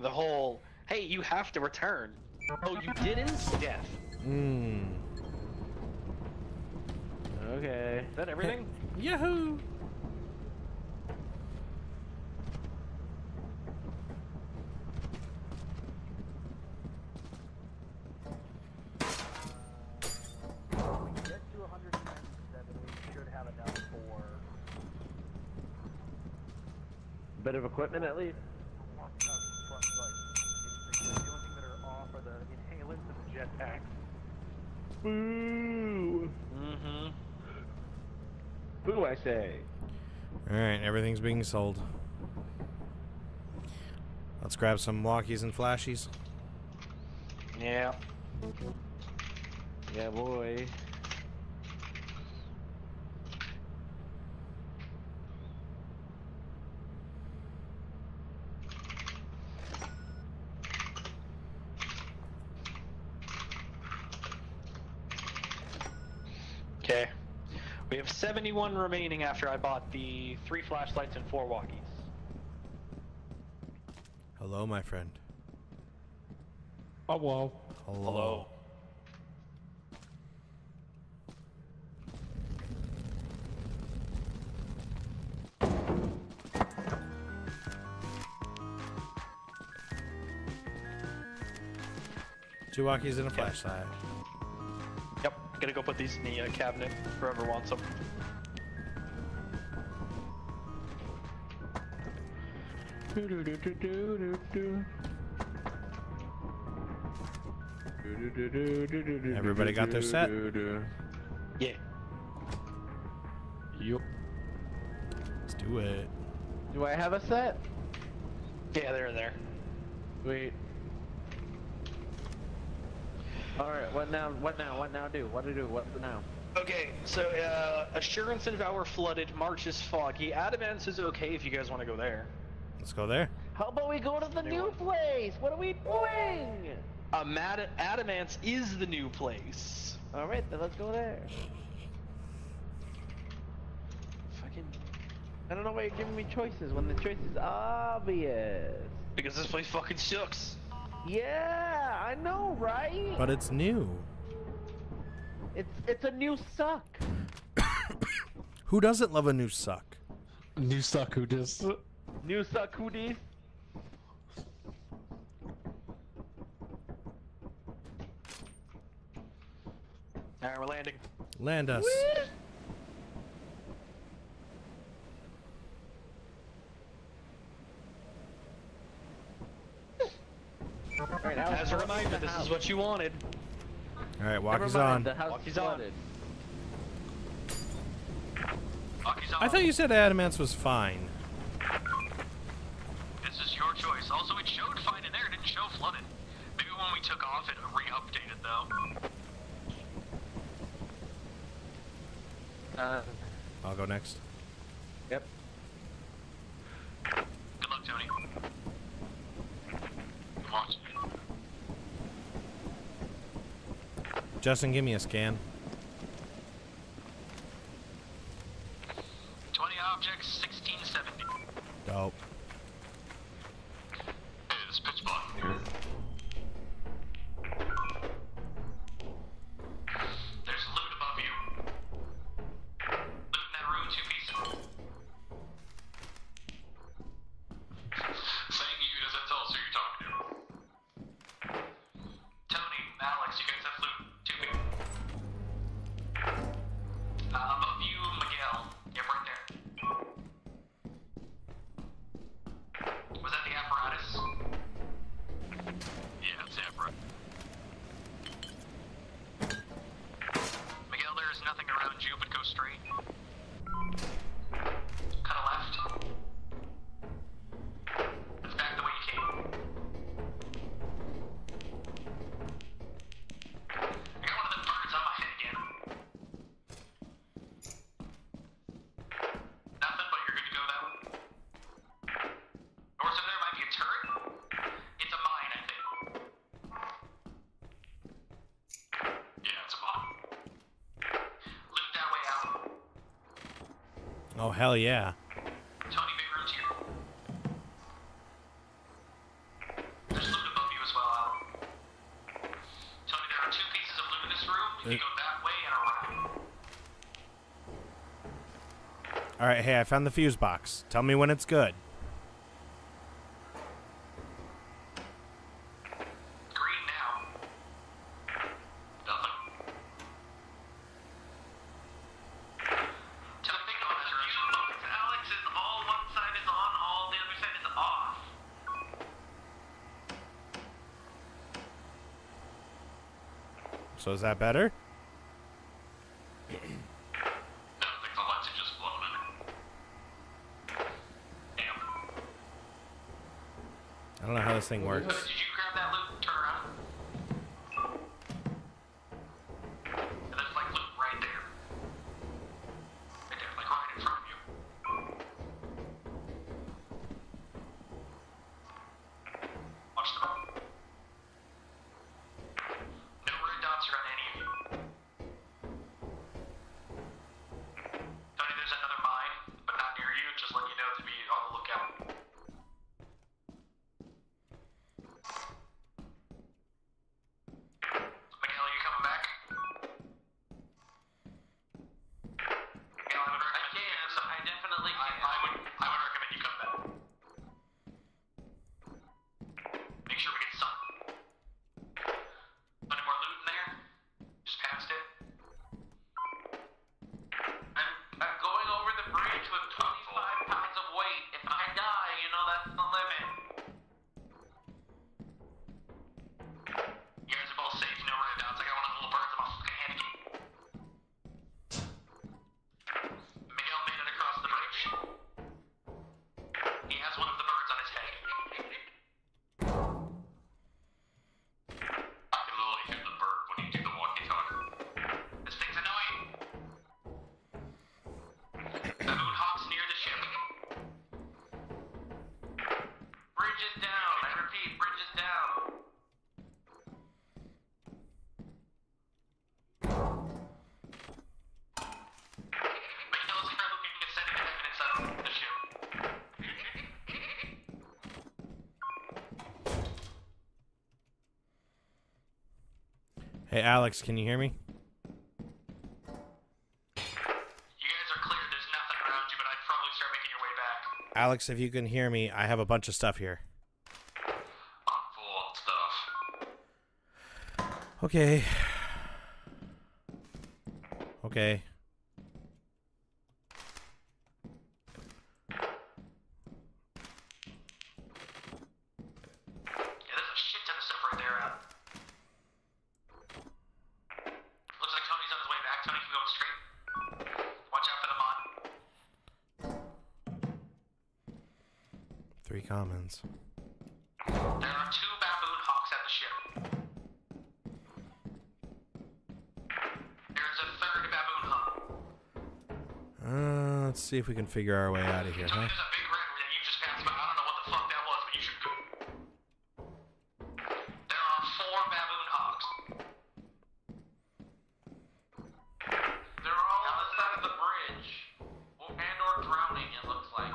The whole, hey, you have to return. Oh, you didn't? Death. Mmm. Okay. Is that everything? Yahoo! Bit of equipment at least. Boo! Mm-hmm. Boo, I say. Alright, everything's being sold. Let's grab some walkies and flashies. Yeah. Yeah, boy. We have seventy-one remaining after I bought the three flashlights and four walkies. Hello, my friend. Hello. Hello. Hello. Two walkies and a flashlight. Yep, gotta go put these in the uh, cabinet, whoever wants them. Everybody got their set? Yeah. Yup. Let's do it. Do I have a set? Yeah, they're in there. Wait. All right, what now, what now, what now do, what to do, what now? Okay, so uh, Assurance and Devour flooded, March is foggy, Adamance is okay if you guys want to go there. Let's go there. How about we go to the new place? What are we doing? Um, Ad Adamance is the new place. All right, then let's go there. Fucking, I don't know why you're giving me choices when the choice is obvious. Because this place fucking sucks. Yeah, I know, right? But it's new. It's it's a new suck. Who doesn't love a new suck? New suck who dis? New suck who dis? Alright, we're landing. Land us. Whee! Right, as a reminder, this is what you wanted. Alright, walkie's on. Walkie's on. I thought you said Adamance was fine. This is your choice. Also, it showed fine in there. It didn't show flooded. Maybe when we took off, it re-updated, though. Uh, I'll go next. Yep. Good luck, Tony. Justin, give me a scan. twenty objects, sixteen seventy. Dope. Hey, this pitch block here. There's loot above you. Loot in that room, two pieces. Saying you doesn't tell us who you're talking to. Tony, Alex, you guys have loot. Uh, above you, Miguel. Yep, right there. Was that the apparatus? Yeah, it's the apparatus. Miguel, there is nothing around you, but go straight. Cut a left. It's back the way you came. I got one of the birds on my head again. Oh, hell yeah. Tony, big room's here. There's loot above you as well, Al. Tony, there are two pieces of loot in this room. You it... can go that way and around. Alright, hey, I found the fuse box. Tell me when it's good. Green now. Nothing. So is that better? No, I think the lights are just blown in. Damn. I don't know how this thing works. So did you grab that loop and turn around? And there's like loop right there. Right there, like right in front of you. Watch the ball. No red dots around any of you. Hey, Alex, can you hear me? Alex, if you can hear me, I have a bunch of stuff here. I'm full of stuff. Okay. Okay. Yeah, there's a shit ton of stuff right there, Adam. Looks like Tony's on his way back. Tony can go straight. Watch out for the mod. Three commons. There are two baboon hawks at the ship. There's a third baboon hawk. Uh, let's see if we can figure our way out of here, huh? There's a big red that you just passed by. I don't know what the fuck that was, but you should go. There are four baboon hawks. They're all on the side of the bridge. Well, and or drowning, it looks like.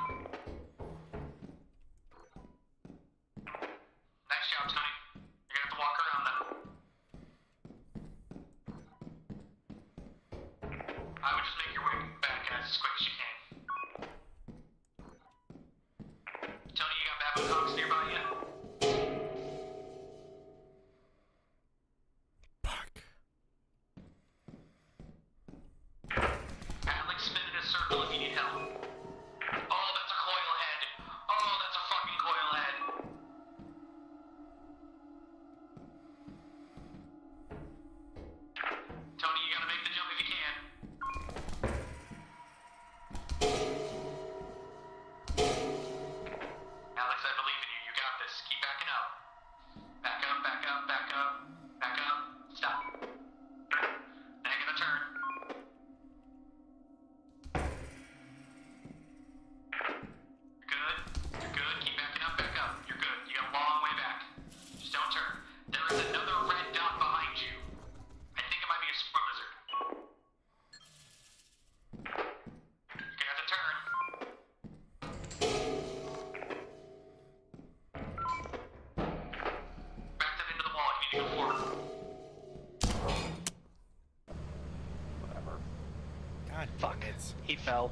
He fell.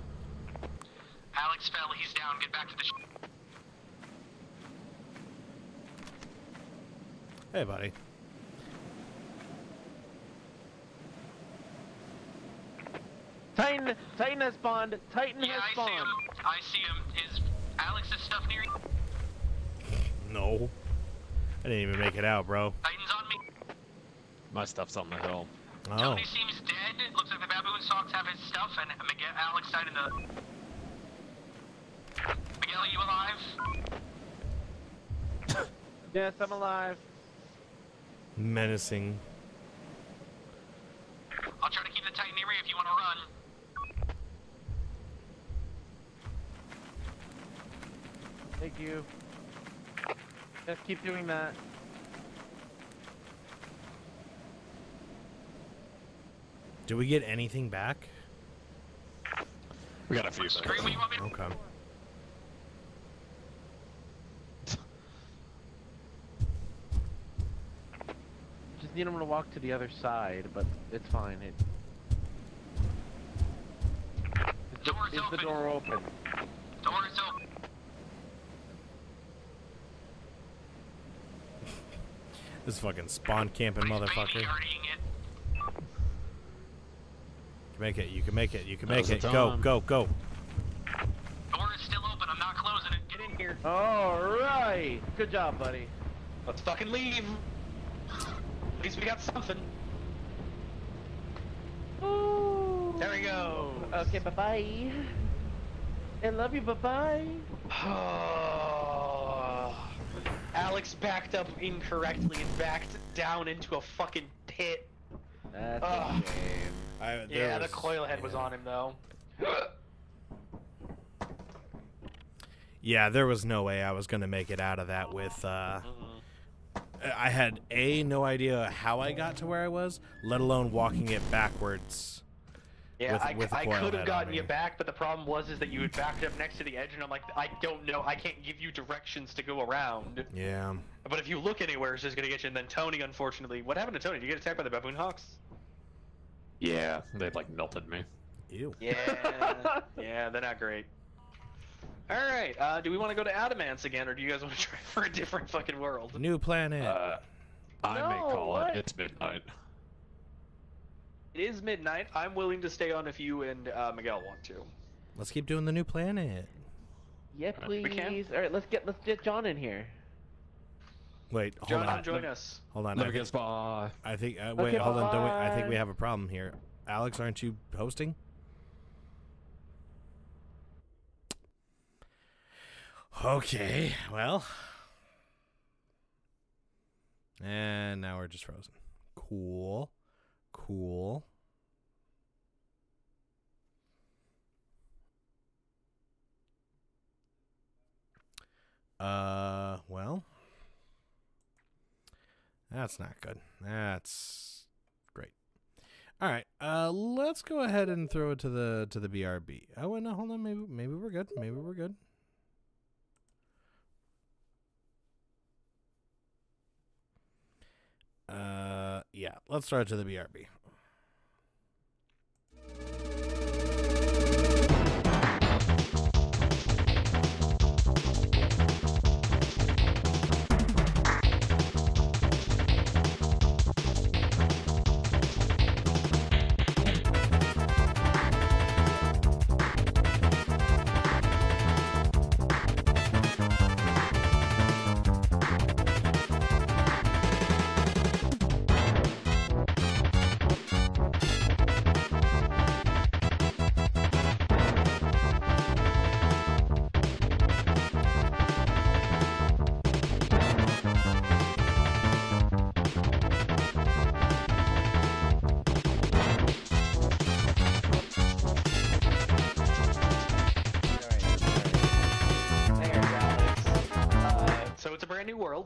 Alex fell, he's down. Get back to the ship. Hey, buddy. Titan! Titan has spawned! Titan yeah, has spawned! I see him. I see him. Is Alex's stuff near you? No. I didn't even make it out, bro. Titan's on me. My stuff's on the hill. Oh. Tony seems dead. Looks like the baboon socks have his stuff, and Miguel, Alex died in the... Miguel, are you alive? Yes, I'm alive. Menacing. I'll try to keep the Titan area if you want to run. Thank you. Just keep doing that. Did we get anything back? We got a few things. Okay. Just need them to walk to the other side, but it's fine. It... Is the, is the door open? Door is open. This fucking spawn camping motherfucker. Make it, you can make it, you can make it. Go, go, go. Door is still open, I'm not closing it. Get in here. Alright. Good job, buddy. Let's fucking leave. At least we got something. Ooh. There we go. Okay, bye bye. I love you, bye bye. Oh. Alex backed up incorrectly and backed down into a fucking pit. That's oh. a shame. I, yeah, was, the coil head yeah. was on him, though. Yeah, there was no way I was going to make it out of that with... Uh, I had, A, no idea how I got to where I was, let alone walking it backwards. Yeah, with, I, with I could have gotten you back, but the problem was is that you had backed up next to the edge, and I'm like, I don't know, I can't give you directions to go around. Yeah. But if you look anywhere, it's just gonna get you. And then Tony, unfortunately, what happened to Tony? Did you get attacked by the Baboon Hawks? Yeah, they like melted me. Ew. Yeah, yeah, they're not great. All right, uh, do we want to go to Adamance again, or do you guys want to try for a different fucking world? New planet. Uh, I no, may call what? it. It's midnight. It is midnight. I'm willing to stay on if you and uh, Miguel want to. Let's keep doing the new planet. Yeah, please. All right, let's get let's get John in here. Wait, hold John, on. John, join us. Hold on. Never I, think, bye. I think. Uh, wait, okay, hold bye. on. Don't we, I think we have a problem here. Alex, aren't you hosting? Okay. Well. And now we're just frozen. Cool. Cool. Uh, well. That's not good. That's great. All right. Uh, let's go ahead and throw it to the to the B R B. Oh, wait, no, hold on. Maybe maybe we're good. Maybe we're good. Uh, yeah, let's throw it to the B R B.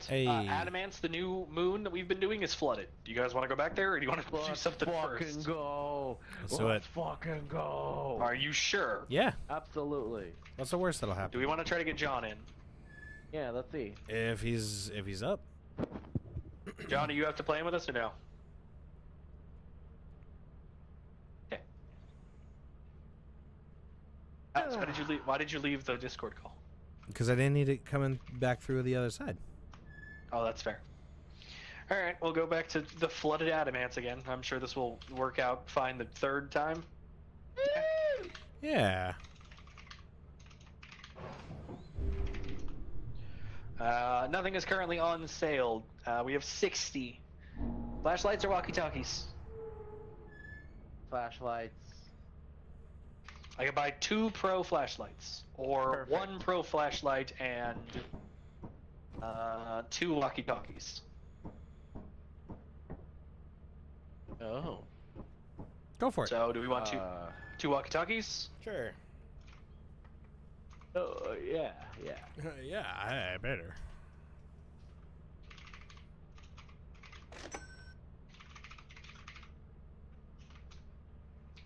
Hey. Uh, Adamance, the new moon that we've been doing is flooded. Do you guys want to go back there, or do you want to Let's do something fucking first? Go. Let's do it. Let's fucking go. Are you sure? Yeah. Absolutely. What's the worst that'll happen? Do we want to try to get John in? Yeah, let's see. If he's if he's up. John, do you have to play him with us or no? Okay. Uh, so why did you leave? Why did you leave the Discord call? Because I didn't need it coming back through the other side. Oh, that's fair. All right, we'll go back to the flooded Adamance again. I'm sure this will work out fine the third time. Yeah. Uh, nothing is currently on sale. Uh, we have sixty. Flashlights or walkie-talkies? Flashlights. I can buy two pro flashlights. Or Perfect. one pro flashlight and... Uh, two walkie-talkies. Oh. Go for it. So, do we want two, uh, two walkie-talkies? Sure. Oh, yeah, yeah. yeah, I, I better.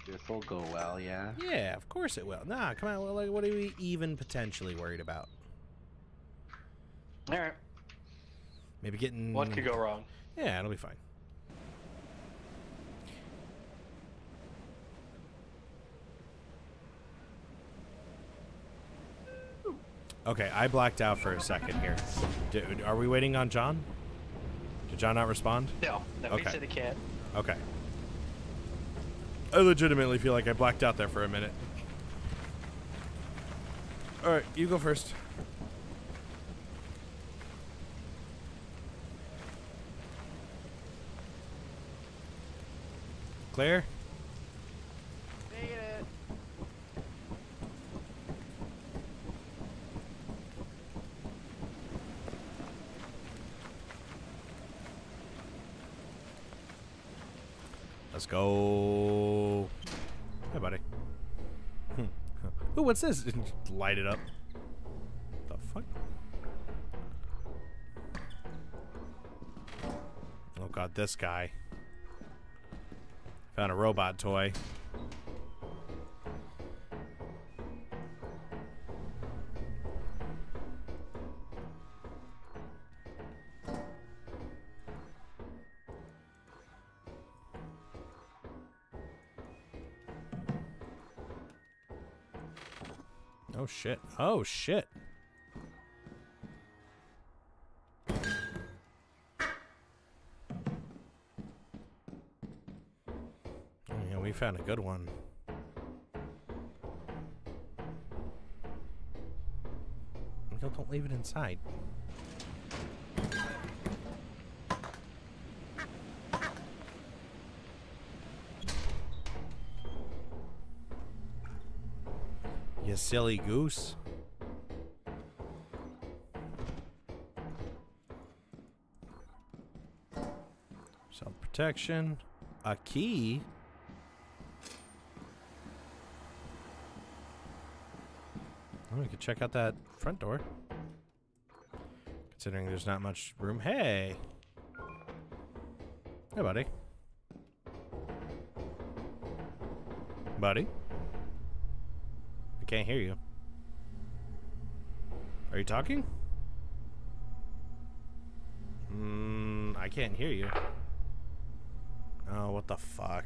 This will go well, yeah? Yeah, of course it will. Nah, come on, like, what are we even potentially worried about? All right. Maybe getting... What could go wrong? Yeah, it'll be fine. Okay, I blacked out for a second here. Dude, are we waiting on John? Did John not respond? No. No, okay. He said he can't. Okay. I legitimately feel like I blacked out there for a minute. All right, you go first. Clear? Take it. Let's go. Hey, buddy. Oh, what's this? Light it up. The fuck? Oh, God, this guy. Found a robot toy. Oh shit. Oh shit. Oh yeah, we found a good one. Miguel, don't leave it inside. You silly goose. Self-protection. A key? Oh, we could check out that front door. Considering there's not much room. Hey! Hey, buddy. Buddy? Can't hear you. Are you talking? Mm, I can't hear you. Oh, what the fuck?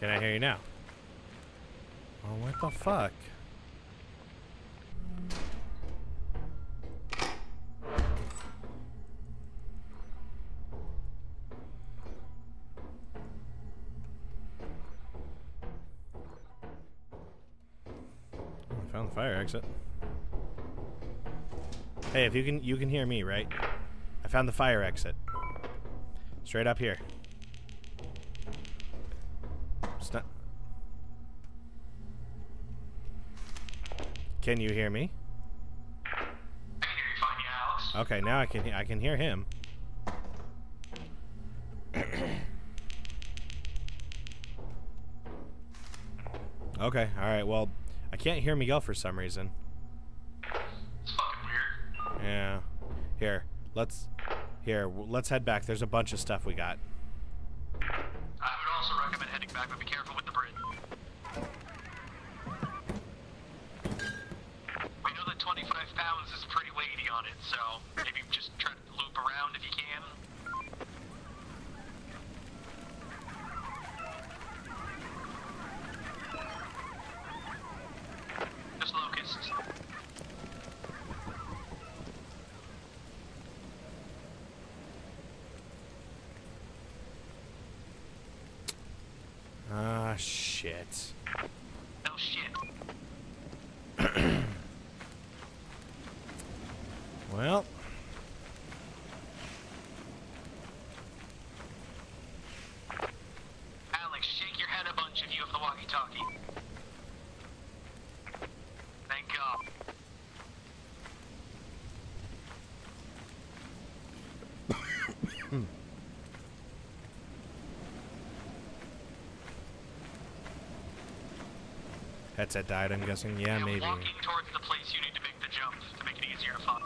Can I hear you now? Oh, what the fuck? Found the fire exit. Hey, if you can, you can hear me, right? I found the fire exit. Straight up here. It's not. Can you hear me? I can hear you fine, yeah, Alex. Okay, now I can. I can hear him. Okay. All right. Well. I can't hear Miguel for some reason. It's fucking weird. Yeah. Here, let's... Here, let's head back. There's a bunch of stuff we got. I would also recommend heading back, but be careful with the bridge. We know that twenty-five pounds is pretty weighty on it, so maybe just try to loop around if you can. Ah, shit. Oh, shit. Well. Alex, shake your head a bunch if you have the walkie-talkie. Thank God. Hmm. Headset died, I'm guessing. Yeah, You're maybe. Walking towards the place you need to make the jump to make it easier to find.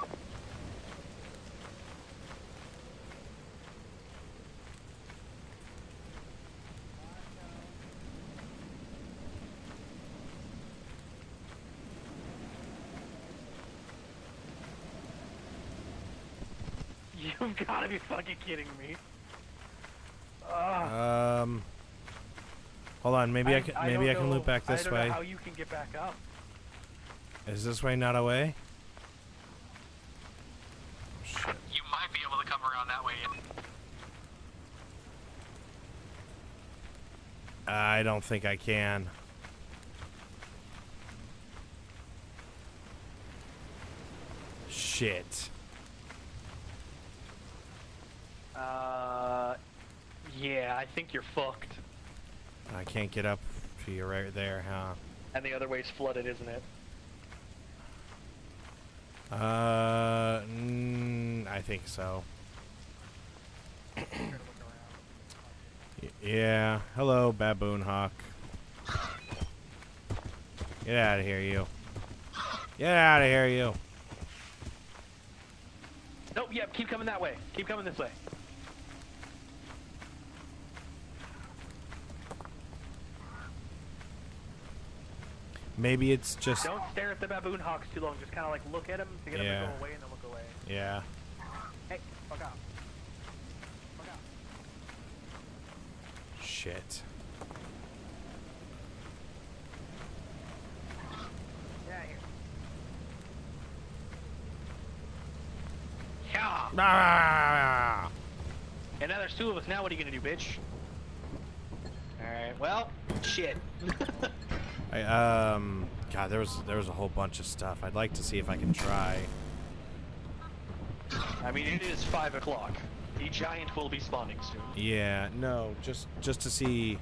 You've got to be fucking kidding me. Ugh. Um. Hold on, maybe I, I can maybe I, I can know, loop back this I don't way. Know how you can get back up? Is this way not a way? Oh, shit. You might be able to come around that way. I don't think I can. Shit. Uh, yeah, I think you're fucked. I can't get up to you right there, huh? And the other way's flooded, isn't it? Uh, mm, I think so. Yeah. Hello, Baboon Hawk. Get out of here, you. Get out of here, you. Nope. Yep. Keep coming that way. Keep coming this way. Maybe it's just... Don't stare at the baboon hawks too long. Just kind of like look at them to get yeah. them to go away and then look away. Yeah. Hey, fuck off. Fuck off. Shit. Ah. And now there's two of us now, what are you gonna do, bitch? Alright, well, shit. I, um, God, there was, there was a whole bunch of stuff. I'd like to see if I can try. I mean, it is five o'clock. The giant will be spawning soon. Yeah, no, just, just to see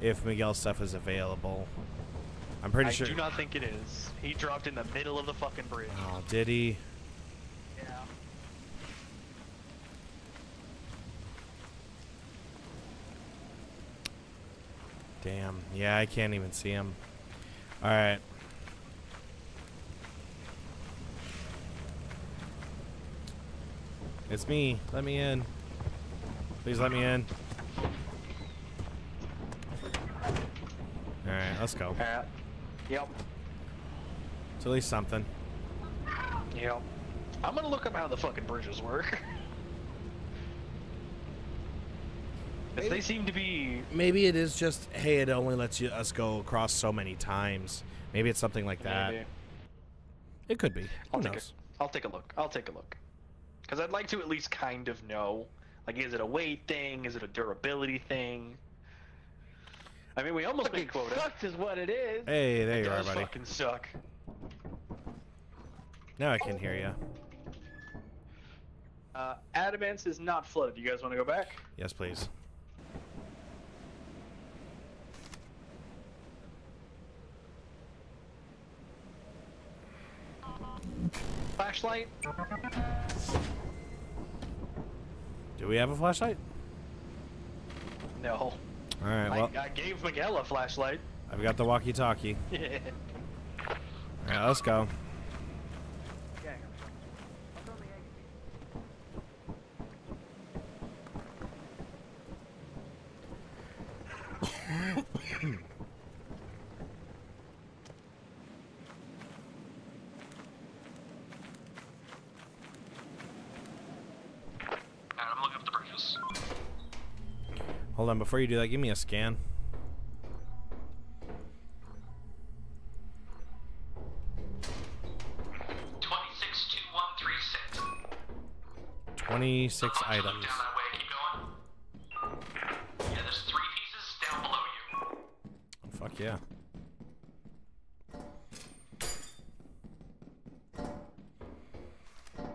if Miguel's stuff is available. I'm pretty I sure. I do not think it is. He dropped in the middle of the fucking bridge. Oh, did he? Yeah. Damn. Yeah, I can't even see him. All right. It's me. Let me in. Please let me in. All right, let's go. Uh, yep. It's at least something. Yep. I'm gonna look up how the fucking bridges work. Maybe, they seem to be. Maybe it is just, hey, it only lets you us go across so many times. Maybe it's something like that. Maybe. It could be. I'll take, a, I'll take a look. I'll take a look. Because I'd like to at least kind of know, like, is it a weight thing? Is it a durability thing? I mean, we almost made quota. Sucks is what it is. Hey, there you are, buddy. It does fucking suck. Now I can hear you. Uh, Adamance is not flooded. You guys want to go back? Yes, please. Flashlight. Do we have a flashlight? No. All right. Well, I, I gave Miguel a flashlight. I've got the walkie-talkie. Yeah. All right, let's go. Hold on, before you do that, give me a scan. twenty-six two one three six. twenty-six items. Down that way. Keep going. Yeah, there's three pieces down below you. Oh, fuck yeah.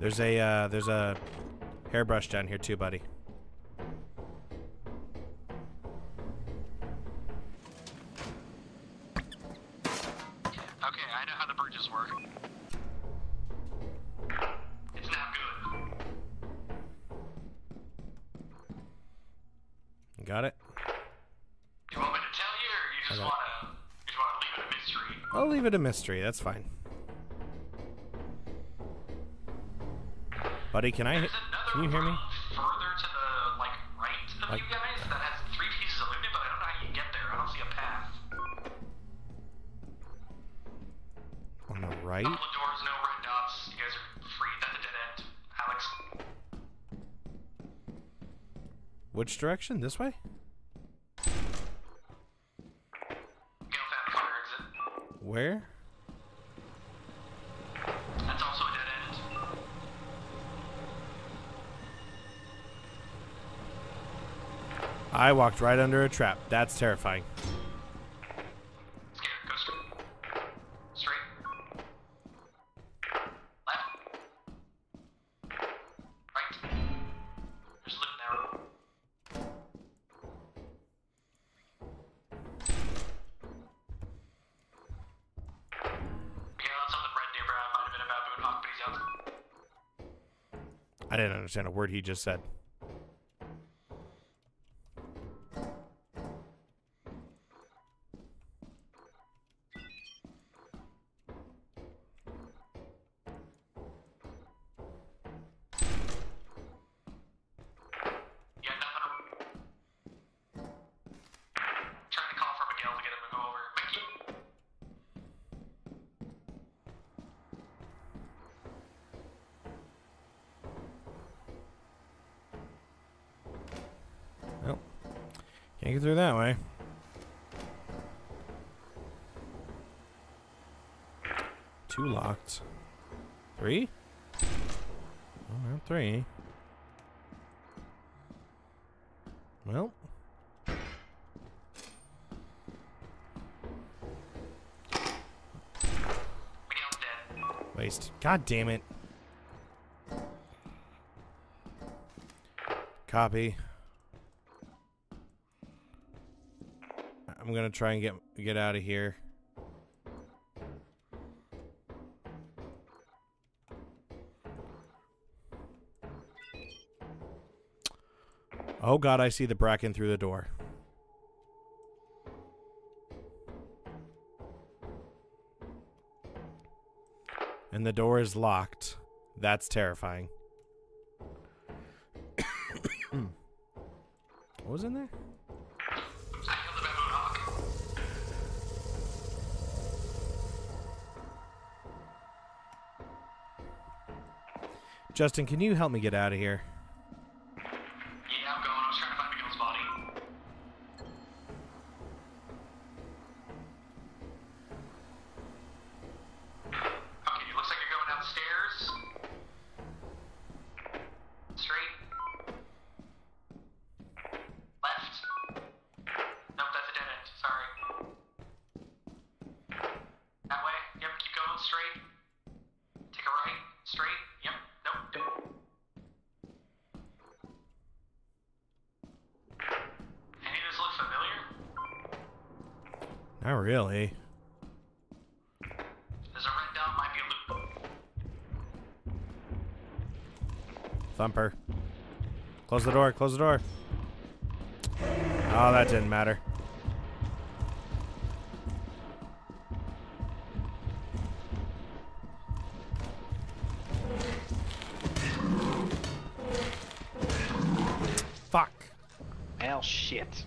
There's a uh, there's a hairbrush down here too, buddy. A mystery, that's fine. Buddy, can I can you hear me? Further to the like right of like, you guys that has three pieces of limit, but I don't know how you get there. I don't see a path. On the right? Couple of doors, no red dots. You guys are free. That's a dead end. Alex. Which direction? This way? Where? That's also a dead end. I walked right under a trap. That's terrifying. Here, go straight. Straight. Left. Right. There's a little narrow. I didn't understand a word he just said. Through that way. Two locked. Three? Round three. Well. Waste. God damn it. Copy. I'm gonna try and get get out of here. Oh God, I see the Bracken through the door. And the door is locked. That's terrifying. What was in there? I killed the Baboon Hawk. Justin, can you help me get out of here? Not really. There's a red dot, might be a loop. Thumper. Close the door, close the door. Oh, that didn't matter. Fuck. Hell, shit.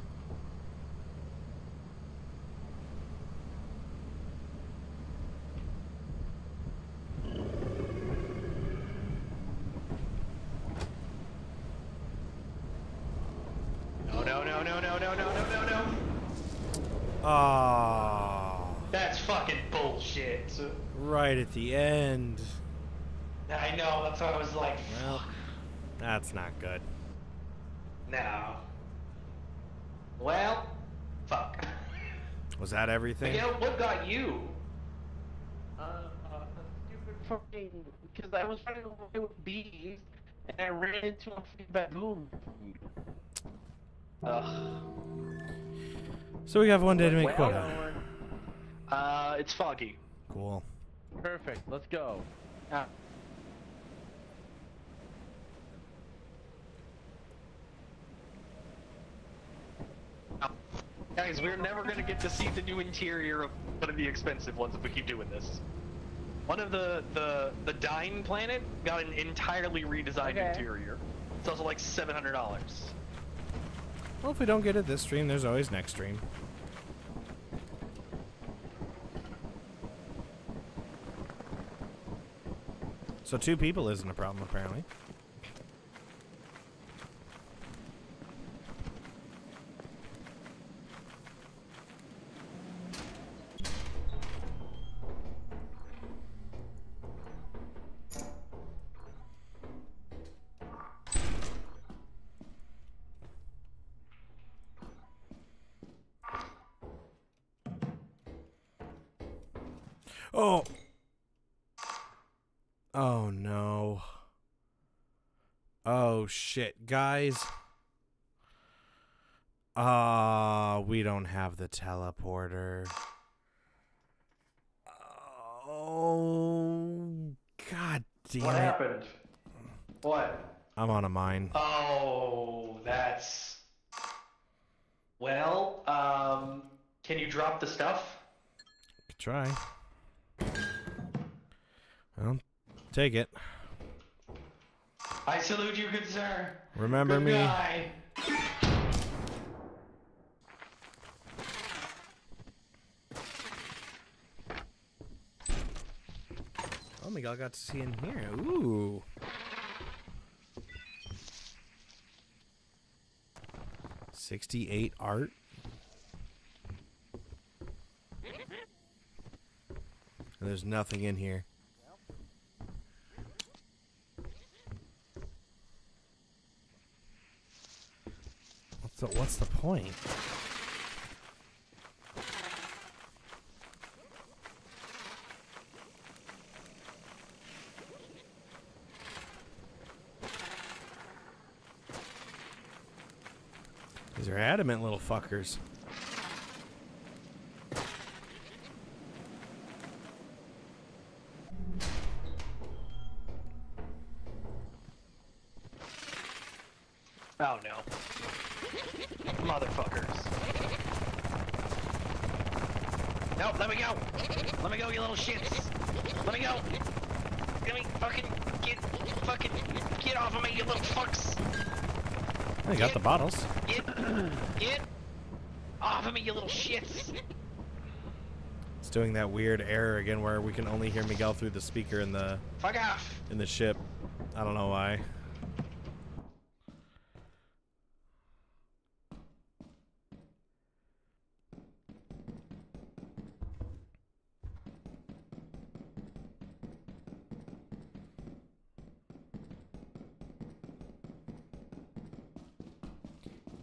At the end. I know, that's why I was like, well, fuck. That's not good. No. Well, fuck. Was that everything? Miguel, what got you? Uh, uh stupid fucking, because I was running away with bees, and I ran into a baboon. Ugh. So we have one day to make quota. Uh, it's foggy. Cool. Perfect, let's go. Ah. Guys, we're never gonna get to see the new interior of one of the expensive ones if we keep doing this. One of the the, the Dine Planet got an entirely redesigned okay. interior. It's also like seven hundred dollars. Well, if we don't get it this stream, there's always next stream. So two people isn't a problem, apparently. Oh! Oh no. Oh shit, guys. Ah, uh, we don't have the teleporter. Oh god damn. What happened? What? I'm on a mine. Oh, that's well, um can you drop the stuff? Could try. Well, take it. I salute you, good sir. Remember good me. Guy. Oh my god, I got to see in here. Ooh. sixty-eight art. And there's nothing in here. point. These are adamant little fuckers. Oh no. Motherfuckers. No, let me go! Let me go, you little shits! Let me go! Let me fucking get fucking get off of me, you little fucks! I got the bottles. Get, get off of me, you little shits! It's doing that weird error again where we can only hear Miguel through the speaker in the fuck off in the ship. I don't know why.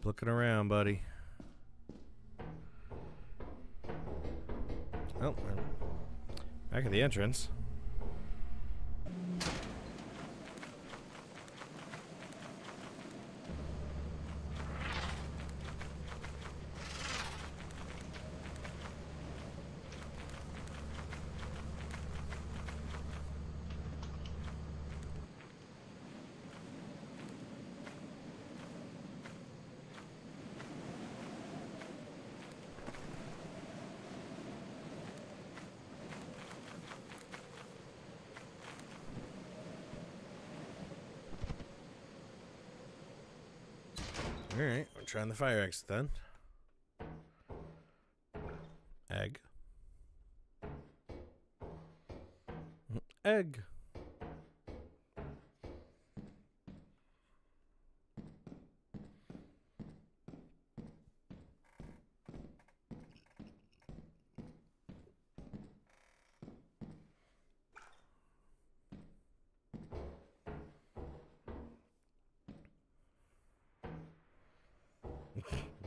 Looking around, buddy. Oh, we're back at the entrance. Alright, we're trying the fire exit then. Egg. Egg.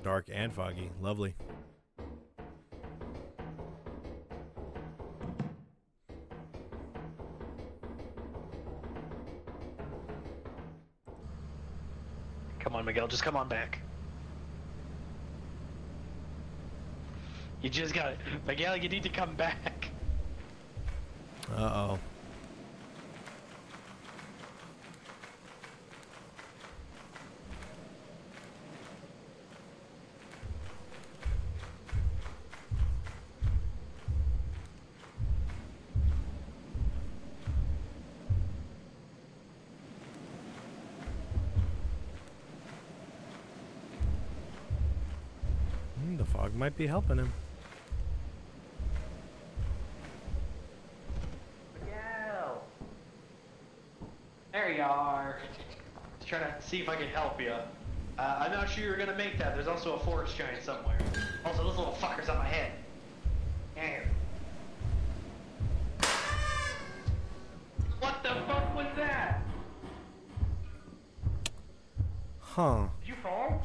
Dark and foggy. Lovely. Come on, Miguel. Just come on back. You just got it. Miguel, you need to come back. Uh-oh. Might be helping him. Miguel. There you are. Just trying to see if I can help you. Uh, I'm not sure you're gonna make that. There's also a forest giant somewhere. Also, those little fuckers on my head. Damn. What the fuck was that? Huh. Did you fall?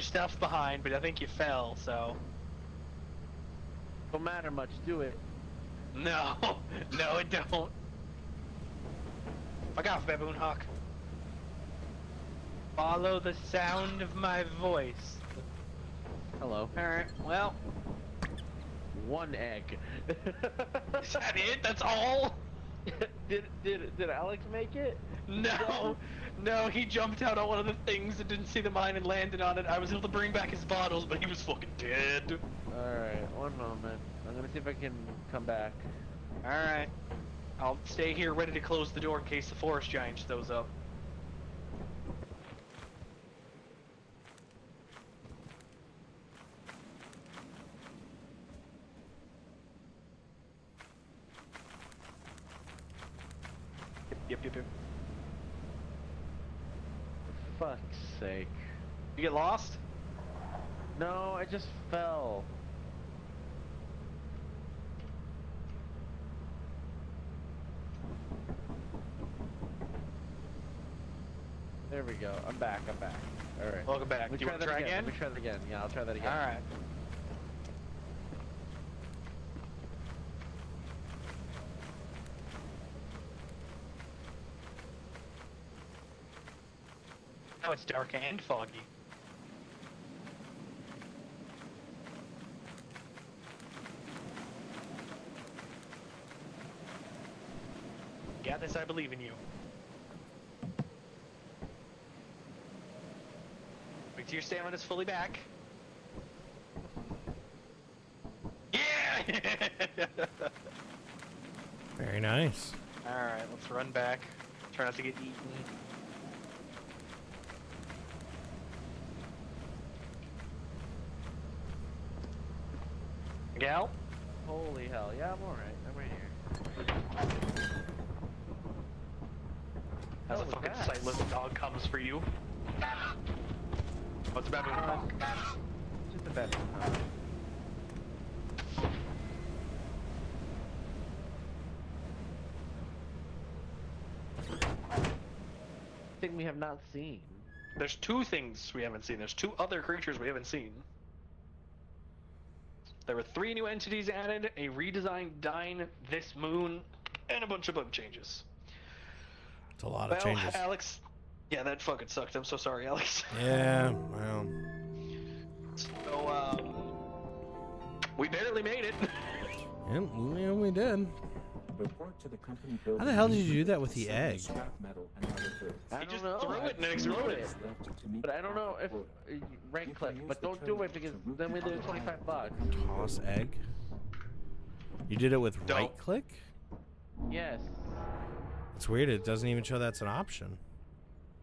Stuff behind, but I think you fell, so don't matter much, do it. No, no it don't. Fuck off, Baboon Hawk. Follow the sound of my voice. Hello. Alright, well, one egg. Is that it? That's all? did, did, did Alex make it? No. No, he jumped out on one of the things and didn't see the mine and landed on it. I was able to bring back his bottles, but he was fucking dead. Alright, one moment. I'm gonna see if I can come back. Alright. I'll stay here ready to close the door in case the forest giant shows up. Yep, yep, yep. For fuck's sake. You get lost? No, I just fell. There we go. I'm back. I'm back. All right. Welcome back. Let me Do you try want to try again? again? Let me try that again. Yeah, I'll try that again. All right. Now it's dark and foggy. Got this. I believe in you. Your stamina's fully back. Yeah! Very nice. Alright, let's run back. Try not to get eaten. Gal? Holy hell. Yeah, I'm alright. I'm right here. How's a fucking sightless dog comes for you? What's the Baboon Hawk? Just the Baboon Hawk. Thing we have not seen. There's two things we haven't seen. There's two other creatures we haven't seen. There were three new entities added, a redesigned Dine, this moon, and a bunch of bug changes. It's a lot well, of changes. Alex. Yeah, that fucking sucked. I'm so sorry, Alex. Yeah, well. So, um, we barely made it. Yeah, yeah, we did. Report to the company building. How the hell did you do that with the egg? I just know. threw it and exploded. But I don't know if uh, rank click. But don't do it because then we lose twenty-five bucks. Toss egg. You did it with don't. right click? Yes. It's weird. It doesn't even show that's an option.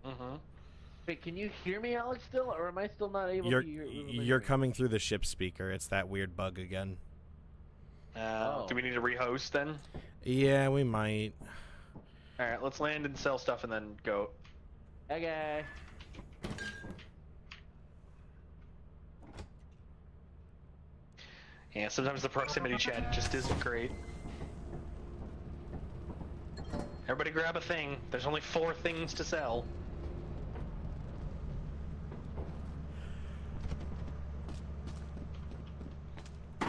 Uh-huh. Wait, can you hear me, Alex, still? Or am I still not able you're, to hear you? You're coming through the ship speaker. It's that weird bug again. Uh, oh. Do we need to rehost then? Yeah, we might. Alright, let's land and sell stuff and then go. Okay. Yeah, sometimes the proximity chat just isn't great. Everybody grab a thing. There's only four things to sell.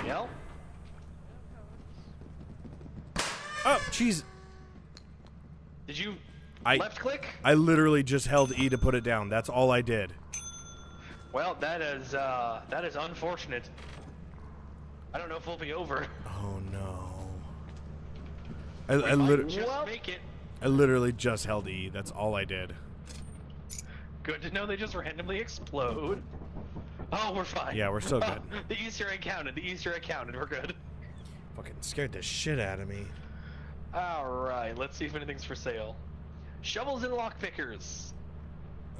Yell. Oh, jeez. Did you I, left click? I literally just held E to put it down. That's all I did. Well, that is, uh, that is unfortunate. I don't know if we'll be over. Oh, no. I, I literally... Just well, make it. I literally just held E. That's all I did. Good to know they just randomly explode. Oh, we're fine. Yeah, we're still good. Oh, the Easter egg counted. The Easter egg counted. We're good. Fucking scared the shit out of me. All right, let's see if anything's for sale. Shovels and lock pickers.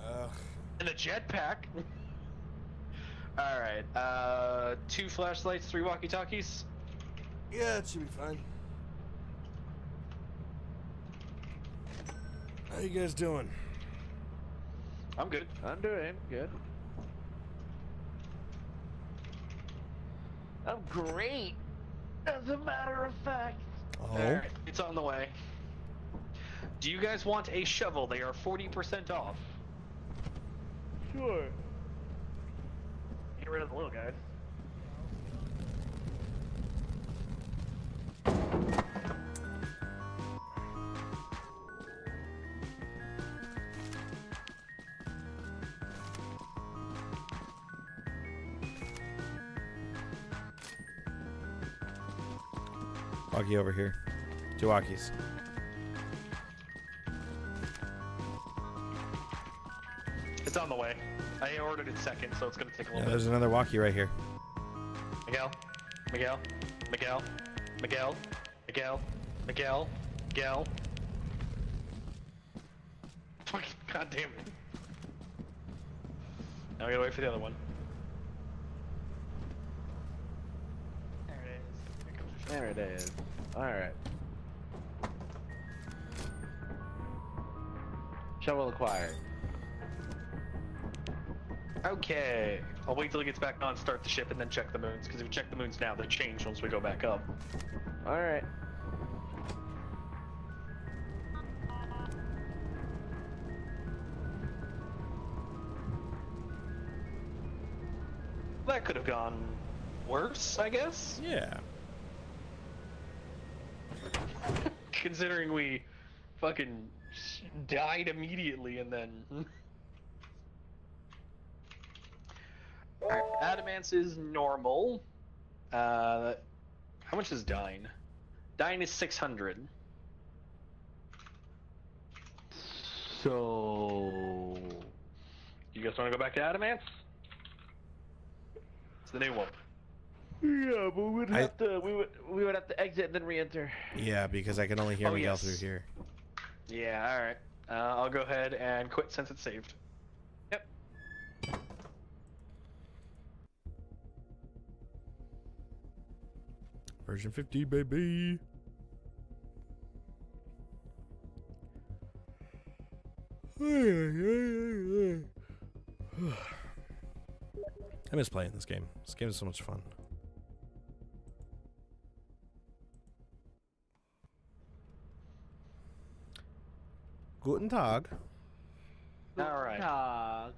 Ugh. And a jetpack. All right. Uh, two flashlights, three walkie-talkies. Yeah, it should be fine. How you guys doing? I'm good. I'm doing good. I'm great. As a matter of fact. Oh. There, it's on the way. Do you guys want a shovel? They are forty percent off. Sure. Get rid of the little guys. Walkie over here. Two walkies. It's on the way. I ordered it second, so it's gonna take a little yeah, bit. There's another walkie right here. Miguel, Miguel, Miguel, Miguel, Miguel, Miguel, Miguel. God damn it. Now we gotta wait for the other one. There it is. All right. Shovel acquired. Okay. I'll wait till it gets back on, start the ship, and then check the moons. Because if we check the moons now, they change once we go back up. Alright. That could have gone worse, I guess? Yeah. Considering we fucking died immediately and then... Alright, Adamance is normal. Uh, how much is Dine? Dine is six hundred. So... You guys want to go back to Adamance? The new one. Yeah, but we would have I, to we would we would have to exit and then re-enter. Yeah, because I can only hear oh, Miguel yes. through here. Yeah, all right. Uh, I'll go ahead and quit since it's saved. Yep. Version fifty, baby. I miss playing this game. This game is so much fun. Guten Tag. All right. Tag.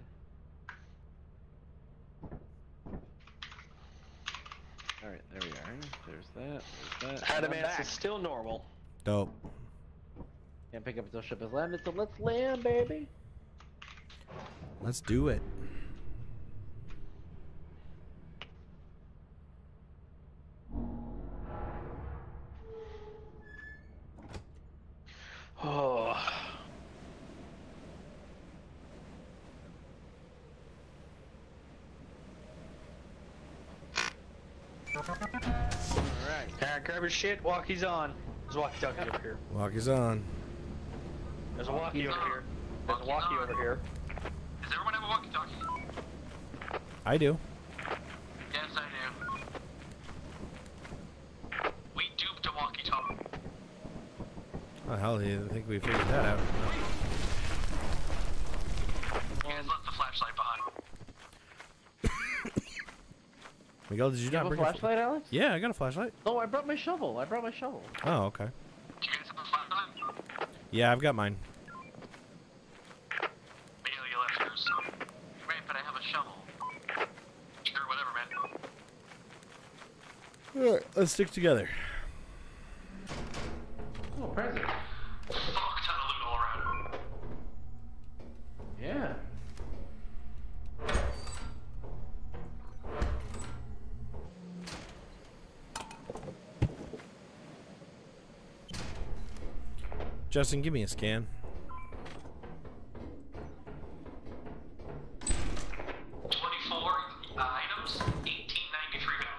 All right, there we are. There's that. There's that. Adamance is still normal. Dope. Can't pick up until ship has landed, so let's land, baby. Let's do it. Oh. All right. All right, grab your shit. Walkie's on. There's a walkie-talkie over here. Walkie's on. There's a walkie over here. There's a walkie over here. Does everyone have a walkie-talkie? I do. Yes, I do. We duped a walkie-talkie. Oh, hell, I think we figured that out. You guys left the flashlight behind. Miguel, did you, you not have bring a flashlight, a... Alex? Yeah, I got a flashlight. No, I brought my shovel. I brought my shovel. Oh, okay. Do you guys have a flashlight? Yeah, I've got mine. Miguel, you left yours. Right, but I have a shovel. Sure, whatever, man. All right, let's stick together. Oh, present. Fuck ton of loot all around. Yeah. Justin, give me a scan. Twenty-four items, eighteen ninety-three value.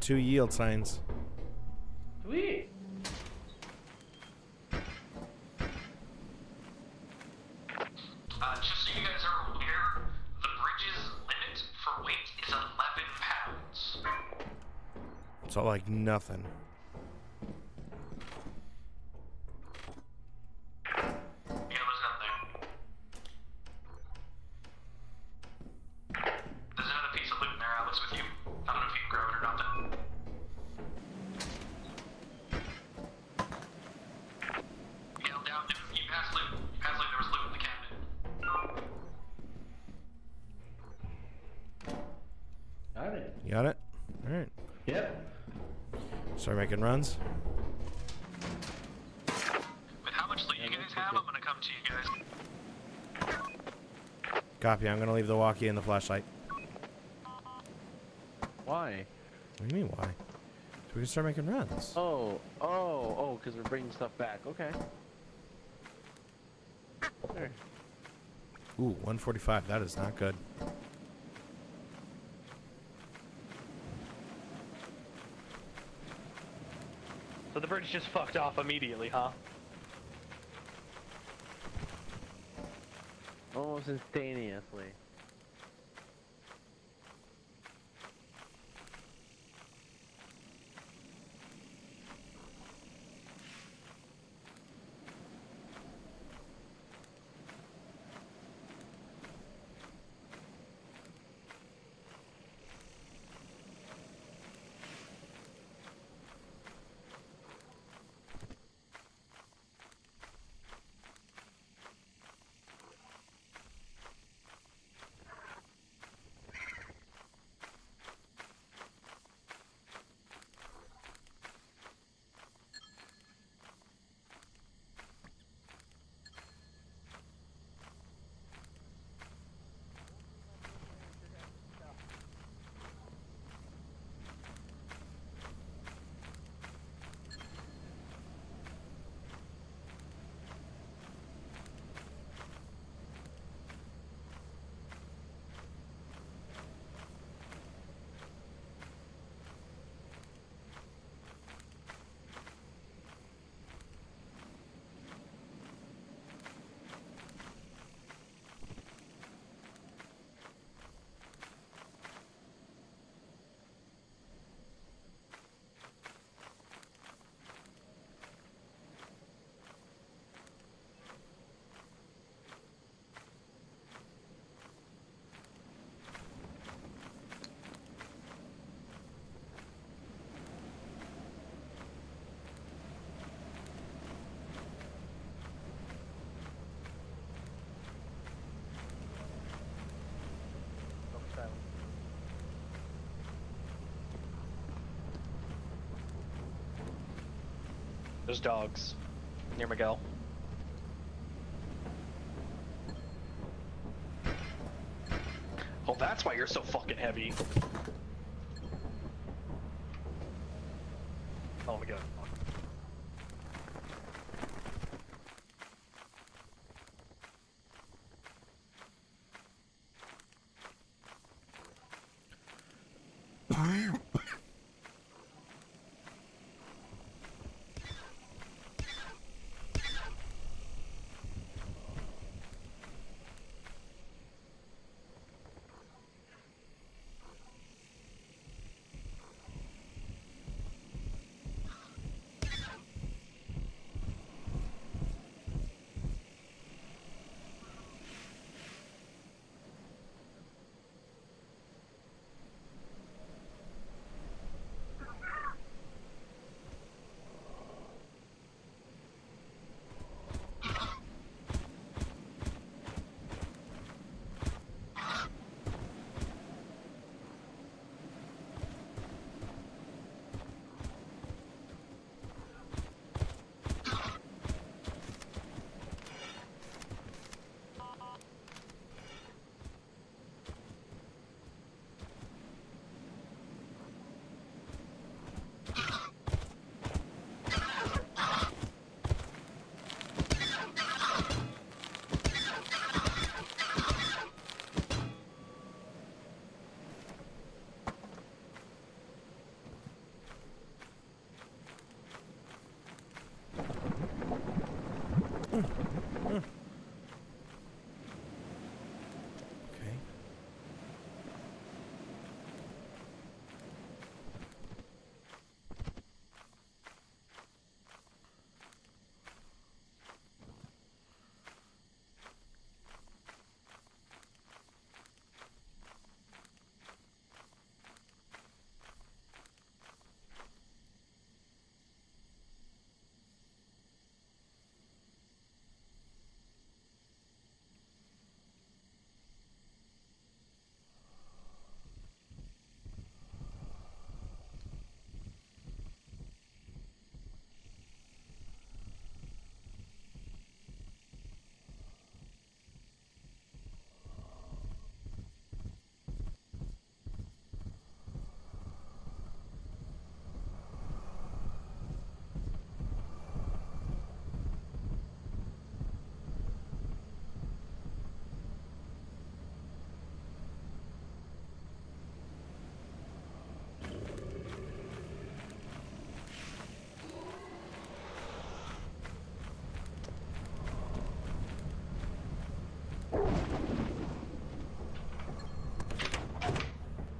Two yield signs. Sweet. Uh, just so you guys are aware, the bridge's limit for weight is eleven pounds. So, like, nothing. Runs. With how much loot you guys have, I'm gonna come to you guys. Copy. I'm gonna leave the walkie and the flashlight. Why? What do you mean why? So we can start making runs. Oh, oh, oh, because we're bringing stuff back. Okay. There. Ooh, one forty-five. That is not good. So the birds just fucked off immediately, huh? Almost instantaneously. There's dogs near Miguel. Oh, that's why you're so fucking heavy. Oh my god.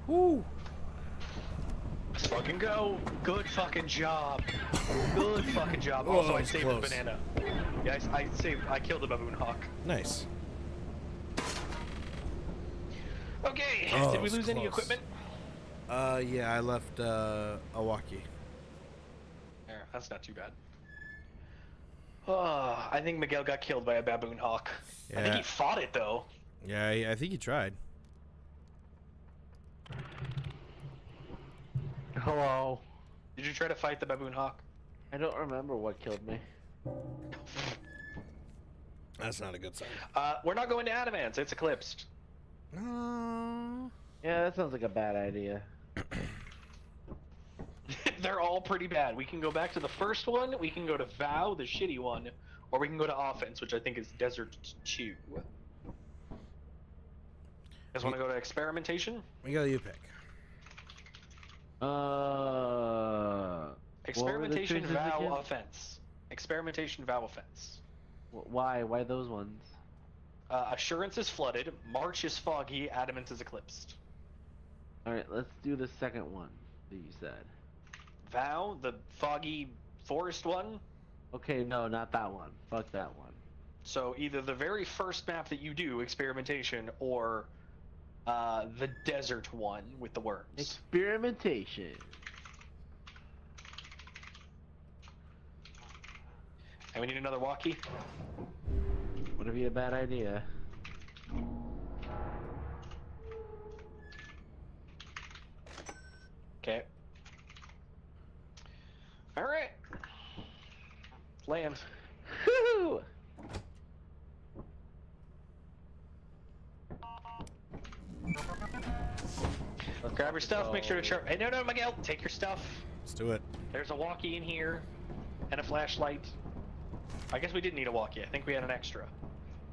Woo! Let's fucking go. Good fucking job. Good fucking job. Also, oh, I saved close. the banana. Yeah, I, I saved. I killed the baboon hawk. Nice. Okay. Oh, Did we lose close. any equipment? Uh, yeah, I left uh, a walkie. There, that's not too bad. Oh, I think Miguel got killed by a baboon hawk. Yeah. I think he fought it though. Yeah, I think he tried. Hello. Did you try to fight the baboon hawk? I don't remember what killed me. That's not a good sign. Uh, we're not going to Adamant's. It's eclipsed. No. Yeah, that sounds like a bad idea. They're all pretty bad. We can go back to the first one, we can go to Vow, the shitty one, or we can go to Offense, which I think is Desert two. You guys want to go to Experimentation? We got you pick. Uh, Experimentation, Vow, Offense. Experimentation, Vow, Offense. Why? Why those ones? Uh, Assurance is flooded, March is foggy, Adamant is eclipsed. Alright, let's do the second one that you said. Vow, the foggy forest one? Okay, no, not that one. Fuck that one. So either the very first map that you do, Experimentation, or uh, the desert one with the worms. Experimentation. And we need another walkie. Would it be a bad idea? Okay. All right. Land. Woo! Grab your stuff. Go. Make sure to charge. Hey, no, no, Miguel, take your stuff. Let's do it. There's a walkie in here, and a flashlight. I guess we didn't need a walkie. I think we had an extra,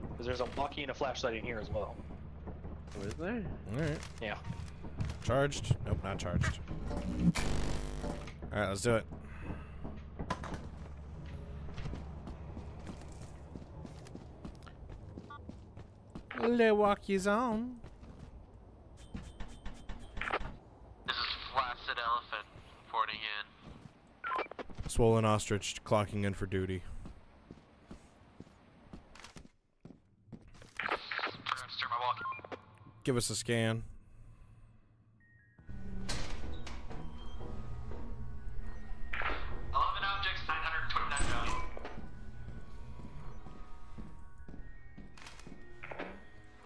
because there's a walkie and a flashlight in here as well. What is there? All right. Yeah. Charged? Nope, not charged. All right, let's do it. Let walkies on. This is Flaccid Elephant reporting in. Swollen Ostrich clocking in for duty. Give us a scan. eleven objects, nine hundred twenty-nine value.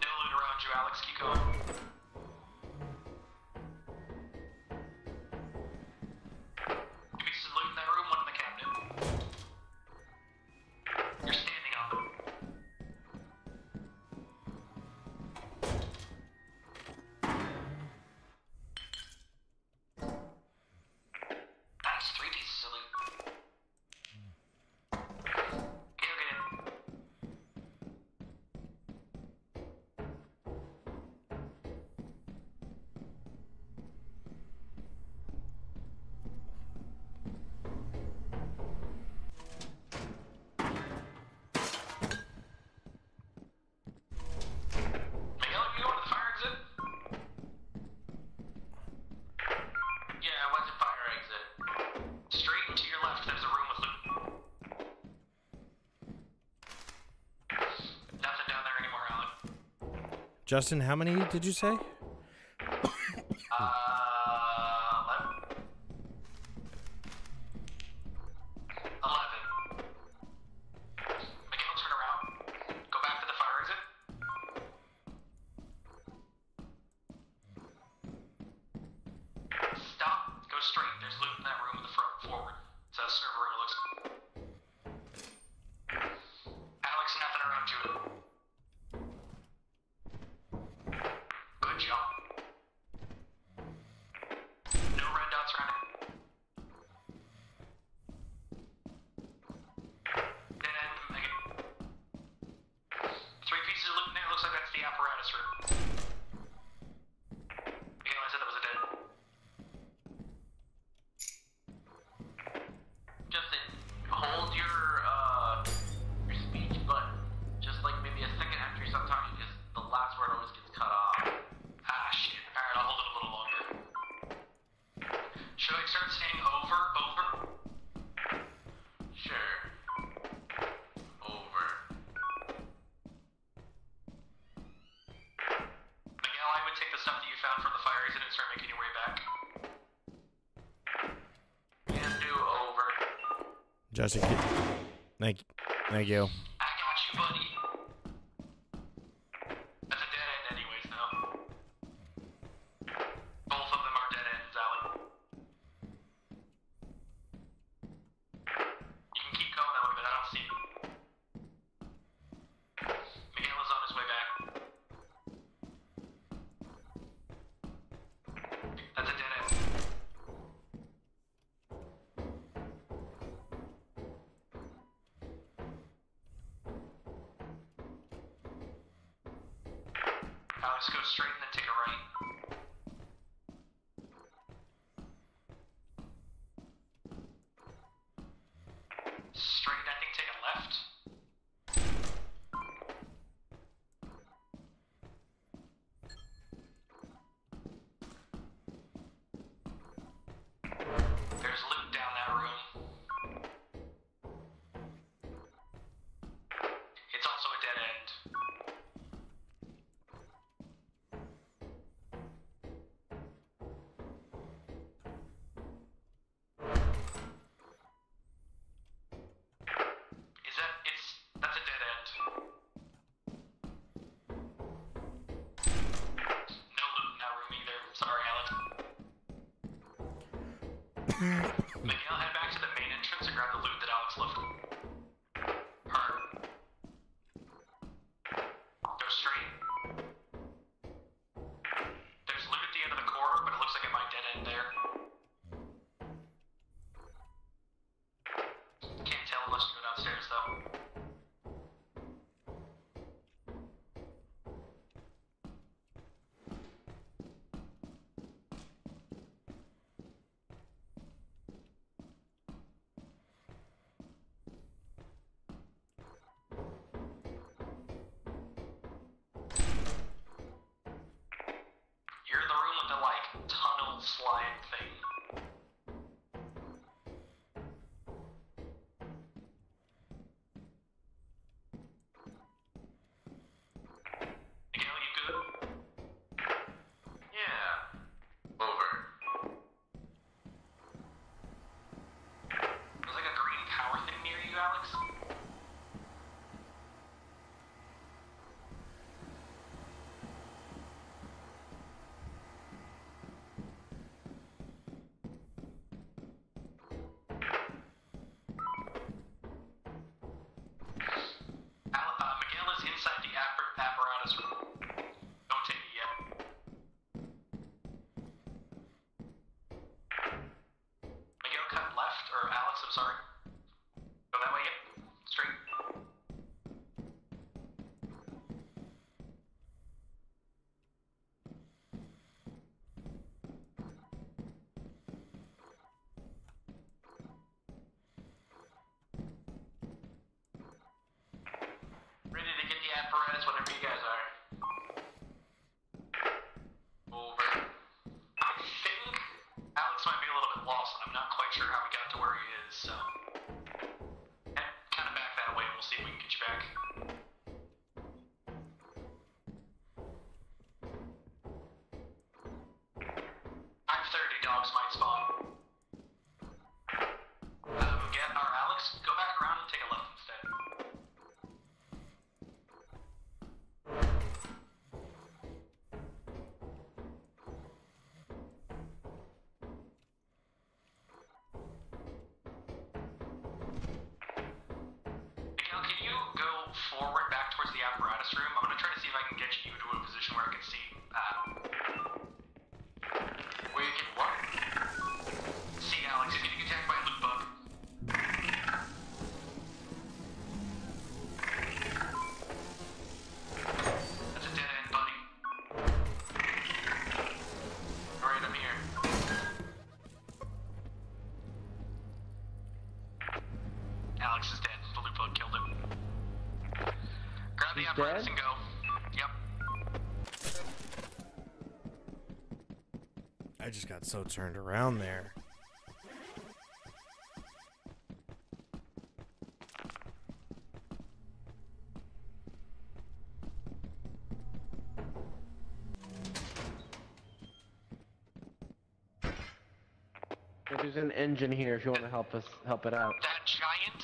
No loot around you, Alex. Keep going. Give me some loot in that room, one in the cabinet. You're standing on them. Justin, how many did you say? uh, eleven. eleven. Miguel, turn around. Go back to the fire exit. Stop. Go straight. There's loot in that room in the front forward. It's that server room looks good. Alex, nothing around you. stuff that you found from the fire exit and start making your way back. And do over. Josh, thank you. Thank you. I got you, buddy. That's a dead end anyways, though. Both of them are dead ends, Alec. You can keep going that way, but I don't see you. Miguel is on his way back. That's a dead end. Alex, go straight and then take a right. Straight, I think take a left. There's loot down that room. It's also a dead end. Is that, it's, that's a dead end. No loot in that room either. Sorry, Alex. Miguel, head back to the main entrance and grab the loot that Alex left. Her. Go straight. There's loot at the end of the corridor, but it looks like it might dead end there. Can't tell unless you go downstairs, though. You're in the room with the, like, tunnel slide thing. Miguel, you good? Yeah. Over. There's like a green power thing near you, Alex. Al- uh, Miguel is inside the appar- apparatus room. Don't take it yet. Miguel, cut left, or Alex, I'm sorry. Go that way, yep. Straight. Ready to get the apparatus whenever you guys are. Over. I think Alex might be a little bit lost, and I'm not quite sure how we got to where he is, so. Head kind of back that way, and we'll see if we can get you back. nine thirty, dogs might spawn. Uh, get our Alex, go back around and take a left instead. Miguel, can you go forward back towards the apparatus room? I'm gonna try to see if I can get you to a position where I can see, uh, where you can what? See Alex, you're getting attacked by a loot bug. That's a dead end, buddy. Alright, I'm here. Alex is dead. The loot bug killed him. Grab the He's apparatus dead? and go. Yep. I just got so turned around there. There's an engine here if you want to help us help it out. That giant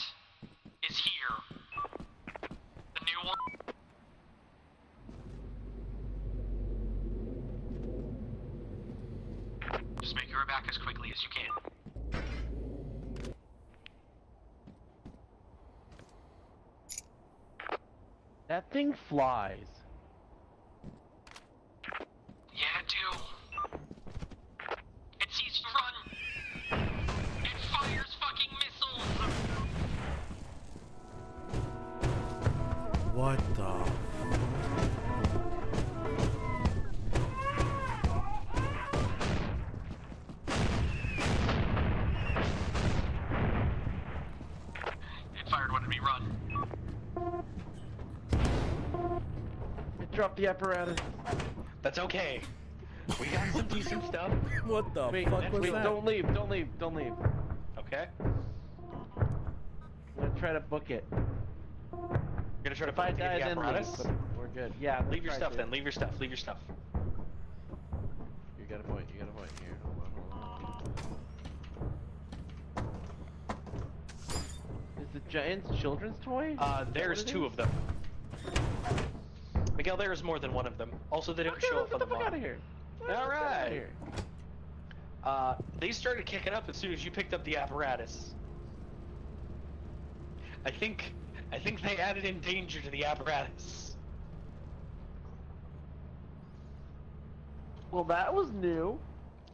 is here. The new one. Just make your way back as quickly as you can. That thing flies. Yeah, it do. It sees you run. It fires fucking missiles. What the? Drop the apparatus. That's okay. We got some decent stuff. What the wait, fuck was wait, that? Don't leave, don't leave, don't leave. Okay. I'm gonna try to book it. You're gonna try to book the apparatus? Leave, we're good. Yeah. Leave your stuff to. then, leave your stuff, leave your stuff. You got a point, you got a point here. Hold on, hold on. Is the giant's children's toy? Uh, there's two of them. Miguel, there is more than one of them. Also, they don't okay, show up on the, the monitor. Out of here. All right. Here. Uh, they started kicking up as soon as you picked up the apparatus. I think, I think they added in danger to the apparatus. Well, that was new.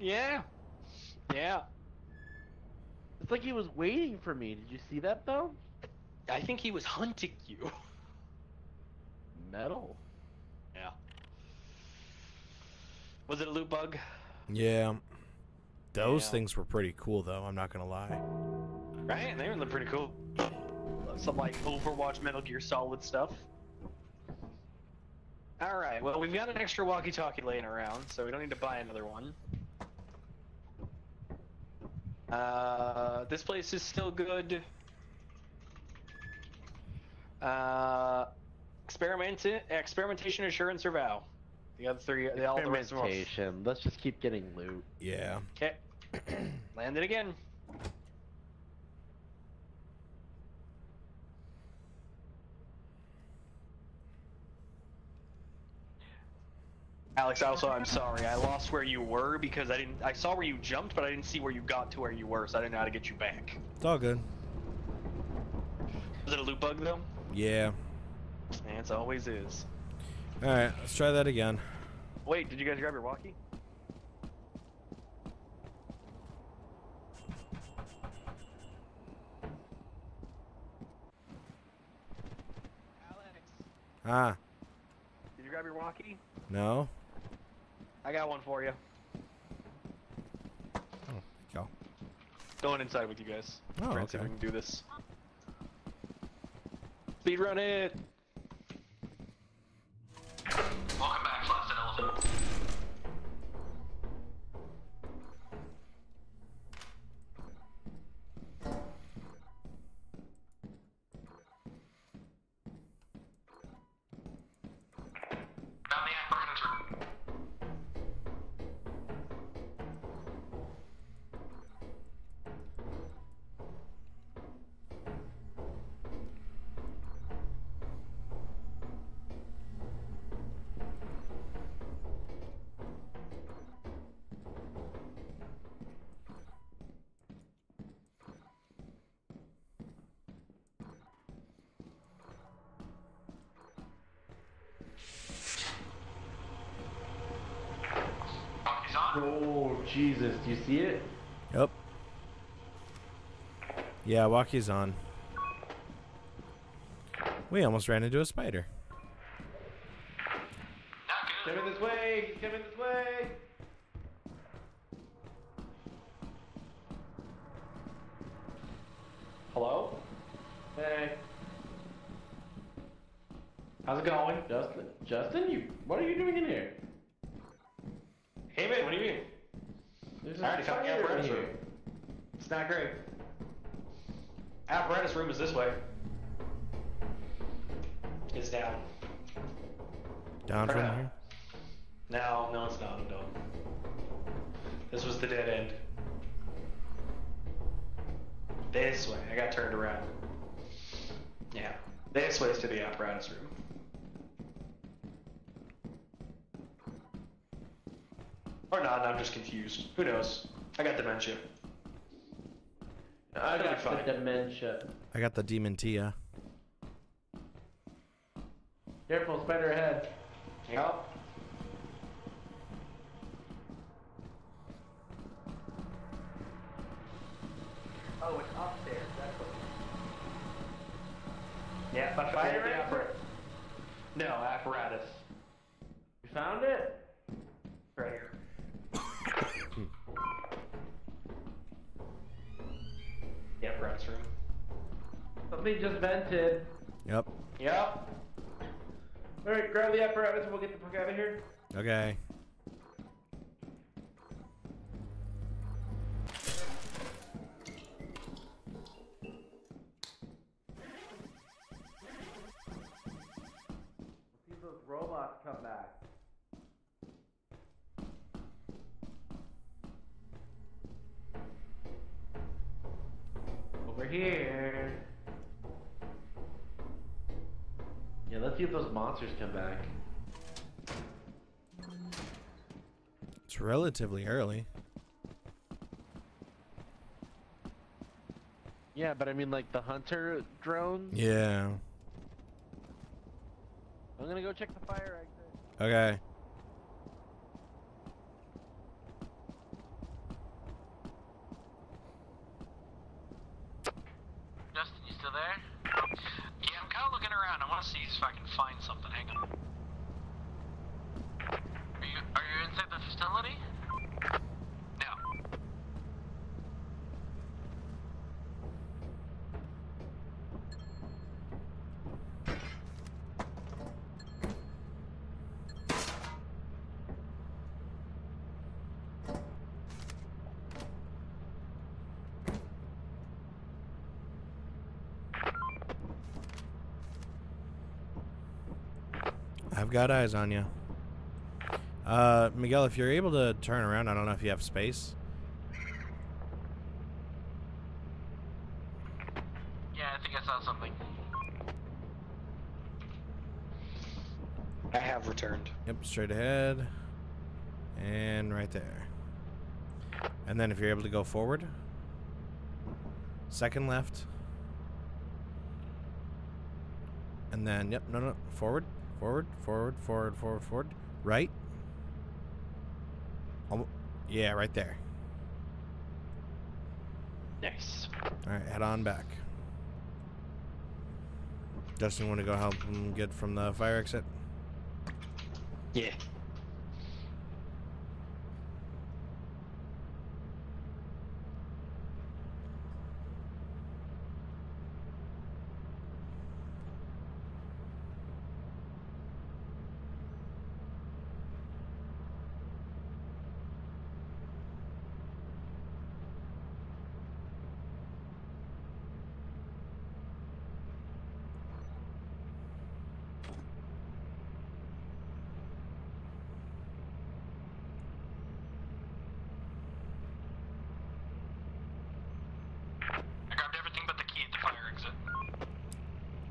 Yeah. Yeah. It's like he was waiting for me. Did you see that though? I think he was hunting you. Metal. Yeah. Was it a loot bug? Yeah. Those yeah. things were pretty cool, though. I'm not gonna lie. Right? They were pretty cool. Some like Overwatch, Metal Gear Solid stuff. All right. Well, we've got an extra walkie-talkie laying around, so we don't need to buy another one. Uh, this place is still good. Uh. Experiment, experimentation, assurance, or vow. The other three, the all the rest of them. Let's just keep getting loot. Yeah. Okay. Land it again. Alex, also, I'm sorry. I lost where you were because I didn't. I saw where you jumped, but I didn't see where you got to where you were, so I didn't know how to get you back. It's all good. Was it a loot bug though? Yeah. It always is. Alright, let's try that again. Wait, did you guys grab your walkie? Alex. Ah. Did you grab your walkie? No. I got one for you. Oh, thank y'all. Going inside with you guys. Oh, okay. See if we can do this. Speedrun it! Welcome back, Last Elephant. Oh, Jesus. Do you see it? Yep. Yeah, walkie's on. We almost ran into a spider. Not good. He's coming this way. He's coming this way. Hello? Hey. How's it going? Justin? Justin, you, what are you doing in here? Hey man, what do you mean? There's I already found the apparatus room. It's not great. Apparatus room is this way. It's down. Down or from no. here? No, no it's not. No. This was the dead end. This way. I got turned around. Yeah. This way is to the apparatus room. Or not, I'm just confused. Who knows? I got dementia. I got the dementia. I got the dementia. Careful, spider ahead. Hang out. Oh, it's upstairs. That's what. Yeah, but fire the apparatus. No apparatus. You found it? Right here. The apparatus room. Something just vented. Yep. Yep. All right, grab the apparatus and we'll get the fuck out of here. Okay. We'll see those robots come back. Over here. Yeah, let's see if those monsters come back. It's relatively early. Yeah, but I mean, like, the hunter drone? Yeah. I'm gonna go check the fire exit. Okay. Justin, you still there? Around. I want to see if I can find something. Hang on. Are you, are you inside the facility? No. I've got eyes on you. Uh, Miguel, if you're able to turn around, I don't know if you have space. Yeah, I think I saw something. I have returned. Yep, straight ahead. And right there. And then if you're able to go forward. Second left. And then, yep, no, no, forward. Forward, forward, forward, forward, forward. Right. Almost, yeah, right there. Nice. All right, head on back. Justin, want to go help him get from the fire exit? Yeah.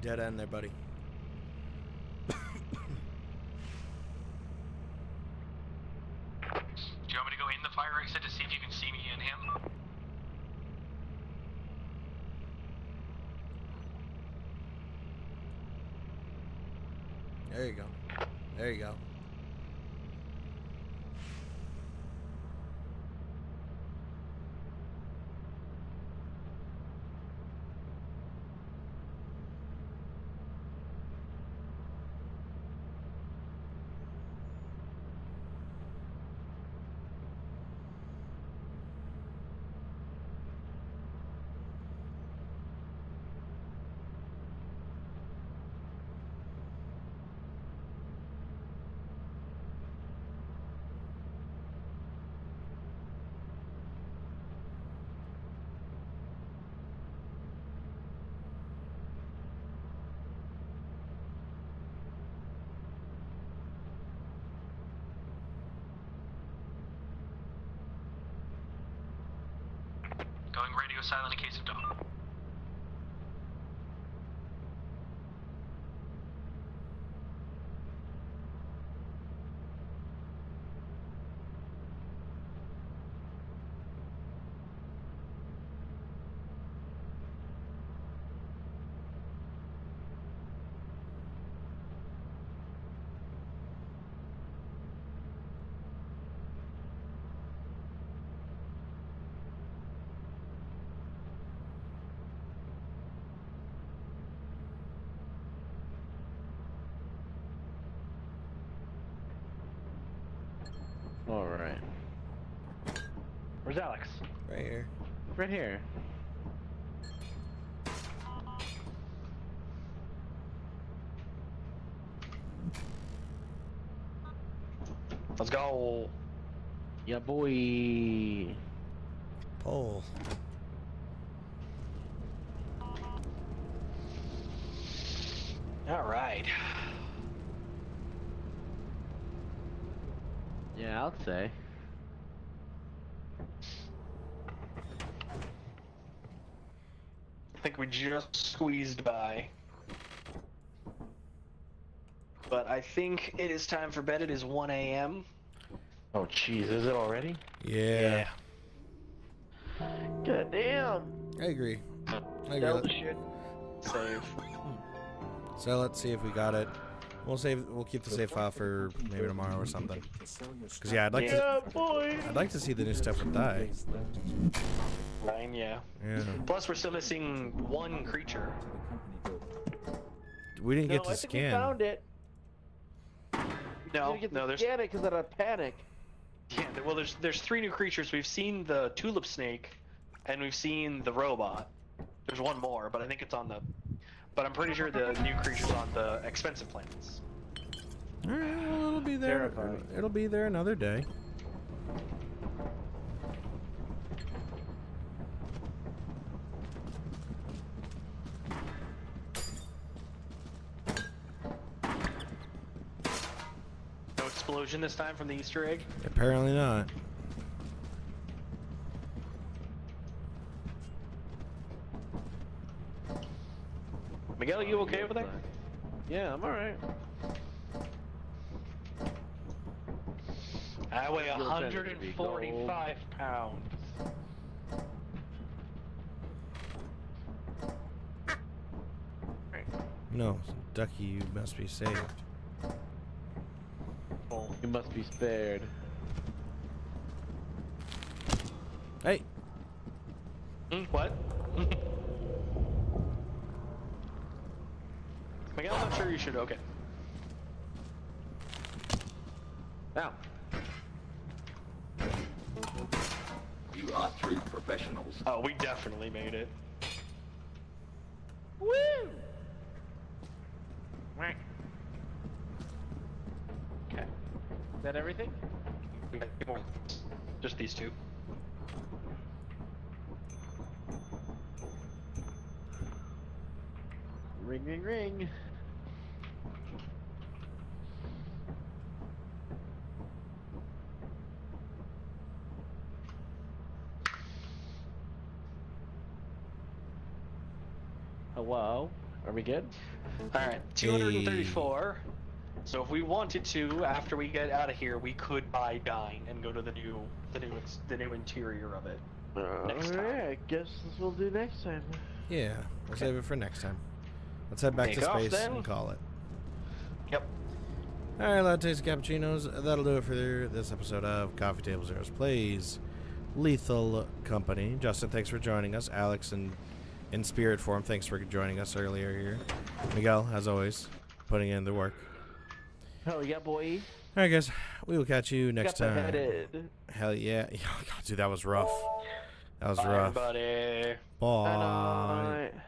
Dead end there, buddy. Do you want me to go in the fire exit to see if you can see me and him? There you go. There you go. Going radio silent in case of dawn. Where's Alex? Right here. Right here. Let's go. Yeah, boy. Oh. All right. Yeah, I'd say. I think we just squeezed by. But I think it is time for bed. It is one A M Oh, jeez. Is it already? Yeah. yeah. God damn. I agree. I agree. That was shit. Save. So let's see if we got it. We'll save. We'll keep the save file for maybe tomorrow or something. Cause yeah, I'd like yeah, to. Boy. I'd like to see the new stuff with die. Nine, yeah. yeah. Plus, we're still missing one creature. We didn't no, get to I think scan. We found it. No, we didn't get to no, there's. Scan it because of a panic. Yeah. Well, there's there's three new creatures. We've seen the tulip snake, and we've seen the robot. There's one more, but I think it's on the. But I'm pretty sure the new creature's on the expensive planets. Alright, well, it'll be there. It'll be there another day. No explosion this time from the Easter egg? Apparently not. Miguel, you okay over there? Yeah, I'm alright. I weigh one hundred forty-five pounds. No, Ducky, you must be saved. Oh, you must be spared. Hey! Mm, what? Miguel, I'm not sure you should. Okay. Now. You are three professionals. Oh, we definitely made it. Woo! Okay. Is that everything? We got two more. Just these two. Ring, ring, ring. Hello? Are we good? Alright, two hundred thirty-four. Hey. So if we wanted to, after we get out of here, we could buy Dine and go to the new the new the new interior of it. Uh, next time. Yeah, I guess this will do next time. Yeah, we'll okay. save it for next time. Let's head back Take to space off, and call it. Yep. Alright, lattes and cappuccinos. That'll do it for this episode of Coffee Table Zeroes Plays Lethal Company. Justin, thanks for joining us. Alex, in, in spirit form, thanks for joining us earlier here. Miguel, as always, putting in the work. Hell yeah, boy. Alright, guys. We will catch you next Got time. Beheaded. Hell yeah. Oh, God, dude, that was rough. That was Bye, rough. Buddy. Bye. Bye.